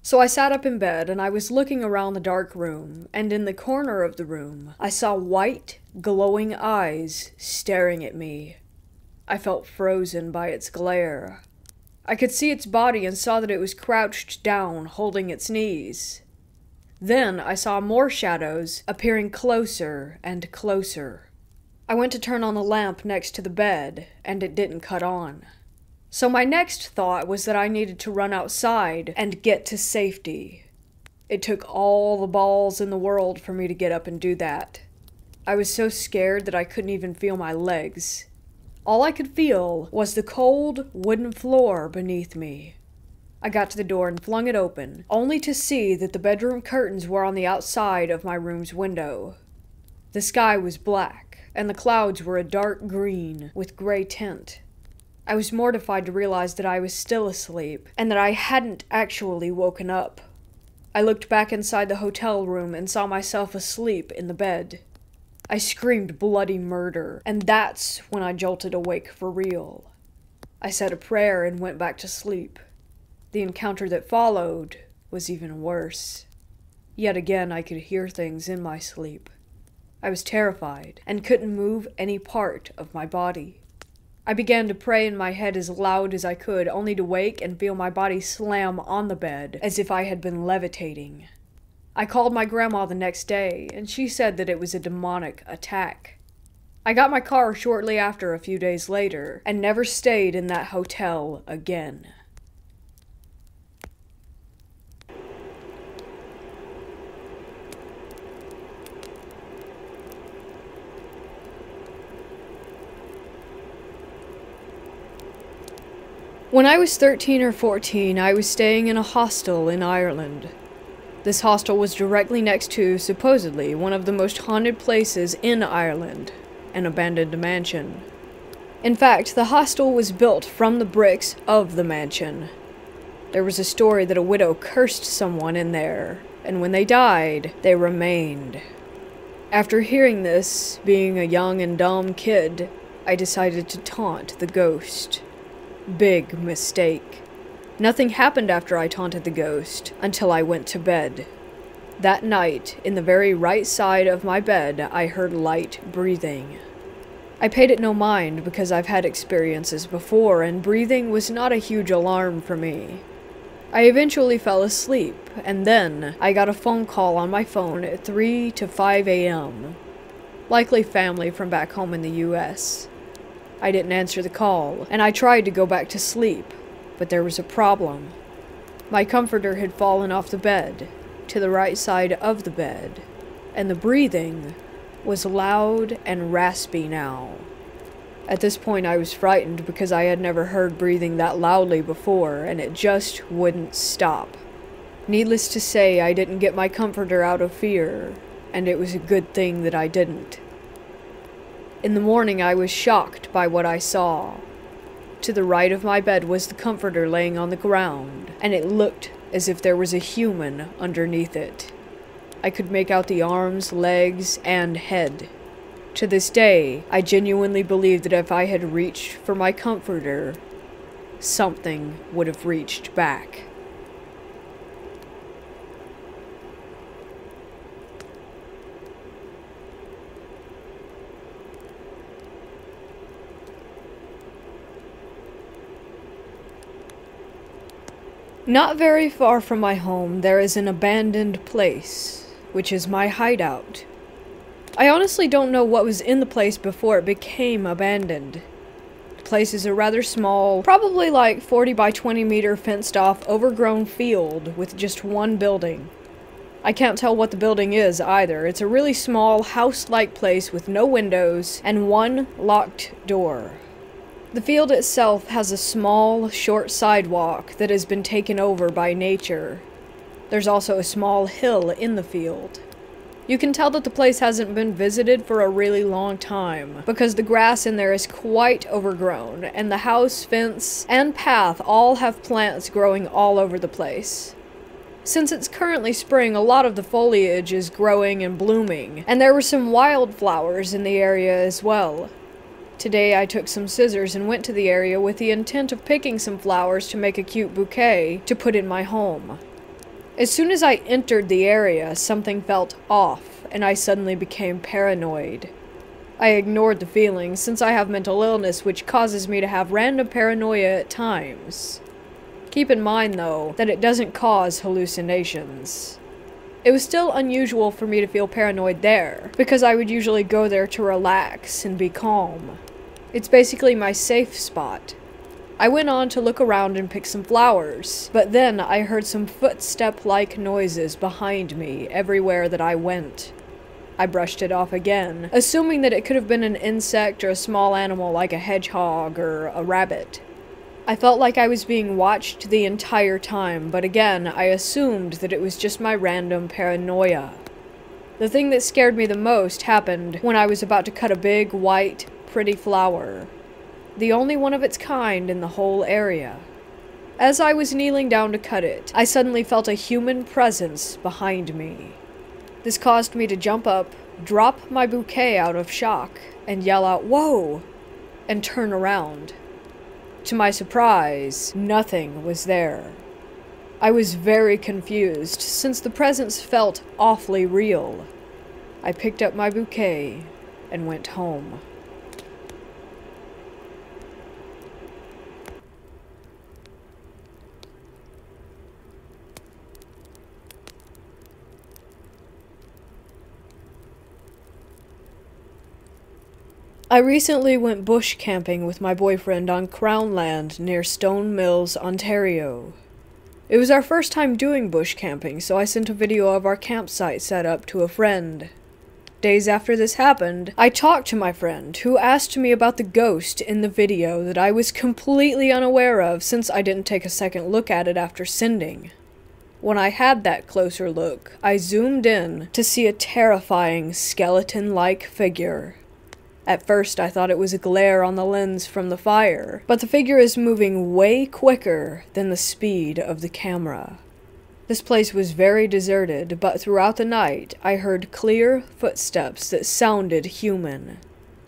So I sat up in bed, and I was looking around the dark room, and in the corner of the room, I saw white, glowing eyes staring at me. I felt frozen by its glare. I could see its body and saw that it was crouched down, holding its knees. Then I saw more shadows appearing closer and closer. I went to turn on the lamp next to the bed, and it didn't cut on. So my next thought was that I needed to run outside and get to safety. It took all the balls in the world for me to get up and do that. I was so scared that I couldn't even feel my legs. All I could feel was the cold wooden floor beneath me. I got to the door and flung it open, only to see that the bedroom curtains were on the outside of my room's window. The sky was black, and the clouds were a dark green with gray tint. I was mortified to realize that I was still asleep, and that I hadn't actually woken up. I looked back inside the hotel room and saw myself asleep in the bed. I screamed bloody murder, and that's when I jolted awake for real. I said a prayer and went back to sleep. The encounter that followed was even worse. Yet again, I could hear things in my sleep. I was terrified and couldn't move any part of my body. I began to pray in my head as loud as I could, only to wake and feel my body slam on the bed, as if I had been levitating. I called my grandma the next day, and she said that it was a demonic attack. I got my car shortly after, a few days later, and never stayed in that hotel again. When I was thirteen or fourteen, I was staying in a hostel in Ireland. This hostel was directly next to, supposedly, one of the most haunted places in Ireland, an abandoned mansion. In fact, the hostel was built from the bricks of the mansion. There was a story that a widow cursed someone in there, and when they died, they remained. After hearing this, being a young and dumb kid, I decided to taunt the ghost. Big mistake. Nothing happened after I taunted the ghost, until I went to bed. That night, in the very right side of my bed, I heard light breathing. I paid it no mind because I've had experiences before, and breathing was not a huge alarm for me. I eventually fell asleep, and then I got a phone call on my phone at three to five A M Likely family from back home in the U S I didn't answer the call, and I tried to go back to sleep, but there was a problem. My comforter had fallen off the bed, to the right side of the bed, and the breathing was loud and raspy now. At this point, I was frightened because I had never heard breathing that loudly before, and it just wouldn't stop. Needless to say, I didn't get my comforter out of fear, and it was a good thing that I didn't. In the morning, I was shocked by what I saw. To the right of my bed was the comforter laying on the ground, and it looked as if there was a human underneath it. I could make out the arms, legs, and head. To this day, I genuinely believe that if I had reached for my comforter, something would have reached back. Not very far from my home, there is an abandoned place, which is my hideout. I honestly don't know what was in the place before it became abandoned. The place is a rather small, probably like forty by twenty meter fenced off overgrown field with just one building. I can't tell what the building is either. It's a really small house-like place with no windows and one locked door. The field itself has a small, short sidewalk that has been taken over by nature. There's also a small hill in the field. You can tell that the place hasn't been visited for a really long time, because the grass in there is quite overgrown, and the house, fence, and path all have plants growing all over the place. Since it's currently spring, a lot of the foliage is growing and blooming, and there were some wildflowers in the area as well. Today I took some scissors and went to the area with the intent of picking some flowers to make a cute bouquet to put in my home. As soon as I entered the area, something felt off, and I suddenly became paranoid. I ignored the feeling, since I have mental illness which causes me to have random paranoia at times. Keep in mind, though, that it doesn't cause hallucinations. It was still unusual for me to feel paranoid there, because I would usually go there to relax and be calm. It's basically my safe spot. I went on to look around and pick some flowers, but then I heard some footstep-like noises behind me everywhere that I went. I brushed it off again, assuming that it could have been an insect or a small animal like a hedgehog or a rabbit. I felt like I was being watched the entire time, but again, I assumed that it was just my random paranoia. The thing that scared me the most happened when I was about to cut a big, white, pretty flower. The only one of its kind in the whole area. As I was kneeling down to cut it, I suddenly felt a human presence behind me. This caused me to jump up, drop my bouquet out of shock, and yell out, "Whoa!" and turn around. To my surprise, nothing was there. I was very confused, since the presence felt awfully real. I picked up my bouquet and went home. I recently went bush camping with my boyfriend on Crown Land near Stone Mills, Ontario. It was our first time doing bush camping, so I sent a video of our campsite setup to a friend. Days after this happened, I talked to my friend, who asked me about the ghost in the video that I was completely unaware of since I didn't take a second look at it after sending. When I had that closer look, I zoomed in to see a terrifying skeleton-like figure. At first, I thought it was a glare on the lens from the fire, but the figure is moving way quicker than the speed of the camera. This place was very deserted, but throughout the night, I heard clear footsteps that sounded human.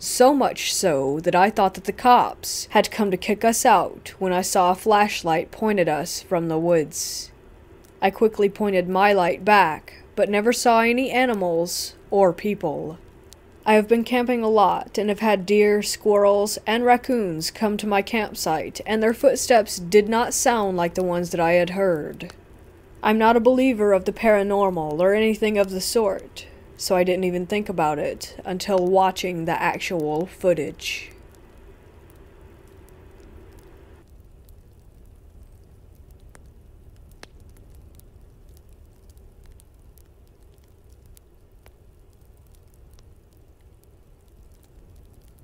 so much so that I thought that the cops had come to kick us out when I saw a flashlight point at us from the woods. I quickly pointed my light back, but never saw any animals or people. I have been camping a lot and have had deer, squirrels, and raccoons come to my campsite, and their footsteps did not sound like the ones that I had heard. I'm not a believer of the paranormal or anything of the sort, so I didn't even think about it until watching the actual footage.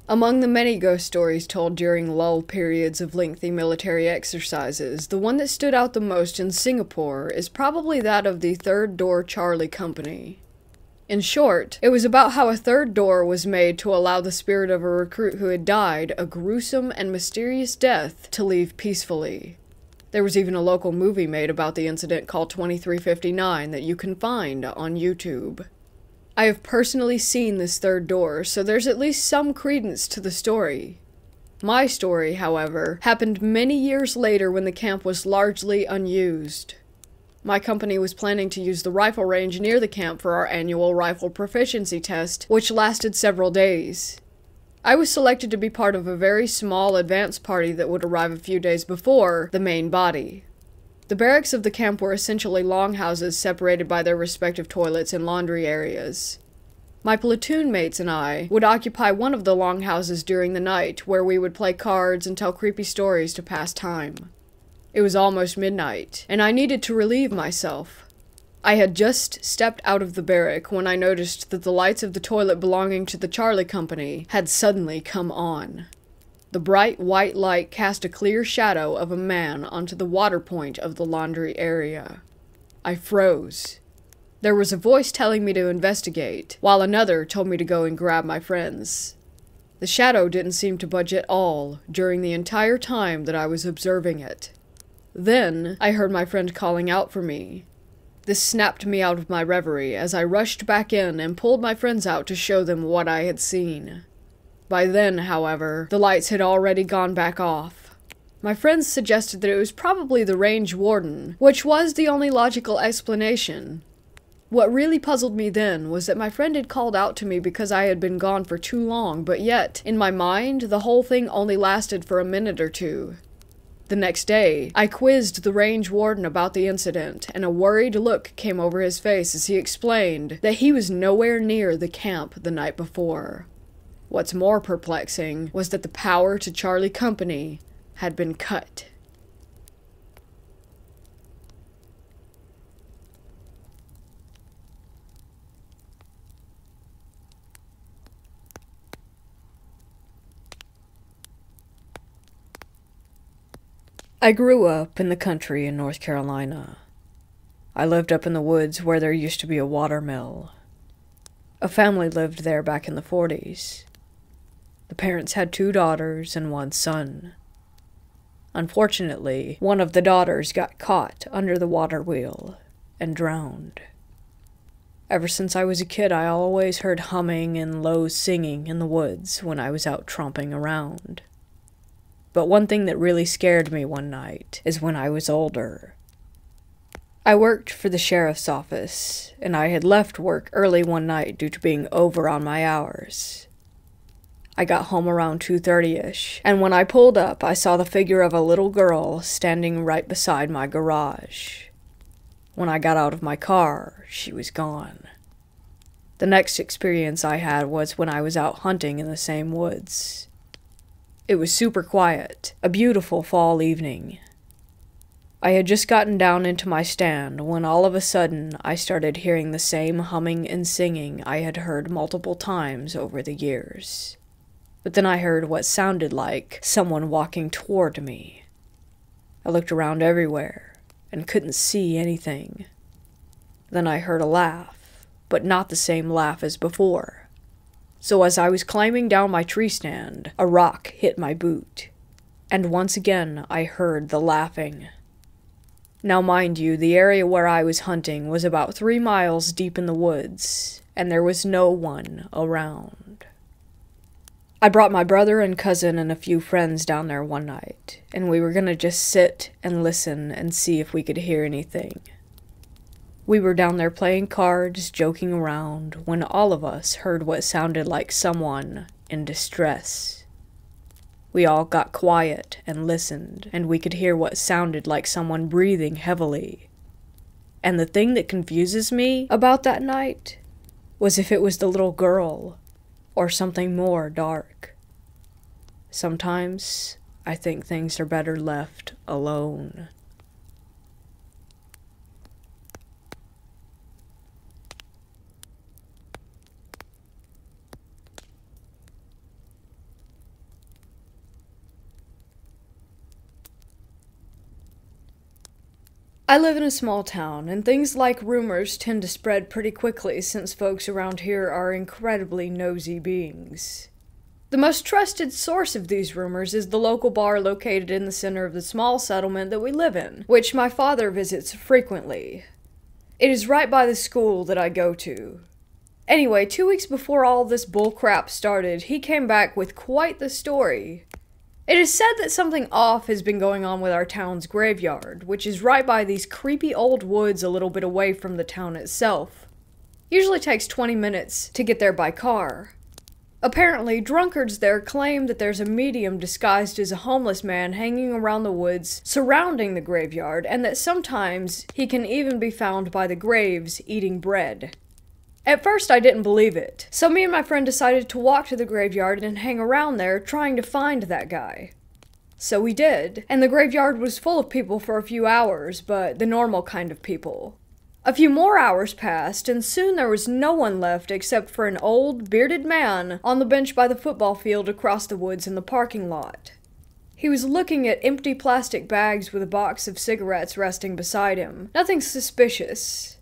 Among the many ghost stories told during lull periods of lengthy military exercises, the one that stood out the most in Singapore is probably that of the Third Door Charlie Company. In short, it was about how a third door was made to allow the spirit of a recruit who had died a gruesome and mysterious death to leave peacefully. There was even a local movie made about the incident called twenty-three fifty-nine that you can find on YouTube. I have personally seen this third door, so there's at least some credence to the story. My story, however, happened many years later when the camp was largely unused. My company was planning to use the rifle range near the camp for our annual rifle proficiency test, which lasted several days. I was selected to be part of a very small advance party that would arrive a few days before the main body. The barracks of the camp were essentially longhouses separated by their respective toilets and laundry areas. My platoon mates and I would occupy one of the longhouses during the night, where we would play cards and tell creepy stories to pass time. It was almost midnight, and I needed to relieve myself. I had just stepped out of the barrack when I noticed that the lights of the toilet belonging to the Charlie Company had suddenly come on. The bright white light cast a clear shadow of a man onto the water point of the laundry area. I froze. There was a voice telling me to investigate, while another told me to go and grab my friends. The shadow didn't seem to budge at all during the entire time that I was observing it. Then I heard my friend calling out for me. This snapped me out of my reverie as I rushed back in and pulled my friends out to show them what I had seen. By then, however, the lights had already gone back off. My friends suggested that it was probably the range warden, which was the only logical explanation. What really puzzled me then was that my friend had called out to me because I had been gone for too long, but yet, in my mind, the whole thing only lasted for a minute or two. The next day, I quizzed the range warden about the incident, and a worried look came over his face as he explained that he was nowhere near the camp the night before. What's more perplexing was that the power to Charlie Company had been cut. I grew up in the country in North Carolina. I lived up in the woods where there used to be a water mill. A family lived there back in the forties. The parents had two daughters and one son. Unfortunately, one of the daughters got caught under the water wheel and drowned. Ever since I was a kid, I always heard humming and low singing in the woods when I was out tromping around. But one thing that really scared me one night is when I was older. I worked for the sheriff's office, and I had left work early one night due to being over on my hours. I got home around two thirty-ish, and when I pulled up, I saw the figure of a little girl standing right beside my garage. When I got out of my car, she was gone. The next experience I had was when I was out hunting in the same woods. It was super quiet, a beautiful fall evening. I had just gotten down into my stand when all of a sudden I started hearing the same humming and singing I had heard multiple times over the years. But then I heard what sounded like someone walking toward me. I looked around everywhere and couldn't see anything. Then I heard a laugh, but not the same laugh as before. So as I was climbing down my tree stand, a rock hit my boot. And once again I heard the laughing. Now mind you, the area where I was hunting was about three miles deep in the woods, and there was no one around. I brought my brother and cousin and a few friends down there one night, and we were gonna just sit and listen and see if we could hear anything. We were down there playing cards, joking around, when all of us heard what sounded like someone in distress. We all got quiet and listened, and we could hear what sounded like someone breathing heavily. And the thing that confuses me about that night was if it was the little girl or something more dark. Sometimes I think things are better left alone. I live in a small town, and things like rumors tend to spread pretty quickly since folks around here are incredibly nosy beings. The most trusted source of these rumors is the local bar located in the center of the small settlement that we live in, which my father visits frequently. It is right by the school that I go to. Anyway, two weeks before all this bullcrap started, he came back with quite the story. It is said that something off has been going on with our town's graveyard, which is right by these creepy old woods a little bit away from the town itself. Usually takes twenty minutes to get there by car. Apparently, drunkards there claim that there's a medium disguised as a homeless man hanging around the woods surrounding the graveyard, and that sometimes he can even be found by the graves eating bread. At first, I didn't believe it, so me and my friend decided to walk to the graveyard and hang around there trying to find that guy. So we did, and the graveyard was full of people for a few hours, but the normal kind of people. A few more hours passed, and soon there was no one left except for an old, bearded man on the bench by the football field across the woods in the parking lot. He was looking at empty plastic bags with a box of cigarettes resting beside him. Nothing suspicious.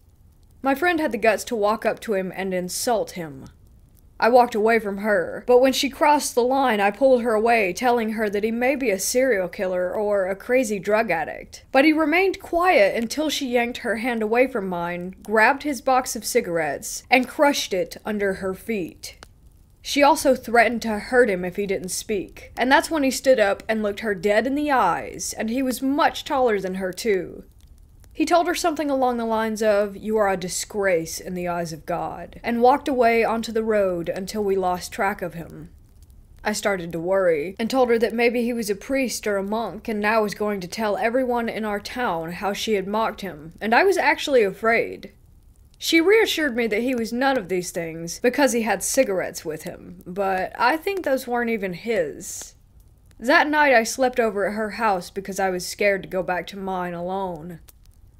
My friend had the guts to walk up to him and insult him. I walked away from her, but when she crossed the line, I pulled her away, telling her that he may be a serial killer or a crazy drug addict. But he remained quiet until she yanked her hand away from mine, grabbed his box of cigarettes, and crushed it under her feet. She also threatened to hurt him if he didn't speak, and that's when he stood up and looked her dead in the eyes, and he was much taller than her, too. He told her something along the lines of, "You are a disgrace in the eyes of God," and walked away onto the road until we lost track of him. I started to worry, and told her that maybe he was a priest or a monk, and now was going to tell everyone in our town how she had mocked him, and I was actually afraid. She reassured me that he was none of these things, because he had cigarettes with him, but I think those weren't even his. That night I slept over at her house because I was scared to go back to mine alone.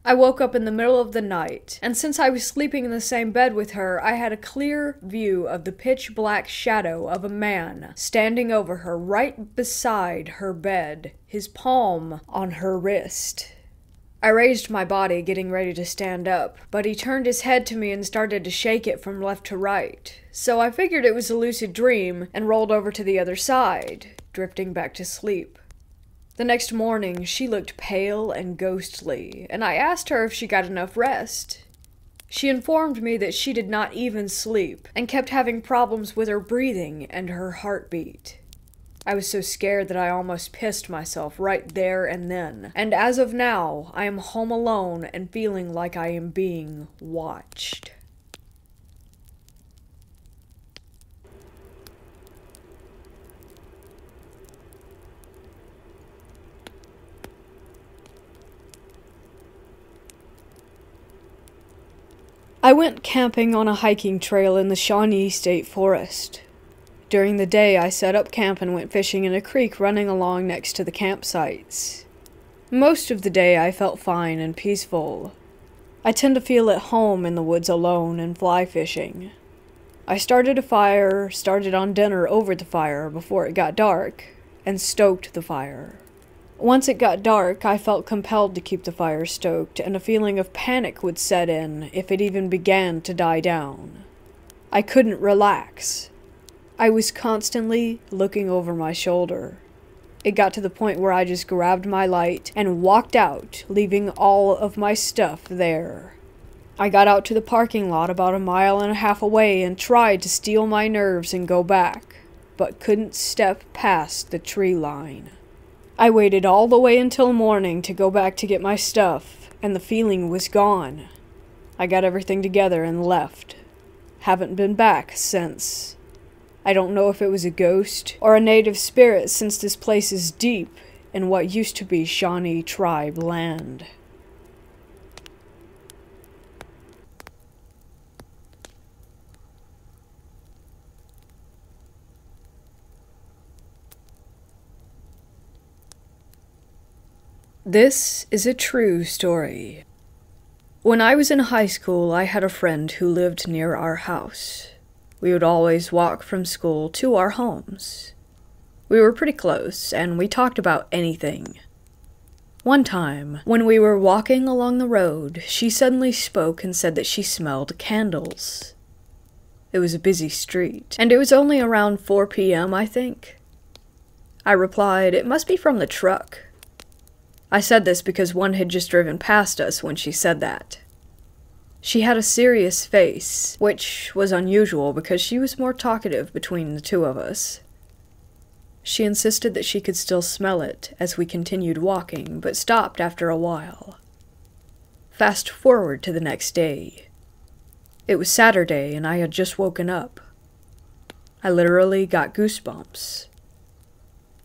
I woke up in the middle of the night, and since I was sleeping in the same bed with her, I had a clear view of the pitch-black shadow of a man standing over her right beside her bed, his palm on her wrist. I raised my body, getting ready to stand up, but he turned his head to me and started to shake it from left to right, so I figured it was a lucid dream and rolled over to the other side, drifting back to sleep. The next morning, she looked pale and ghostly, and I asked her if she got enough rest. She informed me that she did not even sleep, and kept having problems with her breathing and her heartbeat. I was so scared that I almost pissed myself right there and then, and as of now, I am home alone and feeling like I am being watched. I went camping on a hiking trail in the Shawnee State Forest. During the day, I set up camp and went fishing in a creek running along next to the campsites. Most of the day, I felt fine and peaceful. I tend to feel at home in the woods alone and fly fishing. I started a fire, started on dinner over the fire before it got dark, and stoked the fire. Once it got dark, I felt compelled to keep the fire stoked, and a feeling of panic would set in if it even began to die down. I couldn't relax. I was constantly looking over my shoulder. It got to the point where I just grabbed my light and walked out, leaving all of my stuff there. I got out to the parking lot about a mile and a half away and tried to steel my nerves and go back. but couldn't step past the tree line. I waited all the way until morning to go back to get my stuff, and the feeling was gone. I got everything together and left. Haven't been back since. I don't know if it was a ghost or a native spirit, since this place is deep in what used to be Shawnee tribe land. This is a true story. When I was in high school, I had a friend who lived near our house. We would always walk from school to our homes. We were pretty close, and we talked about anything. One time, when we were walking along the road, she suddenly spoke and said that she smelled candles. It was a busy street, and it was only around four p m, I think. I replied, "It must be from the truck." I said this because one had just driven past us when she said that. She had a serious face, which was unusual because she was more talkative between the two of us. She insisted that she could still smell it as we continued walking, but stopped after a while. Fast forward to the next day. It was Saturday and I had just woken up. I literally got goosebumps.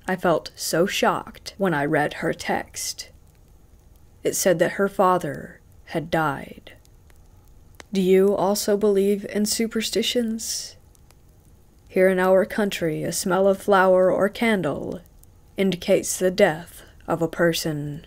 I felt so shocked when I read her text. It said that her father had died. Do you also believe in superstitions? Here in our country, a smell of flour or candle indicates the death of a person.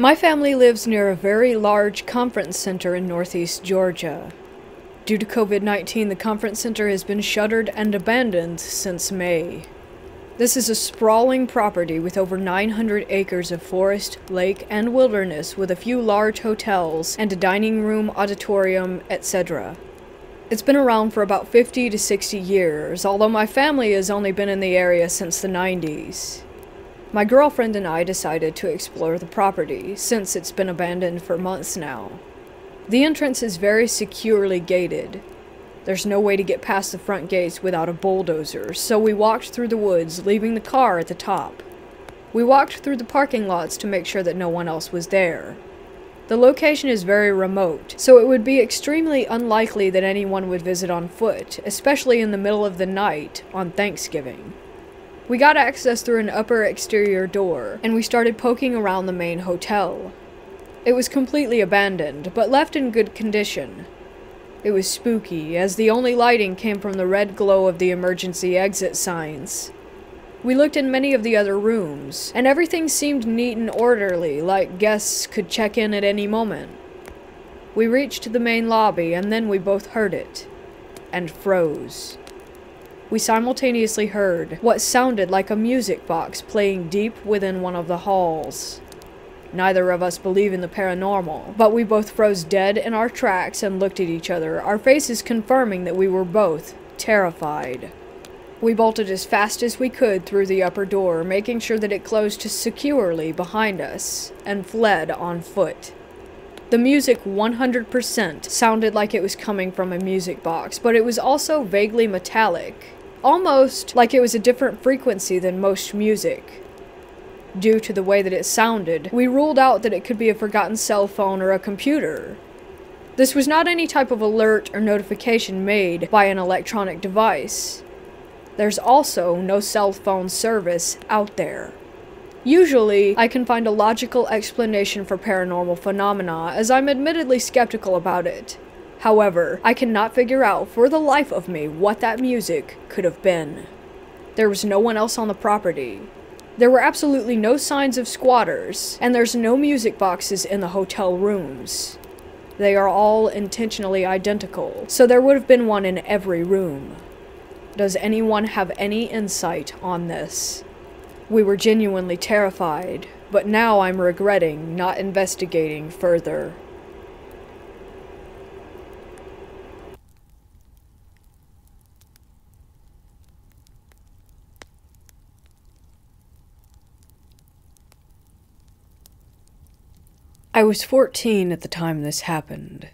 My family lives near a very large conference center in northeast Georgia. Due to COVID nineteen, the conference center has been shuttered and abandoned since May. This is a sprawling property with over nine hundred acres of forest, lake, and wilderness, with a few large hotels and a dining room, auditorium, et cetera. It's been around for about fifty to sixty years, although my family has only been in the area since the nineties. My girlfriend and I decided to explore the property, since it's been abandoned for months now. The entrance is very securely gated. There's no way to get past the front gates without a bulldozer, so we walked through the woods, leaving the car at the top. We walked through the parking lots to make sure that no one else was there. The location is very remote, so it would be extremely unlikely that anyone would visit on foot, especially in the middle of the night on Thanksgiving. We got access through an upper exterior door, and we started poking around the main hotel. It was completely abandoned, but left in good condition. It was spooky, as the only lighting came from the red glow of the emergency exit signs. We looked in many of the other rooms, and everything seemed neat and orderly, like guests could check in at any moment. We reached the main lobby, and then we both heard it, and froze. We simultaneously heard what sounded like a music box playing deep within one of the halls. Neither of us believe in the paranormal, but we both froze dead in our tracks and looked at each other, our faces confirming that we were both terrified. We bolted as fast as we could through the upper door, making sure that it closed securely behind us, and fled on foot. The music one hundred percent sounded like it was coming from a music box, but it was also vaguely metallic, almost like it was a different frequency than most music. Due to the way that it sounded, we ruled out that it could be a forgotten cell phone or a computer. This was not any type of alert or notification made by an electronic device. There's also no cell phone service out there. Usually, I can find a logical explanation for paranormal phenomena, as I'm admittedly skeptical about it. However, I cannot figure out for the life of me what that music could have been. There was no one else on the property. There were absolutely no signs of squatters, and there's no music boxes in the hotel rooms. They are all intentionally identical, so there would have been one in every room. Does anyone have any insight on this? We were genuinely terrified, but now I'm regretting not investigating further. I was fourteen at the time this happened.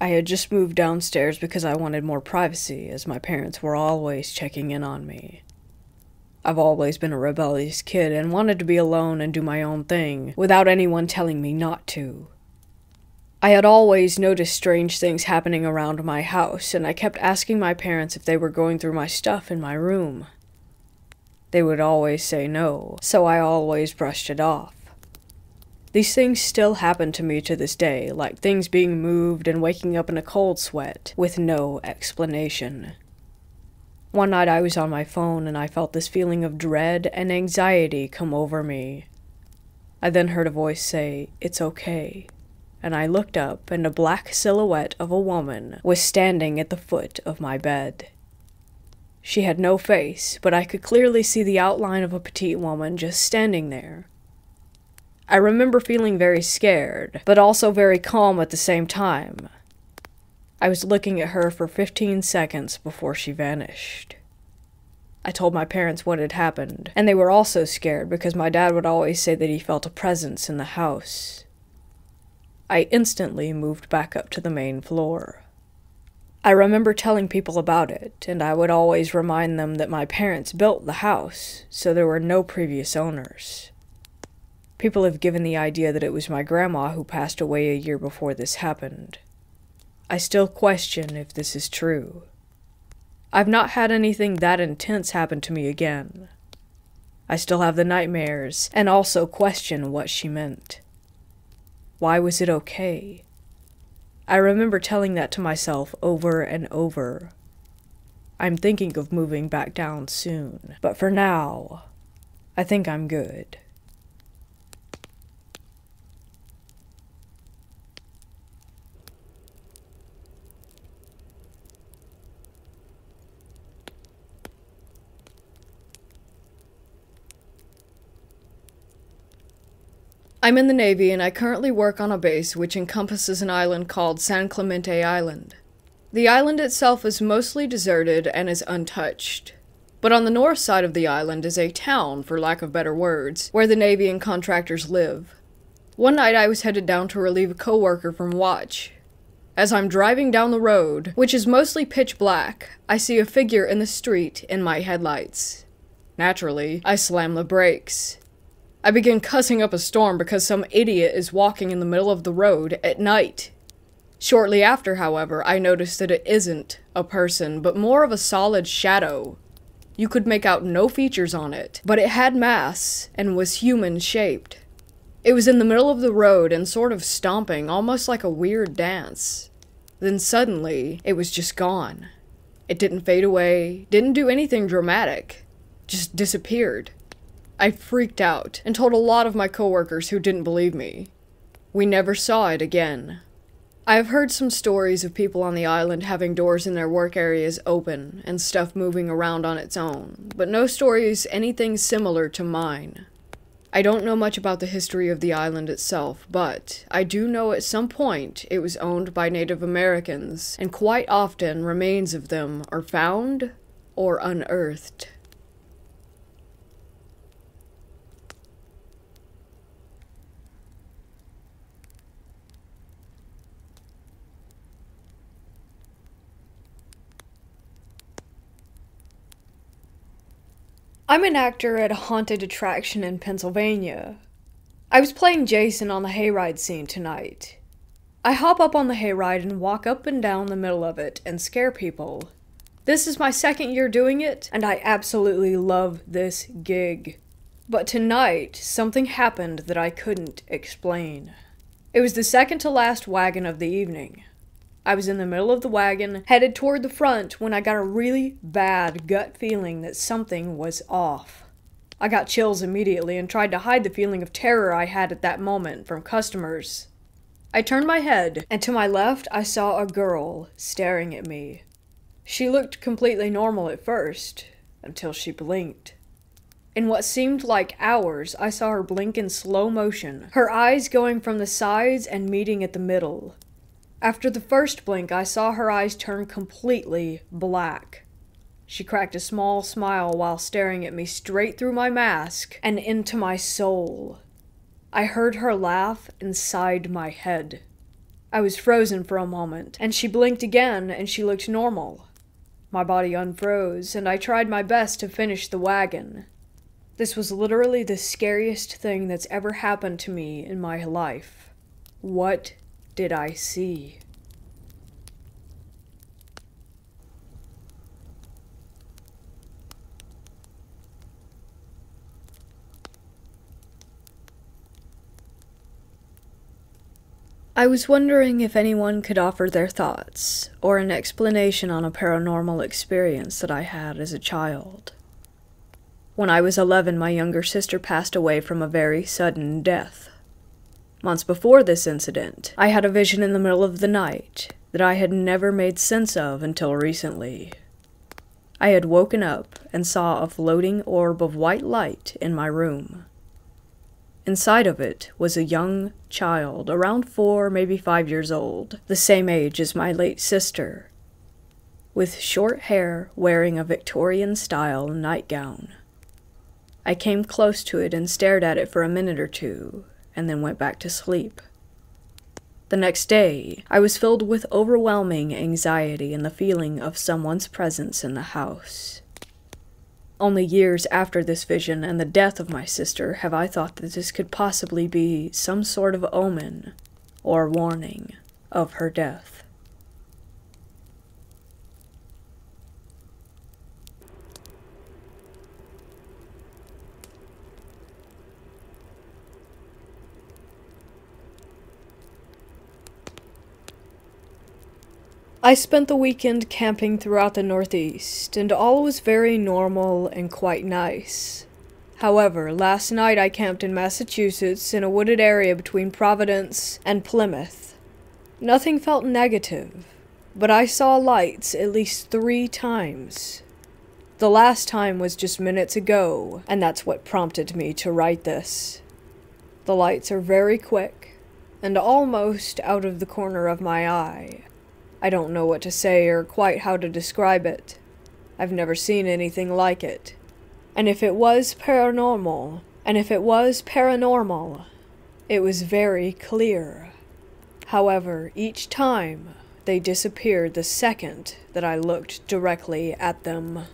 I had just moved downstairs because I wanted more privacy, as my parents were always checking in on me. I've always been a rebellious kid and wanted to be alone and do my own thing, without anyone telling me not to. I had always noticed strange things happening around my house, and I kept asking my parents if they were going through my stuff in my room. They would always say no, so I always brushed it off. These things still happen to me to this day, like things being moved and waking up in a cold sweat, with no explanation. One night I was on my phone and I felt this feeling of dread and anxiety come over me. I then heard a voice say, "It's okay," and I looked up and a black silhouette of a woman was standing at the foot of my bed. She had no face, but I could clearly see the outline of a petite woman just standing there. I remember feeling very scared, but also very calm at the same time. I was looking at her for fifteen seconds before she vanished. I told my parents what had happened, and they were also scared because my dad would always say that he felt a presence in the house. I instantly moved back up to the main floor. I remember telling people about it, and I would always remind them that my parents built the house, so there were no previous owners. People have given the idea that it was my grandma who passed away a year before this happened. I still question if this is true. I've not had anything that intense happen to me again. I still have the nightmares, and also question what she meant. Why was it okay? I remember telling that to myself over and over. I'm thinking of moving back down soon, but for now, I think I'm good. I'm in the Navy and I currently work on a base which encompasses an island called San Clemente Island. The island itself is mostly deserted and is untouched. But on the north side of the island is a town, for lack of better words, where the Navy and contractors live. One night I was headed down to relieve a coworker from watch. As I'm driving down the road, which is mostly pitch black, I see a figure in the street in my headlights. Naturally, I slam the brakes. I begin cussing up a storm because some idiot is walking in the middle of the road at night. Shortly after, however, I noticed that it isn't a person, but more of a solid shadow. You could make out no features on it, but it had mass and was human-shaped. It was in the middle of the road and sort of stomping, almost like a weird dance. Then suddenly, it was just gone. It didn't fade away, didn't do anything dramatic, just disappeared. I freaked out and told a lot of my coworkers who didn't believe me. We never saw it again. I have heard some stories of people on the island having doors in their work areas open and stuff moving around on its own, but no stories anything similar to mine. I don't know much about the history of the island itself, but I do know at some point it was owned by Native Americans, and quite often remains of them are found or unearthed. I'm an actor at a haunted attraction in Pennsylvania. I was playing Jason on the hayride scene tonight. I hop up on the hayride and walk up and down the middle of it and scare people. This is my second year doing it, and I absolutely love this gig. But tonight, something happened that I couldn't explain. It was the second to last wagon of the evening. I was in the middle of the wagon, headed toward the front, when I got a really bad gut feeling that something was off. I got chills immediately and tried to hide the feeling of terror I had at that moment from customers. I turned my head, and to my left I saw a girl staring at me. She looked completely normal at first, until she blinked. In what seemed like hours, I saw her blink in slow motion, her eyes going from the sides and meeting at the middle. After the first blink, I saw her eyes turn completely black. She cracked a small smile while staring at me straight through my mask and into my soul. I heard her laugh inside my head. I was frozen for a moment, and she blinked again, and she looked normal. My body unfroze, and I tried my best to finish the wagon. This was literally the scariest thing that's ever happened to me in my life. What did I see? I was wondering if anyone could offer their thoughts, or an explanation on a paranormal experience that I had as a child. When I was eleven, my younger sister passed away from a very sudden death. Months before this incident, I had a vision in the middle of the night that I had never made sense of until recently. I had woken up and saw a floating orb of white light in my room. Inside of it was a young child, around four, maybe five years old, the same age as my late sister, with short hair, wearing a Victorian-style nightgown. I came close to it and stared at it for a minute or two, and then went back to sleep. The next day, I was filled with overwhelming anxiety and the feeling of someone's presence in the house. Only years after this vision and the death of my sister have I thought that this could possibly be some sort of omen or warning of her death. I spent the weekend camping throughout the Northeast, and all was very normal and quite nice. However, last night I camped in Massachusetts in a wooded area between Providence and Plymouth. Nothing felt negative, but I saw lights at least three times. The last time was just minutes ago, and that's what prompted me to write this. The lights are very quick, and almost out of the corner of my eye. I don't know what to say or quite how to describe it. I've never seen anything like it. And if it was paranormal, and if it was paranormal, it was very clear. However, each time, they disappeared the second that I looked directly at them.